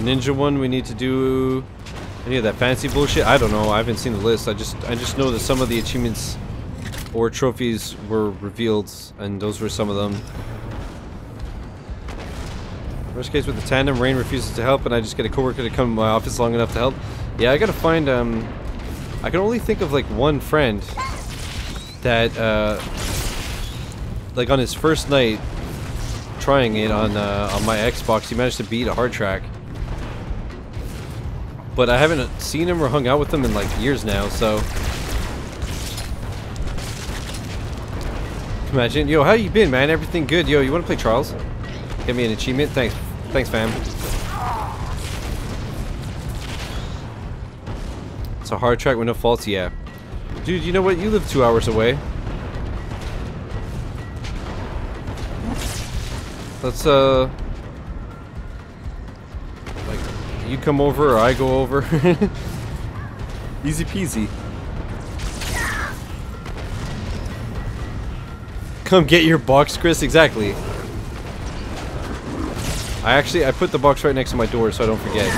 Ninja one, we need to do any of that fancy bullshit. I don't know, I haven't seen the list. I just know that some of the achievements or trophies were revealed, and those were some of them. Worst case with the tandem, Rain refuses to help and I just get a coworker to come to my office long enough to help. Yeah, I gotta find, I can only think of like one friend that, like on his first night trying it on my Xbox, he managed to beat a hard track. But I haven't seen him or hung out with him in like years now, so... Imagine, yo, how you been, man? Everything good? Yo, you wanna play Trials? Give me an achievement? Thanks. Thanks, fam. It's a hard track with no faults, yeah. Dude, you know what? You live 2 hours away. Let's, like, you come over or I go over. Easy peasy. Come get your box, Chris. Exactly. I put the box right next to my door so I don't forget.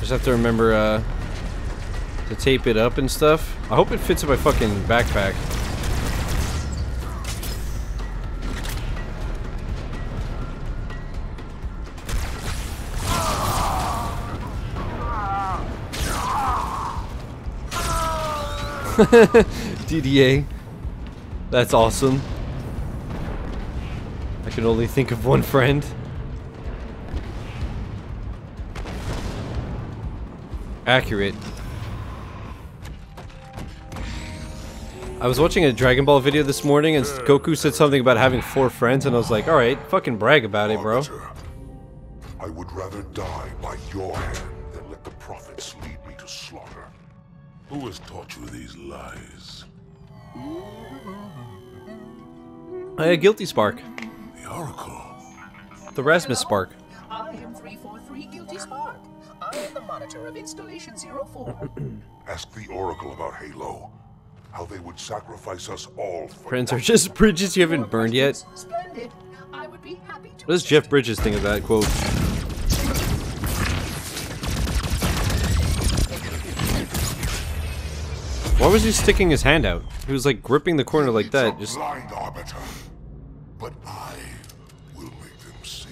Just have to remember to tape it up and stuff. I hope it fits in my fucking backpack. DDA. That's awesome. I can only think of one friend. Accurate. I was watching a Dragon Ball video this morning and Goku said something about having 4 friends and I was like, alright, fucking brag about it, bro. I would rather die by your hand than let the prophets lead me to slaughter. Who has taught you these lies? A guilty spark. The Oracle. The Rasmus spark. I am 343 Guilty Spark. I am the monitor of installation 04. Ask the Oracle about Halo. How they would sacrifice us all for... Friends are just bridges you haven't burned yet. Splendid. I would be happy to... What does Jeff Bridges think of that quote? Why was he sticking his hand out? He was like gripping the corner like that. Just blind Arbiter, but I will make them see.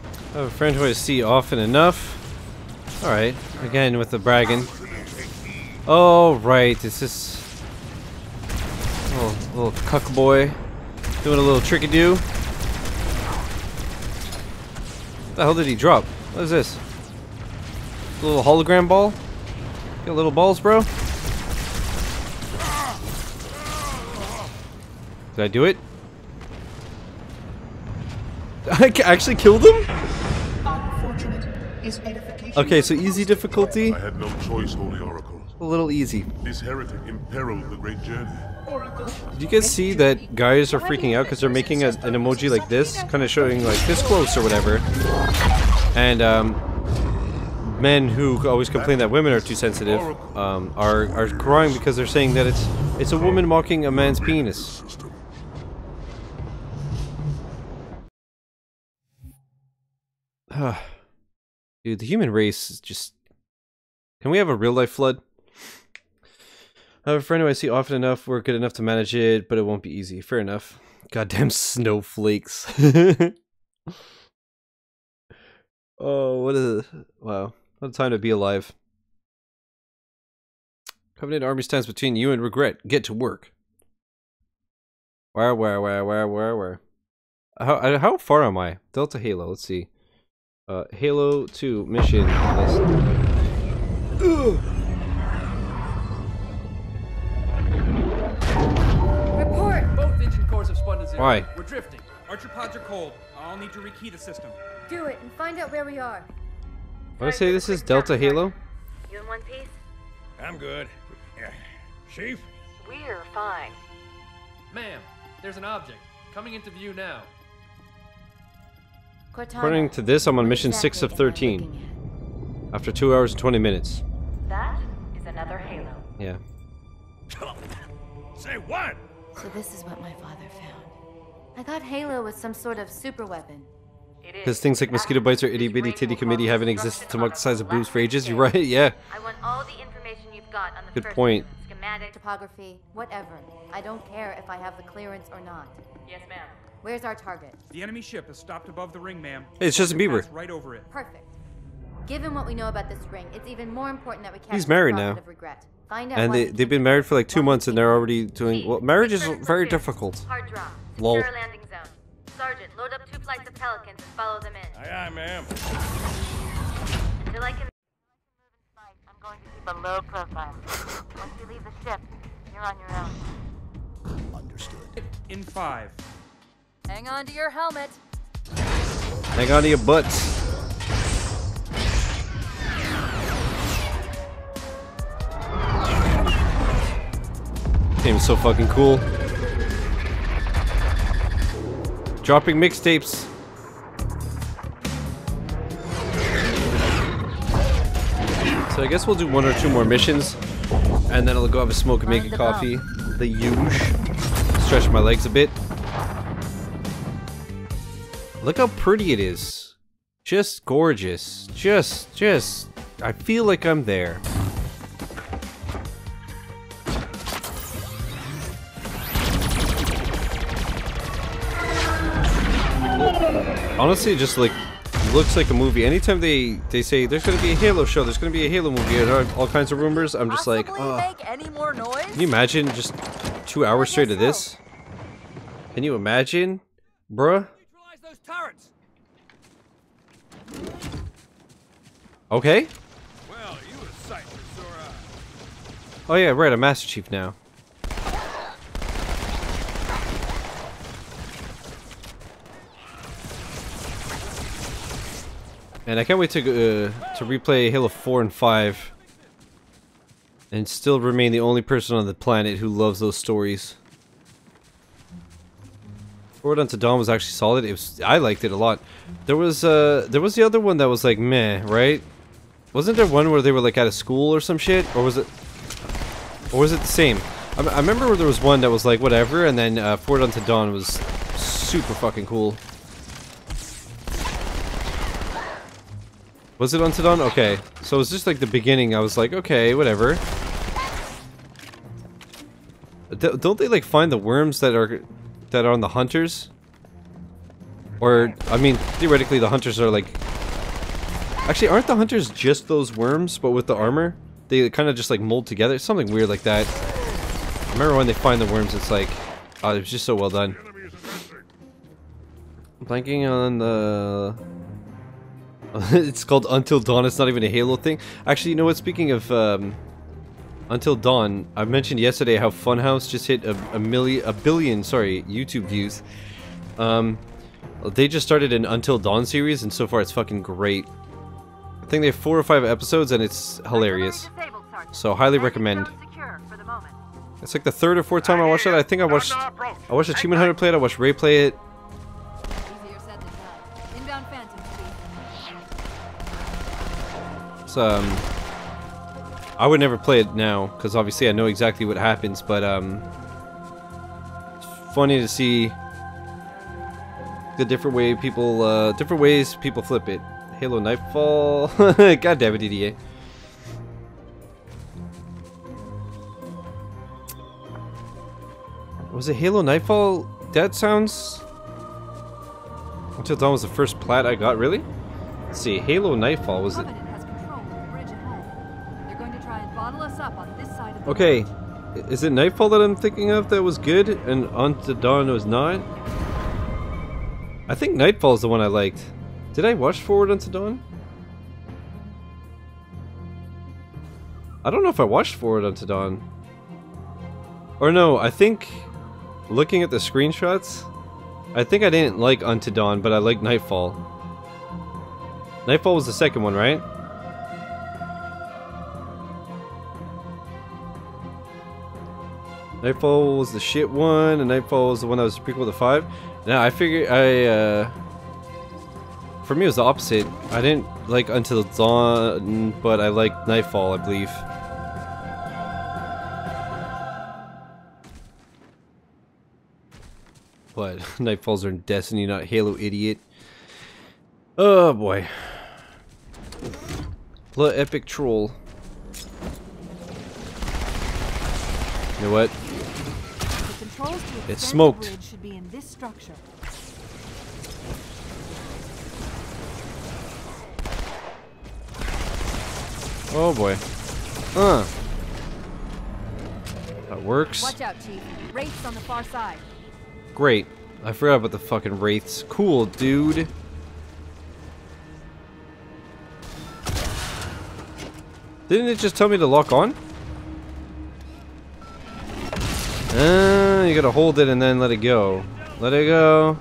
I have a friend who I see often enough. Alright, again with the bragging. Oh, right, it's this little cuck boy doing a little tricky-do. What the hell did he drop? What is this? A little hologram ball? You got little balls, bro? Did I do it? I actually killed him? Okay, so easy difficulty. I had no choice, Holy Oracle. A little easy. This heretic imperiled the great journey. Did you guys see that guys are freaking out because they're making an emoji like this, kind of showing like this close or whatever? And men who always complain that women are too sensitive are crying because they're saying that it's a woman mocking a man's penis. Dude, the human race is just... Can we have a real-life flood? I have a friend who I see often enough. We're good enough to manage it, but it won't be easy. Fair enough. Goddamn snowflakes. Oh, what a... Wow. What a time to be alive. Covenant army stands between you and regret. Get to work. Where? How far am I? Delta Halo, let's see. Halo 2 mission list. Report! Both engine cores have spun to zero. Why? We're drifting. Archer pods are cold. I'll need to rekey the system. Do it and find out where we are. Want to say this is Delta Halo? You in one piece? I'm good. Yeah. Chief? We're fine. Ma'am, there's an object coming into view now. According to this, I'm on mission 6 of 13. After 2 hours and 20 minutes. That is another Halo. Yeah. Say what? So this is what my father found. I got Halo with some sort of super weapon. Because things like mosquito bites or itty bitty titty committee haven't existed to mark the size of boobs for ages. You're right, yeah. I want all the information you've got on the good first point. Schematic, topography, whatever. I don't care if I have the clearance or not. Yes, ma'am. Where's our target? The enemy ship has stopped above the ring, ma'am. Hey, it's Justin Bieber. Right over it. Perfect. Given what we know about this ring, it's even more important that we capture. He's married now. Regret. Find out, and they've been married for like 2 months, and they're already doing well. Marriage is very difficult. Hard drop. Lol. Sergeant, load up 2 flights of pelicans and follow them in. Aye, aye, ma'am. Until I can move in sight, I'm going to keep a low profile. Once you leave the ship, you're on your own. Understood. In 5. Hang on to your helmet. Hang on to your butts. This game's so fucking cool. Dropping mixtapes. So I guess we'll do 1 or 2 more missions, and then I'll go have a smoke and make a coffee. The usual. Stretch my legs a bit. Look how pretty it is. Just gorgeous. Just. I feel like I'm there. Honestly, it just like looks like a movie. Anytime they say there's gonna be a Halo show, there's gonna be a Halo movie, and all kinds of rumors, I'm just like, make any more noise? Can you imagine just 2 hours straight of this? Can you imagine, bruh? Neutralize those turrets. Okay. Well, you a sight for sore eyes. Oh yeah, right. I'm Master Chief now. And I can't wait to replay Halo 4 and 5 and still remain the only person on the planet who loves those stories. Forward Unto Dawn was actually solid. It was, I liked it a lot. There was the other one that was like meh, right? Wasn't there one where they were like out of school or some shit? Or was it the same? I remember there was one that was like whatever, and then Forward Unto Dawn was super fucking cool. Was it Until Dawn? Okay. So it was just like the beginning. I was like, okay, whatever. Don't they like find the worms that are on the hunters? Or, I mean, theoretically the hunters are like... Actually, aren't the hunters just those worms, but with the armor? They kind of just like mold together. Something weird like that. I remember when they find the worms, it's like... Oh, it was just so well done. I'm blanking on the... It's called Until Dawn, it's not even a Halo thing. Actually, you know what, speaking of Until Dawn, I mentioned yesterday how Funhouse just hit a billion YouTube views. They just started an Until Dawn series, and so far it's fucking great. I think they have 4 or 5 episodes, and it's hilarious. So, highly recommend. It's like the 3rd or 4th time I watched that. I think I watched Achievement Hunter play it, I watched Ray play it. I would never play it now because obviously I know exactly what happens, but it's funny to see the different ways people flip it. Halo Nightfall. God damn it, DDA. Was it Halo Nightfall? That sounds... Until Dawn was the first plat I got, really? Let's see, Halo Nightfall, was it? Okay, is it Nightfall that I'm thinking of that was good and Unto Dawn was not? I think Nightfall is the one I liked. Did I watch Forward Unto Dawn? I don't know if I watched Forward Unto Dawn. Or no, I think, looking at the screenshots, I think I didn't like Unto Dawn, but I liked Nightfall. Nightfall was the second one, right? Nightfall was the shit one, and Nightfall was the one that was the prequel to 5. Now I figure I For me, it was the opposite. I didn't like Until Dawn, but I liked Nightfall, I believe. But Nightfalls are in Destiny, not Halo, idiot. Oh boy. The epic troll. You know what? It's smoked. Should be in this structure. Oh boy. That works. Watch out, Chief. Wraiths on the far side. Great. I forgot about the fucking wraiths. Cool, dude. Didn't it just tell me to lock on? You gotta hold it and then let it go. Let it go.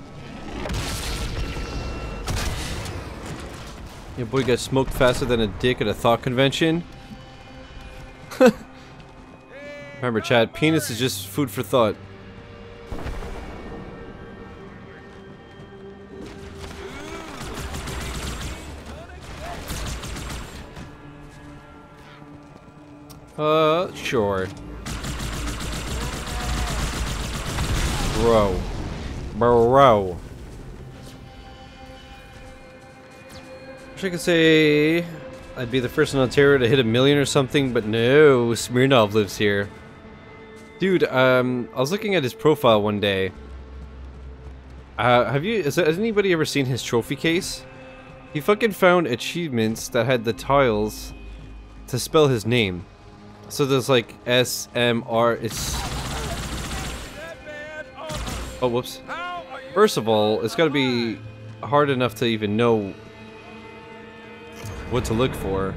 Your boy got smoked faster than a dick at a thought convention. Remember, Chad, penis is just food for thought. Sure. Bro. Bro. Wish I could say I'd be the first in Ontario to hit 1 million or something, but no, Smirnov lives here. Dude, I was looking at his profile one day. Has anybody ever seen his trophy case? He fucking found achievements that had the tiles to spell his name. So there's like S-M-R, it's... Oh, whoops. First of all, it's gotta be hard enough to even know what to look for.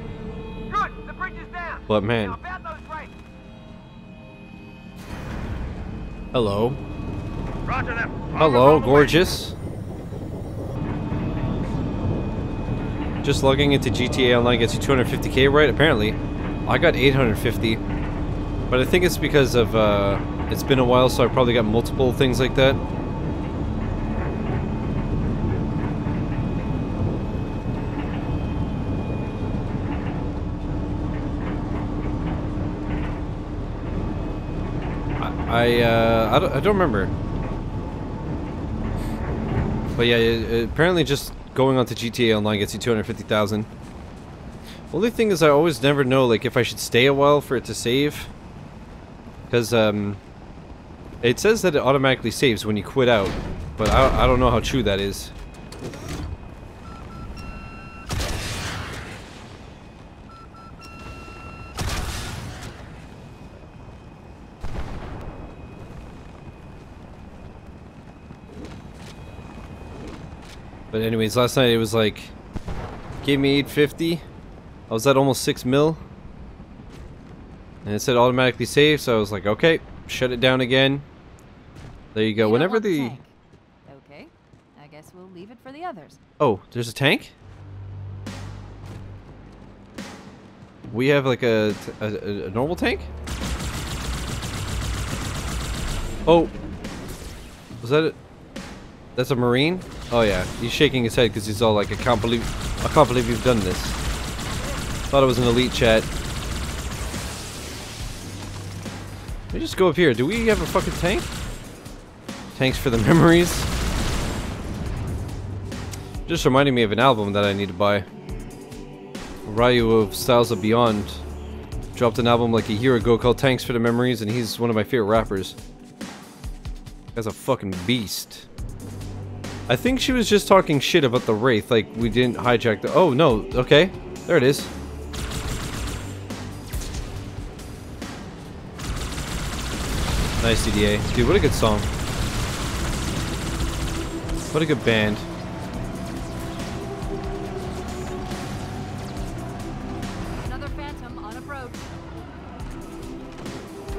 Good, the bridge is down. But man. Hello. Roger them. Hello, gorgeous. Just logging into GTA Online gets you 250k, right? Apparently. I got 850, but I think it's because of, it's been a while, so I probably got multiple things like that. I don't remember. But yeah, apparently just going on to GTA Online gets you 250,000. Only thing is I always never know, like, if I should stay a while for it to save. Because, it says that it automatically saves when you quit out. But I don't know how true that is. But anyways, last night it was like... Gave me 850. I was at almost 6 mil, and it said automatically save, so I was like, okay, shut it down again. There you go. Whenever the tank. Okay, I guess we'll leave it for the others. Oh, there's a tank? We have like a normal tank? Oh, was that it? That's a Marine? Oh yeah, he's shaking his head because he's all like, I can't believe you've done this. Thought it was an elite chat. Let me just go up here. Do we have a fucking tank? Thanks for the memories. Just reminding me of an album that I need to buy. Ryu of Styles of Beyond dropped an album like a year ago called Thanks for the Memories, and he's one of my favorite rappers. That's a fucking beast. I think she was just talking shit about the Wraith, like we didn't hijack the... Oh, no. Okay. There it is. Nice DDA. Dude, what a good song. What a good band. Another Phantom on approach.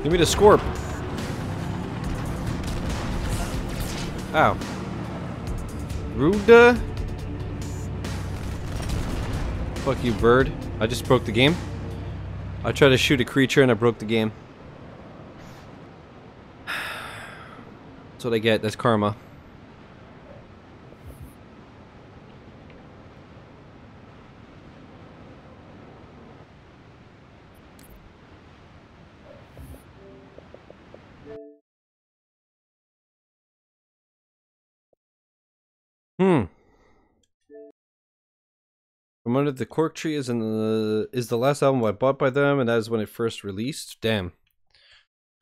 Give me the Scorp. Ow. Ruda. Fuck you, bird. I just broke the game. I tried to shoot a creature and I broke the game. That's what I get. That's karma. Promoted the Cork Tree is in the last album I bought by them, and that is when it first released. Damn,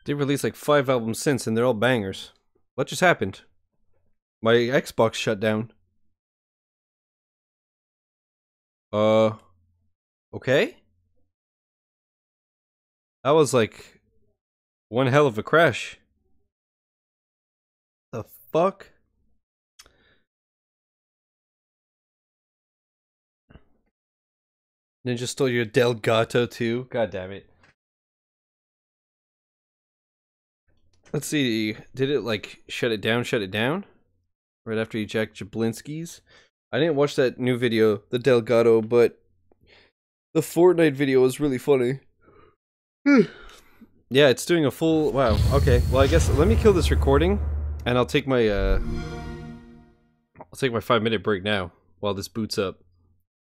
they released like 5 albums since, and they're all bangers. What just happened? My Xbox shut down. Okay. That was like one hell of a crash. The fuck? Ninja stole your Delgato too? God damn it. Let's see. Did it like shut it down? Right after you jacked Jablinski's? I didn't watch that new video, the Delgado, but the Fortnite video was really funny. Yeah, it's doing a full... Wow, okay. Well, I guess let me kill this recording, and I'll take my 5-minute break now while this boots up.